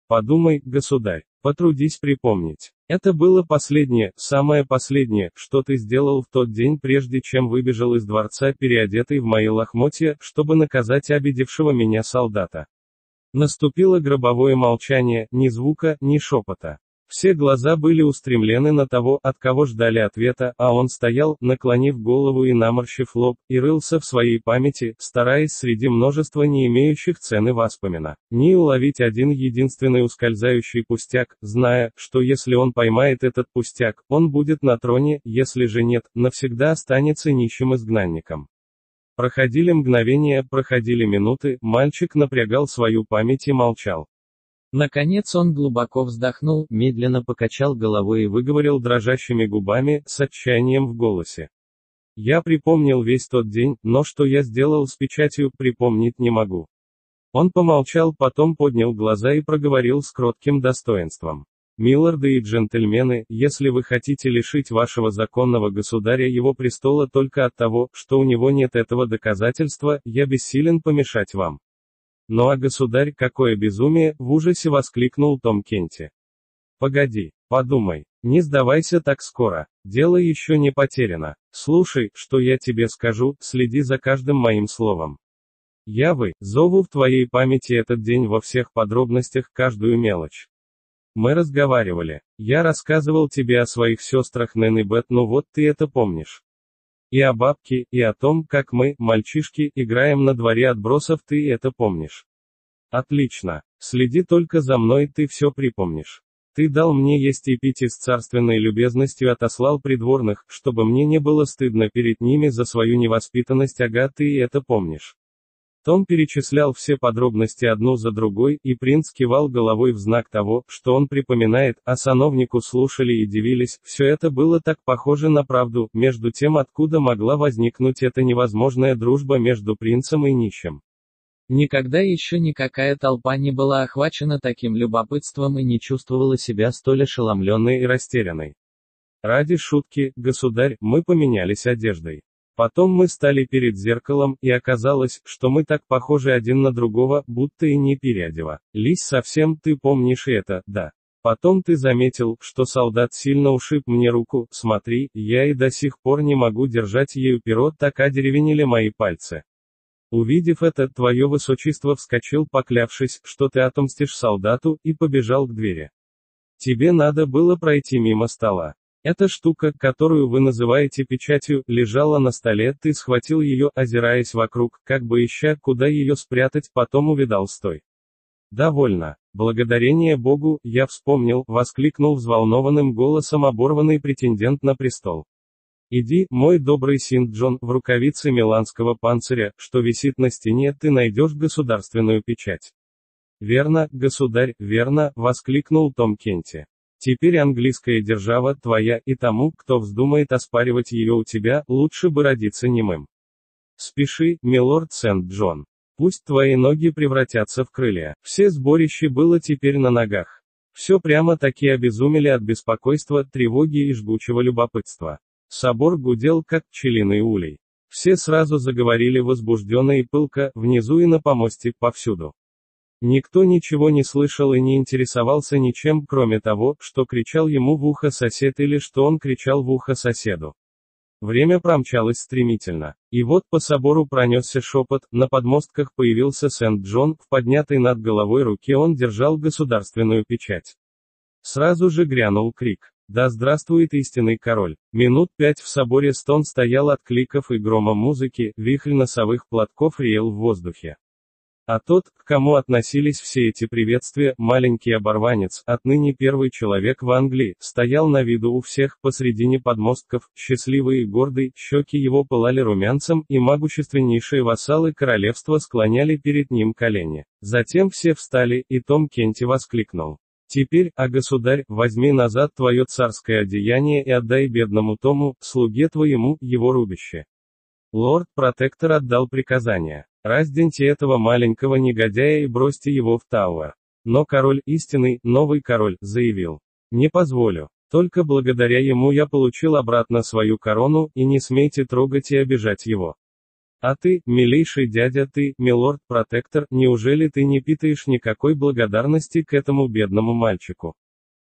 Подумай, государь, потрудись припомнить. Это было последнее, самое последнее, что ты сделал в тот день, прежде чем выбежал из дворца, переодетый в мои лохмотья, чтобы наказать обидевшего меня солдата. Наступило гробовое молчание, ни звука, ни шепота. Все глаза были устремлены на того, от кого ждали ответа, а он стоял, наклонив голову и наморщив лоб, и рылся в своей памяти, стараясь среди множества не имеющих цены воспоминаний уловить один единственный ускользающий пустяк, зная, что если он поймает этот пустяк, он будет на троне, если же нет, навсегда останется нищим изгнанником. Проходили мгновения, проходили минуты, мальчик напрягал свою память и молчал. Наконец он глубоко вздохнул, медленно покачал головой и выговорил дрожащими губами, с отчаянием в голосе. Я припомнил весь тот день, но что я сделал с печатью, припомнить не могу. Он помолчал, потом поднял глаза и проговорил с кротким достоинством. Милорды и джентльмены, если вы хотите лишить вашего законного государя его престола только от того, что у него нет этого доказательства, я бессилен помешать вам. «Ну а государь, какое безумие!» — в ужасе воскликнул Том Кенти. «Погоди, подумай, не сдавайся так скоро, дело еще не потеряно. Слушай, что я тебе скажу, следи за каждым моим словом. Я вы, зову в твоей памяти этот день во всех подробностях, каждую мелочь. Мы разговаривали, я рассказывал тебе о своих сестрах Нэн и Бет, ну вот ты это помнишь». И о бабке, и о том, как мы, мальчишки, играем на дворе отбросов, ты это помнишь. Отлично. Следи только за мной, ты все припомнишь. Ты дал мне есть и пить и с царственной любезностью отослал придворных, чтобы мне не было стыдно перед ними за свою невоспитанность, ага, ты это помнишь. Том перечислял все подробности одну за другой, и принц кивал головой в знак того, что он припоминает, а сановнику слушали и дивились, все это было так похоже на правду, между тем откуда могла возникнуть эта невозможная дружба между принцем и нищим. Никогда еще никакая толпа не была охвачена таким любопытством и не чувствовала себя столь ошеломленной и растерянной. Ради шутки, государь, мы поменялись одеждой. Потом мы стали перед зеркалом, и оказалось, что мы так похожи один на другого, будто и не переодевались совсем, ты помнишь это, да. Потом ты заметил, что солдат сильно ушиб мне руку, смотри, я и до сих пор не могу держать ею перо, так одеревенели мои пальцы. Увидев это, твое высочество вскочил, поклявшись, что ты отомстишь солдату, и побежал к двери. Тебе надо было пройти мимо стола. Эта штука, которую вы называете печатью, лежала на столе, ты схватил ее, озираясь вокруг, как бы ища, куда ее спрятать, потом увидал, стой. Довольно. Благодарение Богу, я вспомнил, воскликнул взволнованным голосом оборванный претендент на престол. Иди, мой добрый Синт-Джон, в рукавице миланского панциря, что висит на стене, ты найдешь государственную печать. Верно, государь, верно, воскликнул Том Кенти. Теперь английская держава твоя, и тому, кто вздумает оспаривать ее у тебя, лучше бы родиться немым. Спеши, милорд Сент-Джон. Пусть твои ноги превратятся в крылья. Все сборище было теперь на ногах. Все прямо-таки обезумели от беспокойства, тревоги и жгучего любопытства. Собор гудел, как пчелиный улей. Все сразу заговорили возбужденно и пылко, внизу и на помосте, повсюду. Никто ничего не слышал и не интересовался ничем, кроме того, что кричал ему в ухо сосед или что он кричал в ухо соседу. Время промчалось стремительно. И вот по собору пронесся шепот, на подмостках появился Сент-Джон, в поднятой над головой руке он держал государственную печать. Сразу же грянул крик. Да здравствует истинный король. Минут пять в соборе стон стоял от кликов и грома музыки, вихрь носовых платков реял в воздухе. А тот, к кому относились все эти приветствия, маленький оборванец, отныне первый человек в Англии, стоял на виду у всех, посредине подмостков, счастливый и гордый, щеки его пылали румянцем, и могущественнейшие вассалы королевства склоняли перед ним колени. Затем все встали, и Том Кенти воскликнул: «Теперь, а государь, возьми назад твое царское одеяние и отдай бедному Тому, слуге твоему, его рубище». Лорд-протектор отдал приказание: «Разденьте этого маленького негодяя и бросьте его в Тауэр». Но король, истинный, новый король, заявил: «Не позволю. Только благодаря ему я получил обратно свою корону, и не смейте трогать и обижать его». «А ты, милейший дядя, ты, милорд-протектор, неужели ты не питаешь никакой благодарности к этому бедному мальчику?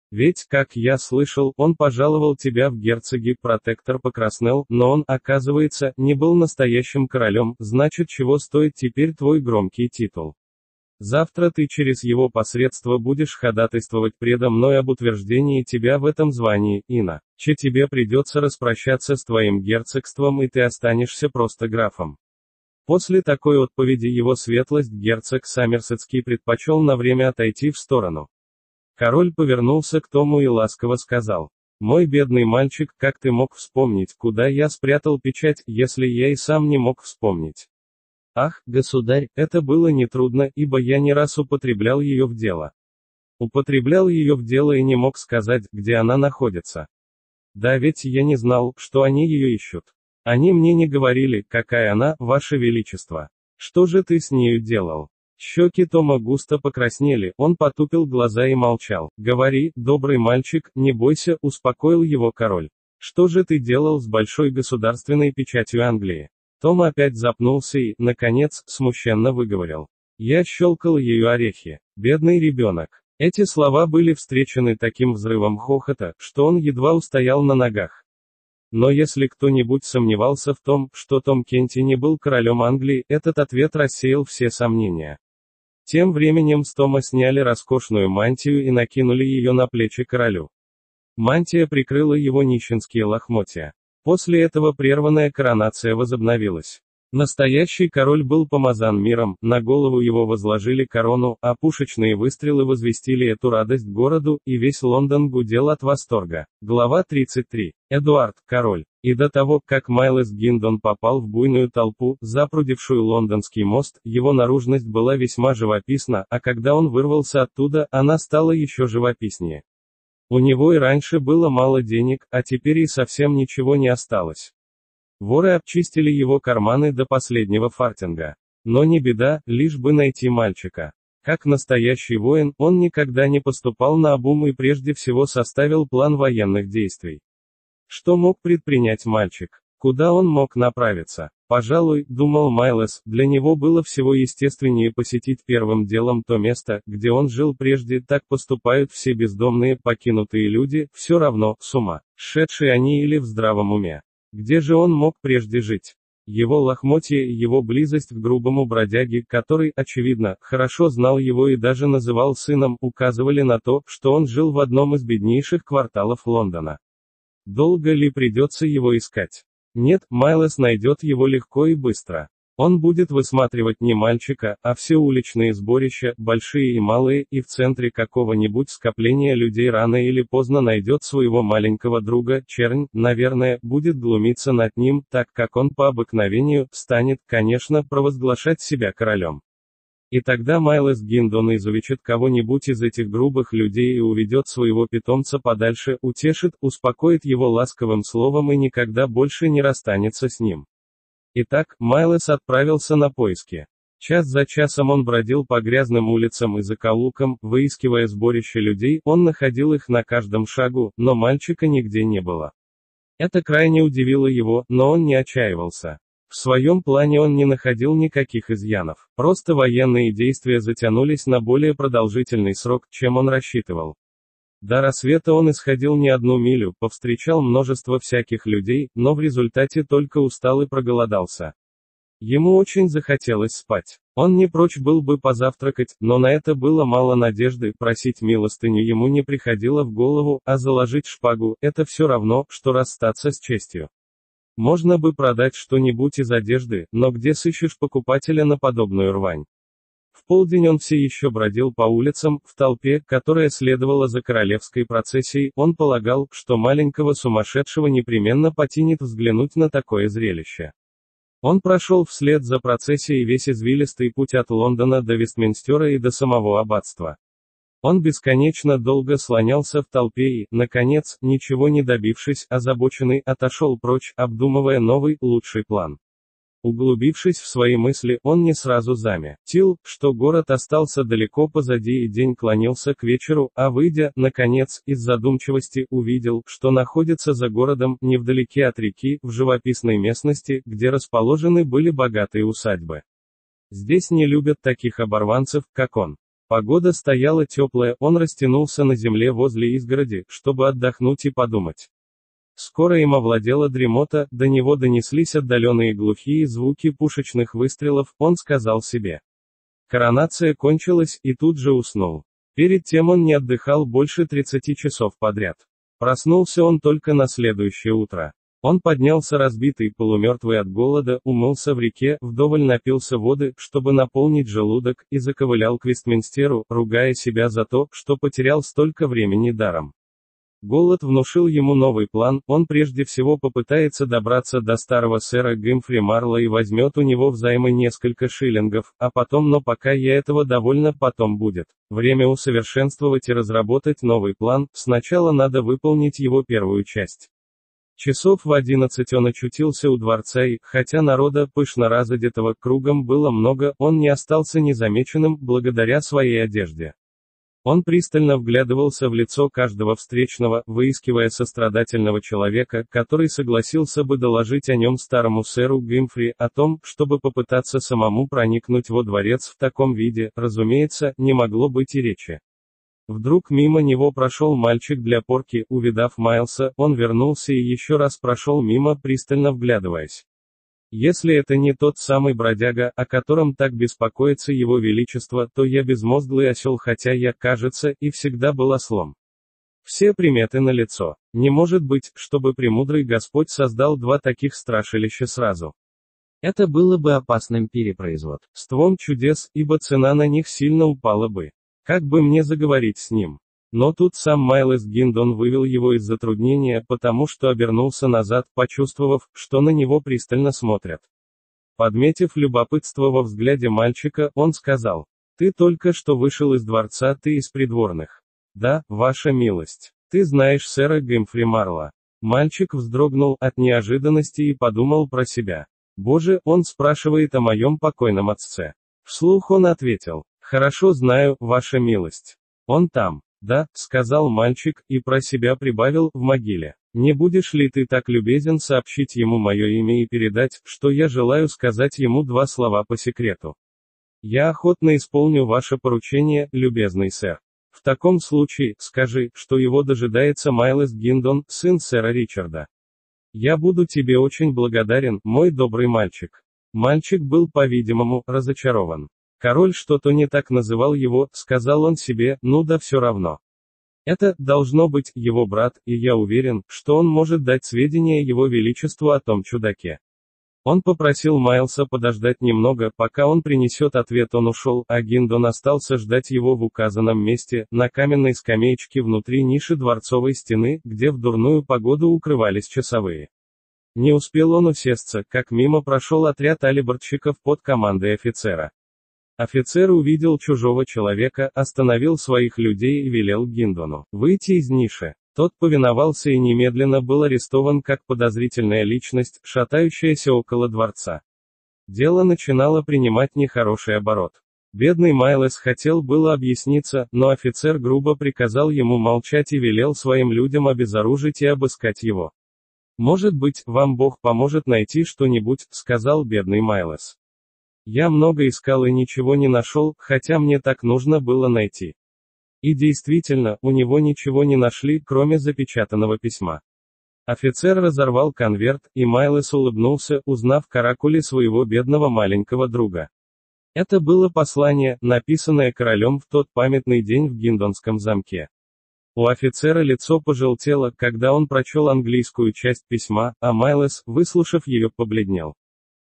Ведь, как я слышал, он пожаловал тебя в герцоги». Протектор покраснел, но он, оказывается, не был настоящим королем, значит, чего стоит теперь твой громкий титул. Завтра ты через его посредство будешь ходатайствовать предо мной об утверждении тебя в этом звании, иначе тебе придется распрощаться с твоим герцогством, и ты останешься просто графом». После такой отповеди его светлость герцог Сомерсетский предпочел на время отойти в сторону. Король повернулся к Тому и ласково сказал: «Мой бедный мальчик, как ты мог вспомнить, куда я спрятал печать, если я и сам не мог вспомнить?» «Ах, государь, это было нетрудно, ибо я не раз употреблял ее в дело. Употреблял ее в дело и не мог сказать, где она находится. Да ведь я не знал, что они ее ищут. Они мне не говорили, какая она, ваше величество. Что же ты с нею делал?» Щеки Тома густо покраснели, он потупил глаза и молчал. «Говори, добрый мальчик, не бойся», — успокоил его король. «Что же ты делал с большой государственной печатью Англии?» Том опять запнулся и, наконец, смущенно выговорил: «Я щелкал ею орехи». «Бедный ребенок». Эти слова были встречены таким взрывом хохота, что он едва устоял на ногах. Но если кто-нибудь сомневался в том, что Том Кенти не был королем Англии, этот ответ рассеял все сомнения. Тем временем с Тома сняли роскошную мантию и накинули ее на плечи королю. Мантия прикрыла его нищенские лохмотья. После этого прерванная коронация возобновилась. Настоящий король был помазан миром, на голову его возложили корону, а пушечные выстрелы возвестили эту радость городу, и весь Лондон гудел от восторга. Глава тридцать три. Эдуард, король. И до того, как Майлз Гиндон попал в буйную толпу, запрудившую лондонский мост, его наружность была весьма живописна, а когда он вырвался оттуда, она стала еще живописнее. У него и раньше было мало денег, а теперь и совсем ничего не осталось. Воры обчистили его карманы до последнего фартинга. Но не беда, лишь бы найти мальчика. Как настоящий воин, он никогда не поступал наобум и прежде всего составил план военных действий. Что мог предпринять мальчик? Куда он мог направиться? Пожалуй, думал Майлз, для него было всего естественнее посетить первым делом то место, где он жил прежде. Так поступают все бездомные, покинутые люди, все равно, с ума сшедшие они или в здравом уме. Где же он мог прежде жить? Его лохмотье и его близость к грубому бродяге, который, очевидно, хорошо знал его и даже называл сыном, указывали на то, что он жил в одном из беднейших кварталов Лондона. Долго ли придется его искать? Нет, Майлз найдет его легко и быстро. Он будет высматривать не мальчика, а все уличные сборища, большие и малые, и в центре какого-нибудь скопления людей рано или поздно найдет своего маленького друга. Чернь, наверное, будет глумиться над ним, так как он по обыкновению станет, конечно, провозглашать себя королем. И тогда Майлз Гиндон изувечит кого-нибудь из этих грубых людей и уведет своего питомца подальше, утешит, успокоит его ласковым словом и никогда больше не расстанется с ним. Итак, Майлз отправился на поиски. Час за часом он бродил по грязным улицам и закоулкам, выискивая сборище людей, он находил их на каждом шагу, но мальчика нигде не было. Это крайне удивило его, но он не отчаивался. В своем плане он не находил никаких изъянов, просто военные действия затянулись на более продолжительный срок, чем он рассчитывал. До рассвета он исходил не одну милю, повстречал множество всяких людей, но в результате только устал и проголодался. Ему очень захотелось спать. Он не прочь был бы позавтракать, но на это было мало надежды, просить милостыню ему не приходило в голову, а заложить шпагу – это все равно, что расстаться с честью. Можно бы продать что-нибудь из одежды, но где сыщешь покупателя на подобную рвань? полдень он все еще бродил по улицам, в толпе, которая следовала за королевской процессией. Он полагал, что маленького сумасшедшего непременно потянет взглянуть на такое зрелище. Он прошел вслед за процессией весь извилистый путь от Лондона до Вестминстера и до самого аббатства. Он бесконечно долго слонялся в толпе и, наконец, ничего не добившись, озабоченный, отошел прочь, обдумывая новый, лучший план. Углубившись в свои мысли, он не сразу заметил, что город остался далеко позади и день клонился к вечеру, а выйдя, наконец, из задумчивости, увидел, что находится за городом, невдалеке от реки, в живописной местности, где расположены были богатые усадьбы. Здесь не любят таких оборванцев, как он. Погода стояла теплая, он растянулся на земле возле изгороди, чтобы отдохнуть и подумать. Скоро им овладела дремота, до него донеслись отдаленные глухие звуки пушечных выстрелов, он сказал себе. Коронация кончилась, и тут же уснул. Перед тем он не отдыхал больше тридцати часов подряд. Проснулся он только на следующее утро. Он поднялся разбитый, полумертвый от голода, умылся в реке, вдоволь напился воды, чтобы наполнить желудок, и заковылял к Вестминстеру, ругая себя за то, что потерял столько времени даром. Голод внушил ему новый план, он прежде всего попытается добраться до старого сэра Гэмфри Марла и возьмет у него взаймы несколько шиллингов, а потом, но пока я этого довольно, потом будет. Время усовершенствовать и разработать новый план, сначала надо выполнить его первую часть. Часов в одиннадцать он очутился у дворца и, хотя народа, пышно разодетого, кругом было много, он не остался незамеченным, благодаря своей одежде. Он пристально вглядывался в лицо каждого встречного, выискивая сострадательного человека, который согласился бы доложить о нем старому сэру Гэмфри, о том, чтобы попытаться самому проникнуть во дворец в таком виде, разумеется, не могло быть и речи. Вдруг мимо него прошел мальчик для порки, увидав Майлса, он вернулся и еще раз прошел мимо, пристально вглядываясь. Если это не тот самый бродяга, о котором так беспокоится его величество, то я безмозглый осел, хотя я, кажется, и всегда был ослом. Все приметы налицо. Не может быть, чтобы премудрый Господь создал два таких страшилища сразу. Это было бы опасным перепроизводством чудес, ибо цена на них сильно упала бы. Как бы мне заговорить с ним? Но тут сам Майлз Гиндон вывел его из затруднения, потому что обернулся назад, почувствовав, что на него пристально смотрят. Подметив любопытство во взгляде мальчика, он сказал: «Ты только что вышел из дворца, ты из придворных». «Да, ваша милость. Ты знаешь сэра Гэмфри Марла». Мальчик вздрогнул от неожиданности и подумал про себя. «Боже, он спрашивает о моем покойном отце». Вслух он ответил: «Хорошо знаю, ваша милость». «Он там». «Да», — сказал мальчик, и про себя прибавил: «в могиле». «Не будешь ли ты так любезен сообщить ему мое имя и передать, что я желаю сказать ему два слова по секрету?» «Я охотно исполню ваше поручение, любезный сэр». «В таком случае, скажи, что его дожидается Майлз Гиндон, сын сэра Ричарда». «Я буду тебе очень благодарен, мой добрый мальчик». Мальчик был, по-видимому, разочарован. «Король что-то не так называл его», — сказал он себе, — «ну да все равно. Это, должно быть, его брат, и я уверен, что он может дать сведения его величеству о том чудаке». Он попросил Майлса подождать немного, пока он принесет ответ. Он ушел, а Гиндон остался ждать его в указанном месте, на каменной скамеечке внутри ниши дворцовой стены, где в дурную погоду укрывались часовые. Не успел он усесться, как мимо прошел отряд алибардщиков под командой офицера. Офицер увидел чужого человека, остановил своих людей и велел Гиндону выйти из ниши. Тот повиновался и немедленно был арестован как подозрительная личность, шатающаяся около дворца. Дело начинало принимать нехороший оборот. Бедный Майлз хотел было объясниться, но офицер грубо приказал ему молчать и велел своим людям обезоружить и обыскать его. «Может быть, вам Бог поможет найти что-нибудь», — сказал бедный Майлз. «Я много искал и ничего не нашел, хотя мне так нужно было найти». И действительно, у него ничего не нашли, кроме запечатанного письма. Офицер разорвал конверт, и Майлз улыбнулся, узнав каракули своего бедного маленького друга. Это было послание, написанное королем в тот памятный день в Гиндонском замке. У офицера лицо пожелтело, когда он прочел английскую часть письма, а Майлз, выслушав ее, побледнел.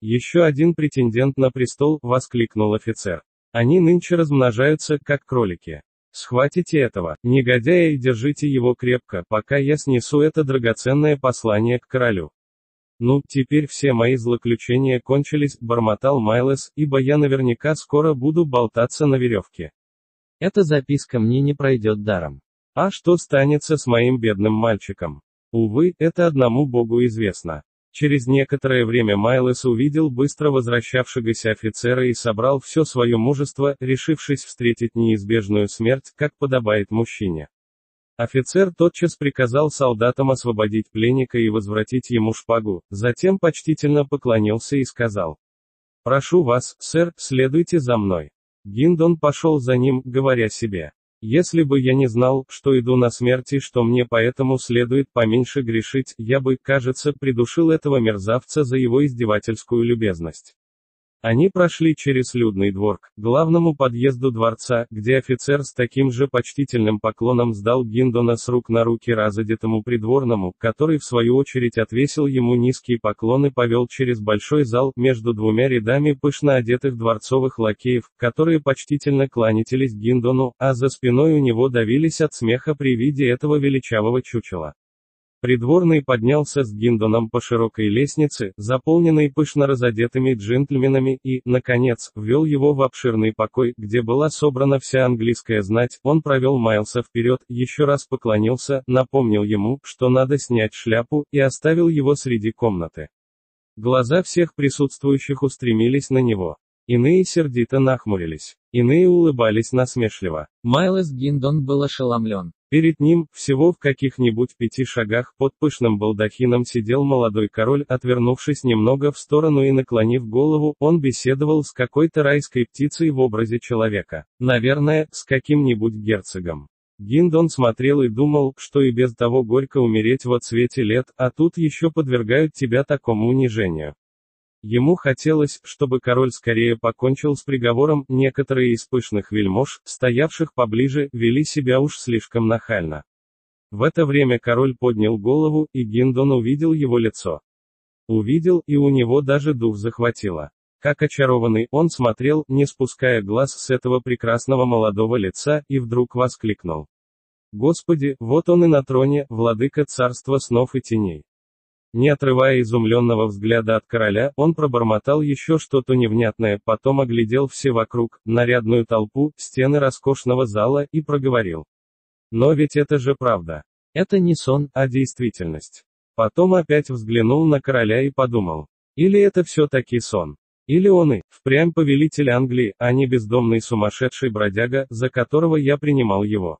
«Еще один претендент на престол», — воскликнул офицер. Они нынче размножаются, как кролики. Схватите этого негодяя и держите его крепко, пока я снесу это драгоценное послание к королю. Ну, теперь все мои злоключения кончились, бормотал Майлз, ибо я наверняка скоро буду болтаться на веревке. Эта записка мне не пройдет даром. А что станется с моим бедным мальчиком? Увы, это одному Богу известно. Через некоторое время Майлз увидел быстро возвращавшегося офицера и собрал все свое мужество, решившись встретить неизбежную смерть, как подобает мужчине. Офицер тотчас приказал солдатам освободить пленника и возвратить ему шпагу, затем почтительно поклонился и сказал: «Прошу вас, сэр, следуйте за мной». Гиндон пошел за ним, говоря себе: «Если бы я не знал, что иду на смерть и что мне поэтому следует поменьше грешить, я бы, кажется, придушил этого мерзавца за его издевательскую любезность». Они прошли через людный двор к главному подъезду дворца, где офицер с таким же почтительным поклоном сдал Гиндона с рук на руки разодетому придворному, который в свою очередь отвесил ему низкие поклоны и повел через большой зал, между двумя рядами пышно одетых дворцовых лакеев, которые почтительно кланялись Гиндону, а за спиной у него давились от смеха при виде этого величавого чучела. Придворный поднялся с Гиндоном по широкой лестнице, заполненной пышно разодетыми джентльменами, и, наконец, ввел его в обширный покой, где была собрана вся английская знать. Он провел Майлса вперед, еще раз поклонился, напомнил ему, что надо снять шляпу, и оставил его среди комнаты. Глаза всех присутствующих устремились на него. Иные сердито нахмурились, иные улыбались насмешливо. Майлз Гиндон был ошеломлен. Перед ним, всего в каких-нибудь пяти шагах под пышным балдахином, сидел молодой король, отвернувшись немного в сторону и наклонив голову. Он беседовал с какой-то райской птицей в образе человека. Наверное, с каким-нибудь герцогом. Гиндон смотрел и думал, что и без того горько умереть во цвете лет, а тут еще подвергают тебя такому унижению. Ему хотелось, чтобы король скорее покончил с приговором. Некоторые из пышных вельмож, стоявших поближе, вели себя уж слишком нахально. В это время король поднял голову, и Гиндон увидел его лицо. Увидел, и у него даже дух захватило. Как очарованный, он смотрел, не спуская глаз с этого прекрасного молодого лица, и вдруг воскликнул: «Господи, вот он и на троне, владыка царства снов и теней». Не отрывая изумленного взгляда от короля, он пробормотал еще что-то невнятное, потом оглядел все вокруг, нарядную толпу, стены роскошного зала, и проговорил: «Но ведь это же правда. Это не сон, а действительность». Потом опять взглянул на короля и подумал: или это все-таки сон? Или он и впрямь повелитель Англии, а не бездомный сумасшедший бродяга, за которого я принимал его?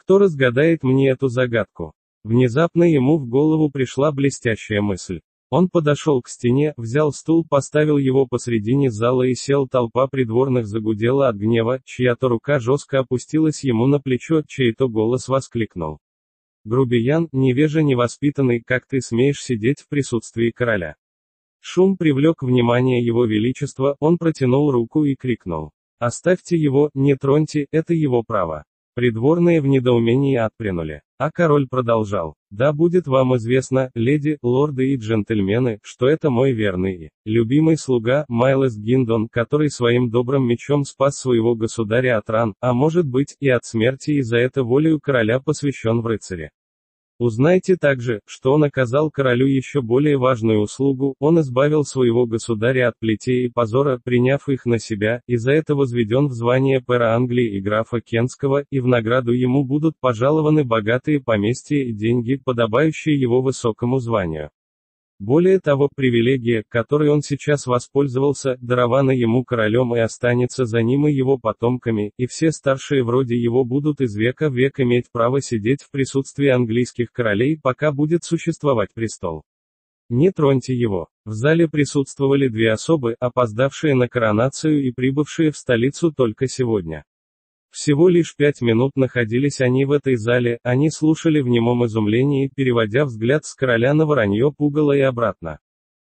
Кто разгадает мне эту загадку? Внезапно ему в голову пришла блестящая мысль. Он подошел к стене, взял стул, поставил его посредине зала и сел. Толпа придворных загудела от гнева, чья-то рука жестко опустилась ему на плечо, чей-то голос воскликнул: «Грубиян, невежа, невоспитанный, как ты смеешь сидеть в присутствии короля?» Шум привлек внимание его величества, он протянул руку и крикнул: «Оставьте его, не троньте, это его право». Придворные в недоумении отпрянули. А король продолжал: «Да будет вам известно, леди, лорды и джентльмены, что это мой верный и любимый слуга, Майлз Гиндон, который своим добрым мечом спас своего государя от ран, а может быть, и от смерти, и за это волею короля посвящен в рыцаре. Узнайте также, что он оказал королю еще более важную услугу, он избавил своего государя от плетей и позора, приняв их на себя, и за это возведен в звание пэра Англии и графа Кентского, и в награду ему будут пожалованы богатые поместья и деньги, подобающие его высокому званию. Более того, привилегия, которой он сейчас воспользовался, дарована ему королем и останется за ним и его потомками, и все старшие вроде его будут из века в век иметь право сидеть в присутствии английских королей, пока будет существовать престол. Не троньте его». В зале присутствовали две особы, опоздавшие на коронацию и прибывшие в столицу только сегодня. Всего лишь пять минут находились они в этой зале, они слушали в немом изумлении, переводя взгляд с короля на воронье пугало и обратно.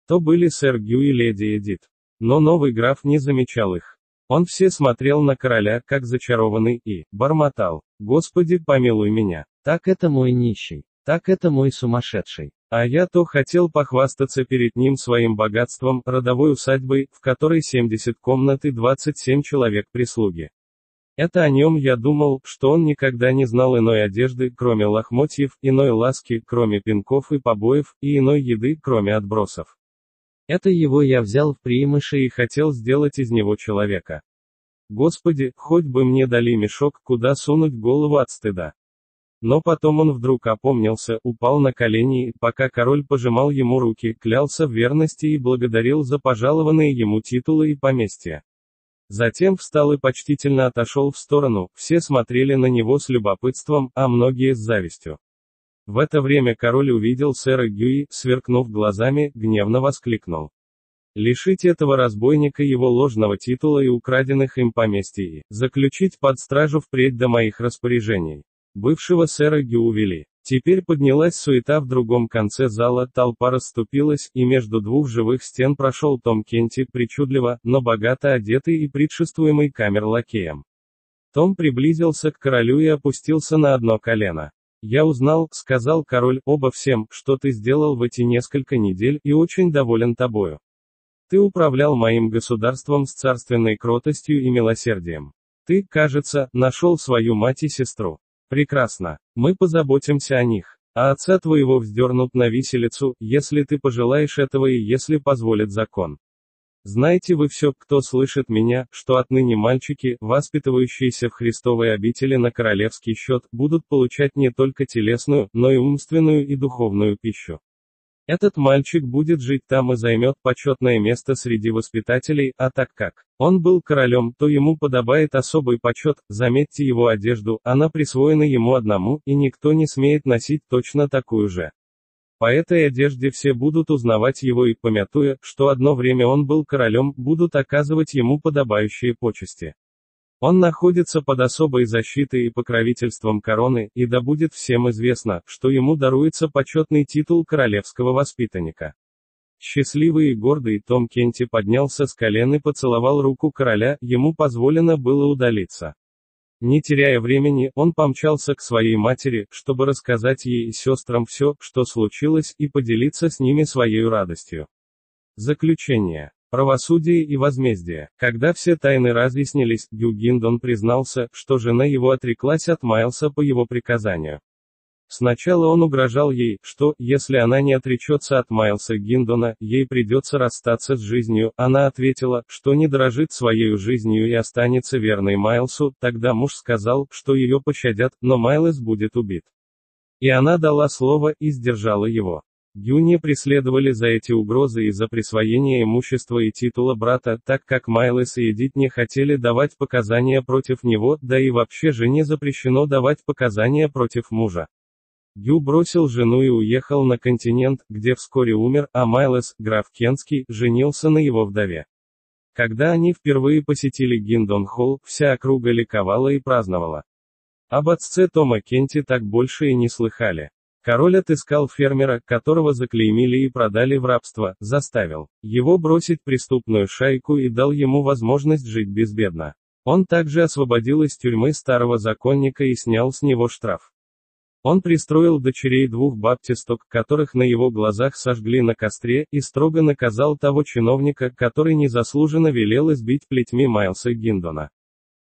То были сэр Гью и леди Эдит. Но новый граф не замечал их. Он все смотрел на короля, как зачарованный, и бормотал: «Господи, помилуй меня. Так это мой нищий. Так это мой сумасшедший. А я то хотел похвастаться перед ним своим богатством, родовой усадьбой, в которой семьдесят комнат и двадцать семь человек прислуги. Это о нем я думал, что он никогда не знал иной одежды, кроме лохмотьев, иной ласки, кроме пинков и побоев, и иной еды, кроме отбросов. Это его я взял в приимыши и хотел сделать из него человека. Господи, хоть бы мне дали мешок, куда сунуть голову от стыда. Но потом он вдруг опомнился, упал на колени, и, пока король пожимал ему руки, клялся в верности и благодарил за пожалованные ему титулы и поместья. Затем встал и почтительно отошел в сторону, все смотрели на него с любопытством, а многие с завистью. В это время король увидел сэра Гюи, сверкнув глазами, гневно воскликнул: «Лишить этого разбойника его ложного титула и украденных им поместий, заключить под стражу впредь до моих распоряжений». Бывшего сэра Гю увели. Теперь поднялась суета в другом конце зала, толпа расступилась, и между двух живых стен прошел Том Кенти, причудливо, но богато одетый и предшествуемый камер-лакеем. Том приблизился к королю и опустился на одно колено. «Я узнал, — сказал король, — обо всем, что ты сделал в эти несколько недель, и очень доволен тобою. Ты управлял моим государством с царственной кротостью и милосердием. Ты, кажется, нашел свою мать и сестру. Прекрасно. Мы позаботимся о них. А отца твоего вздернут на виселицу, если ты пожелаешь этого и если позволит закон. Знаете вы все, кто слышит меня, что отныне мальчики, воспитывающиеся в Христовой обители на королевский счет, будут получать не только телесную, но и умственную и духовную пищу. Этот мальчик будет жить там и займет почетное место среди воспитателей, а так как он был королем, то ему подобает особый почет, заметьте его одежду, она присвоена ему одному, и никто не смеет носить точно такую же. По этой одежде все будут узнавать его и, памятуя, что одно время он был королем, будут оказывать ему подобающие почести. Он находится под особой защитой и покровительством короны, и да будет всем известно, что ему даруется почетный титул королевского воспитанника». Счастливый и гордый Том Кенти поднялся с колен и поцеловал руку короля, ему позволено было удалиться. Не теряя времени, он помчался к своей матери, чтобы рассказать ей и сестрам все, что случилось, и поделиться с ними своей радостью. Заключение. Правосудие и возмездие. Когда все тайны разъяснились, Гю Гиндон признался, что жена его отреклась от Майлса по его приказанию. Сначала он угрожал ей, что, если она не отречется от Майлса Гиндона, ей придется расстаться с жизнью, она ответила, что не дорожит своей жизнью и останется верной Майлсу, тогда муж сказал, что ее пощадят, но Майлс будет убит. И она дала слово, и сдержала его. Гю не преследовали за эти угрозы и за присвоение имущества и титула брата, так как Майлес и Эдит не хотели давать показания против него, да и вообще жене запрещено давать показания против мужа. Гю бросил жену и уехал на континент, где вскоре умер, а Майлес, граф Кентский, женился на его вдове. Когда они впервые посетили Гиндон-холл, вся округа ликовала и праздновала. Об отце Тома Кенти так больше и не слыхали. Король отыскал фермера, которого заклеймили и продали в рабство, заставил его бросить преступную шайку и дал ему возможность жить безбедно. Он также освободил из тюрьмы старого законника и снял с него штраф. Он пристроил дочерей двух баптисток, которых на его глазах сожгли на костре, и строго наказал того чиновника, который незаслуженно велел избить плетьми Майлса Гиндона.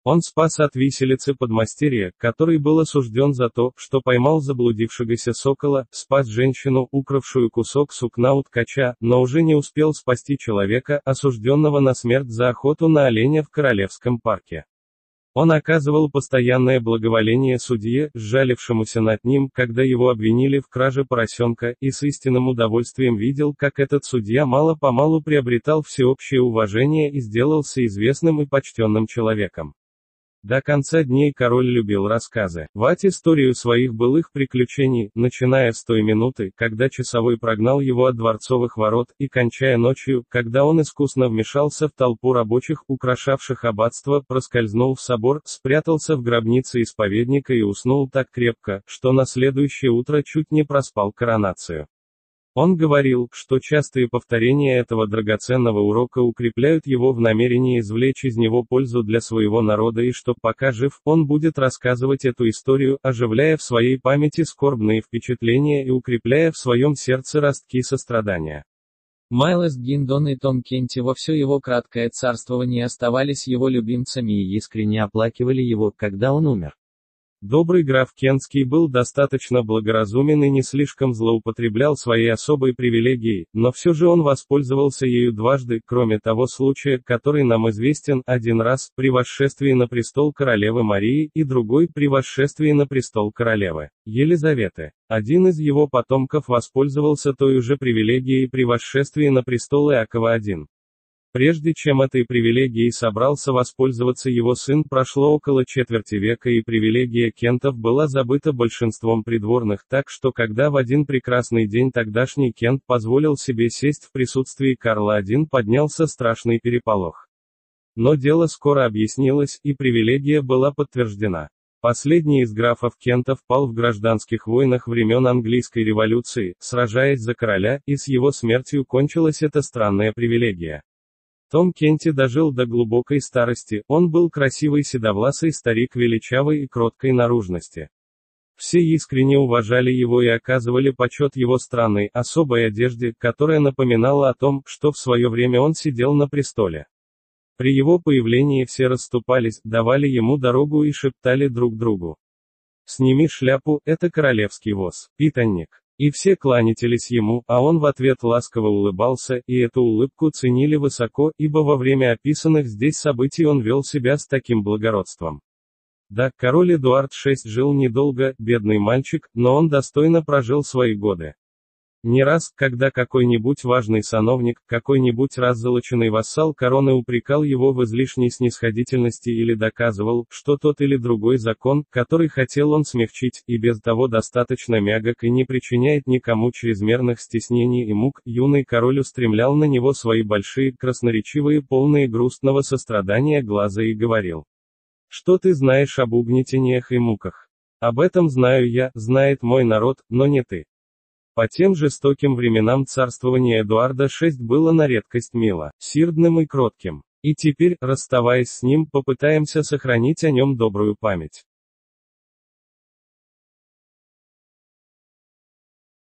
Он спас от виселицы подмастерья, который был осужден за то, что поймал заблудившегося сокола, спас женщину, укравшую кусок сукна у ткача, но уже не успел спасти человека, осужденного на смерть за охоту на оленя в Королевском парке. Он оказывал постоянное благоволение судье, сжалившемуся над ним, когда его обвинили в краже поросенка, и с истинным удовольствием видел, как этот судья мало-помалу приобретал всеобщее уважение и сделался известным и почтенным человеком. До конца дней король любил рассказы, вать историю своих былых приключений, начиная с той минуты, когда часовой прогнал его от дворцовых ворот, и кончая ночью, когда он искусно вмешался в толпу рабочих, украшавших аббатство, проскользнул в собор, спрятался в гробнице исповедника и уснул так крепко, что на следующее утро чуть не проспал коронацию. Он говорил, что частые повторения этого драгоценного урока укрепляют его в намерении извлечь из него пользу для своего народа и что, пока жив, он будет рассказывать эту историю, оживляя в своей памяти скорбные впечатления и укрепляя в своем сердце ростки сострадания. Майлз Гиндон и Том Кенти во все его краткое царствование оставались его любимцами и искренне оплакивали его, когда он умер. Добрый граф Кентский был достаточно благоразумен и не слишком злоупотреблял своей особой привилегией, но все же он воспользовался ею дважды, кроме того случая, который нам известен, один раз, при восшествии на престол королевы Марии, и другой, при восшествии на престол королевы Елизаветы. Один из его потомков воспользовался той же привилегией при восшествии на престол Иакова первого. Прежде чем этой привилегией собрался воспользоваться его сын, прошло около четверти века, и привилегия Кентов была забыта большинством придворных, так что когда в один прекрасный день тогдашний Кент позволил себе сесть в присутствии Карла первого, поднялся страшный переполох. Но дело скоро объяснилось, и привилегия была подтверждена. Последний из графов Кента впал в гражданских войнах времен английской революции, сражаясь за короля, и с его смертью кончилась эта странная привилегия. Том Кенти дожил до глубокой старости, он был красивый седовласый старик величавой и кроткой наружности. Все искренне уважали его и оказывали почет его странной, особой одежде, которая напоминала о том, что в свое время он сидел на престоле. При его появлении все расступались, давали ему дорогу и шептали друг другу: «Сними шляпу, это королевский воз, питанник». И все кланялись ему, а он в ответ ласково улыбался, и эту улыбку ценили высоко, ибо во время описанных здесь событий он вел себя с таким благородством. Да, король Эдуард шестой жил недолго, бедный мальчик, но он достойно прожил свои годы. Не раз, когда какой-нибудь важный сановник, какой-нибудь раззолоченный вассал короны упрекал его в излишней снисходительности или доказывал, что тот или другой закон, который хотел он смягчить, и без того достаточно мягок и не причиняет никому чрезмерных стеснений и мук, юный король устремлял на него свои большие, красноречивые, полные грустного сострадания глаза и говорил: «Что ты знаешь об угнетениях и муках? Об этом знаю я, знает мой народ, но не ты». По тем жестоким временам царствование Эдуарда шестого было на редкость мило, сирдным и кротким. И теперь, расставаясь с ним, попытаемся сохранить о нем добрую память.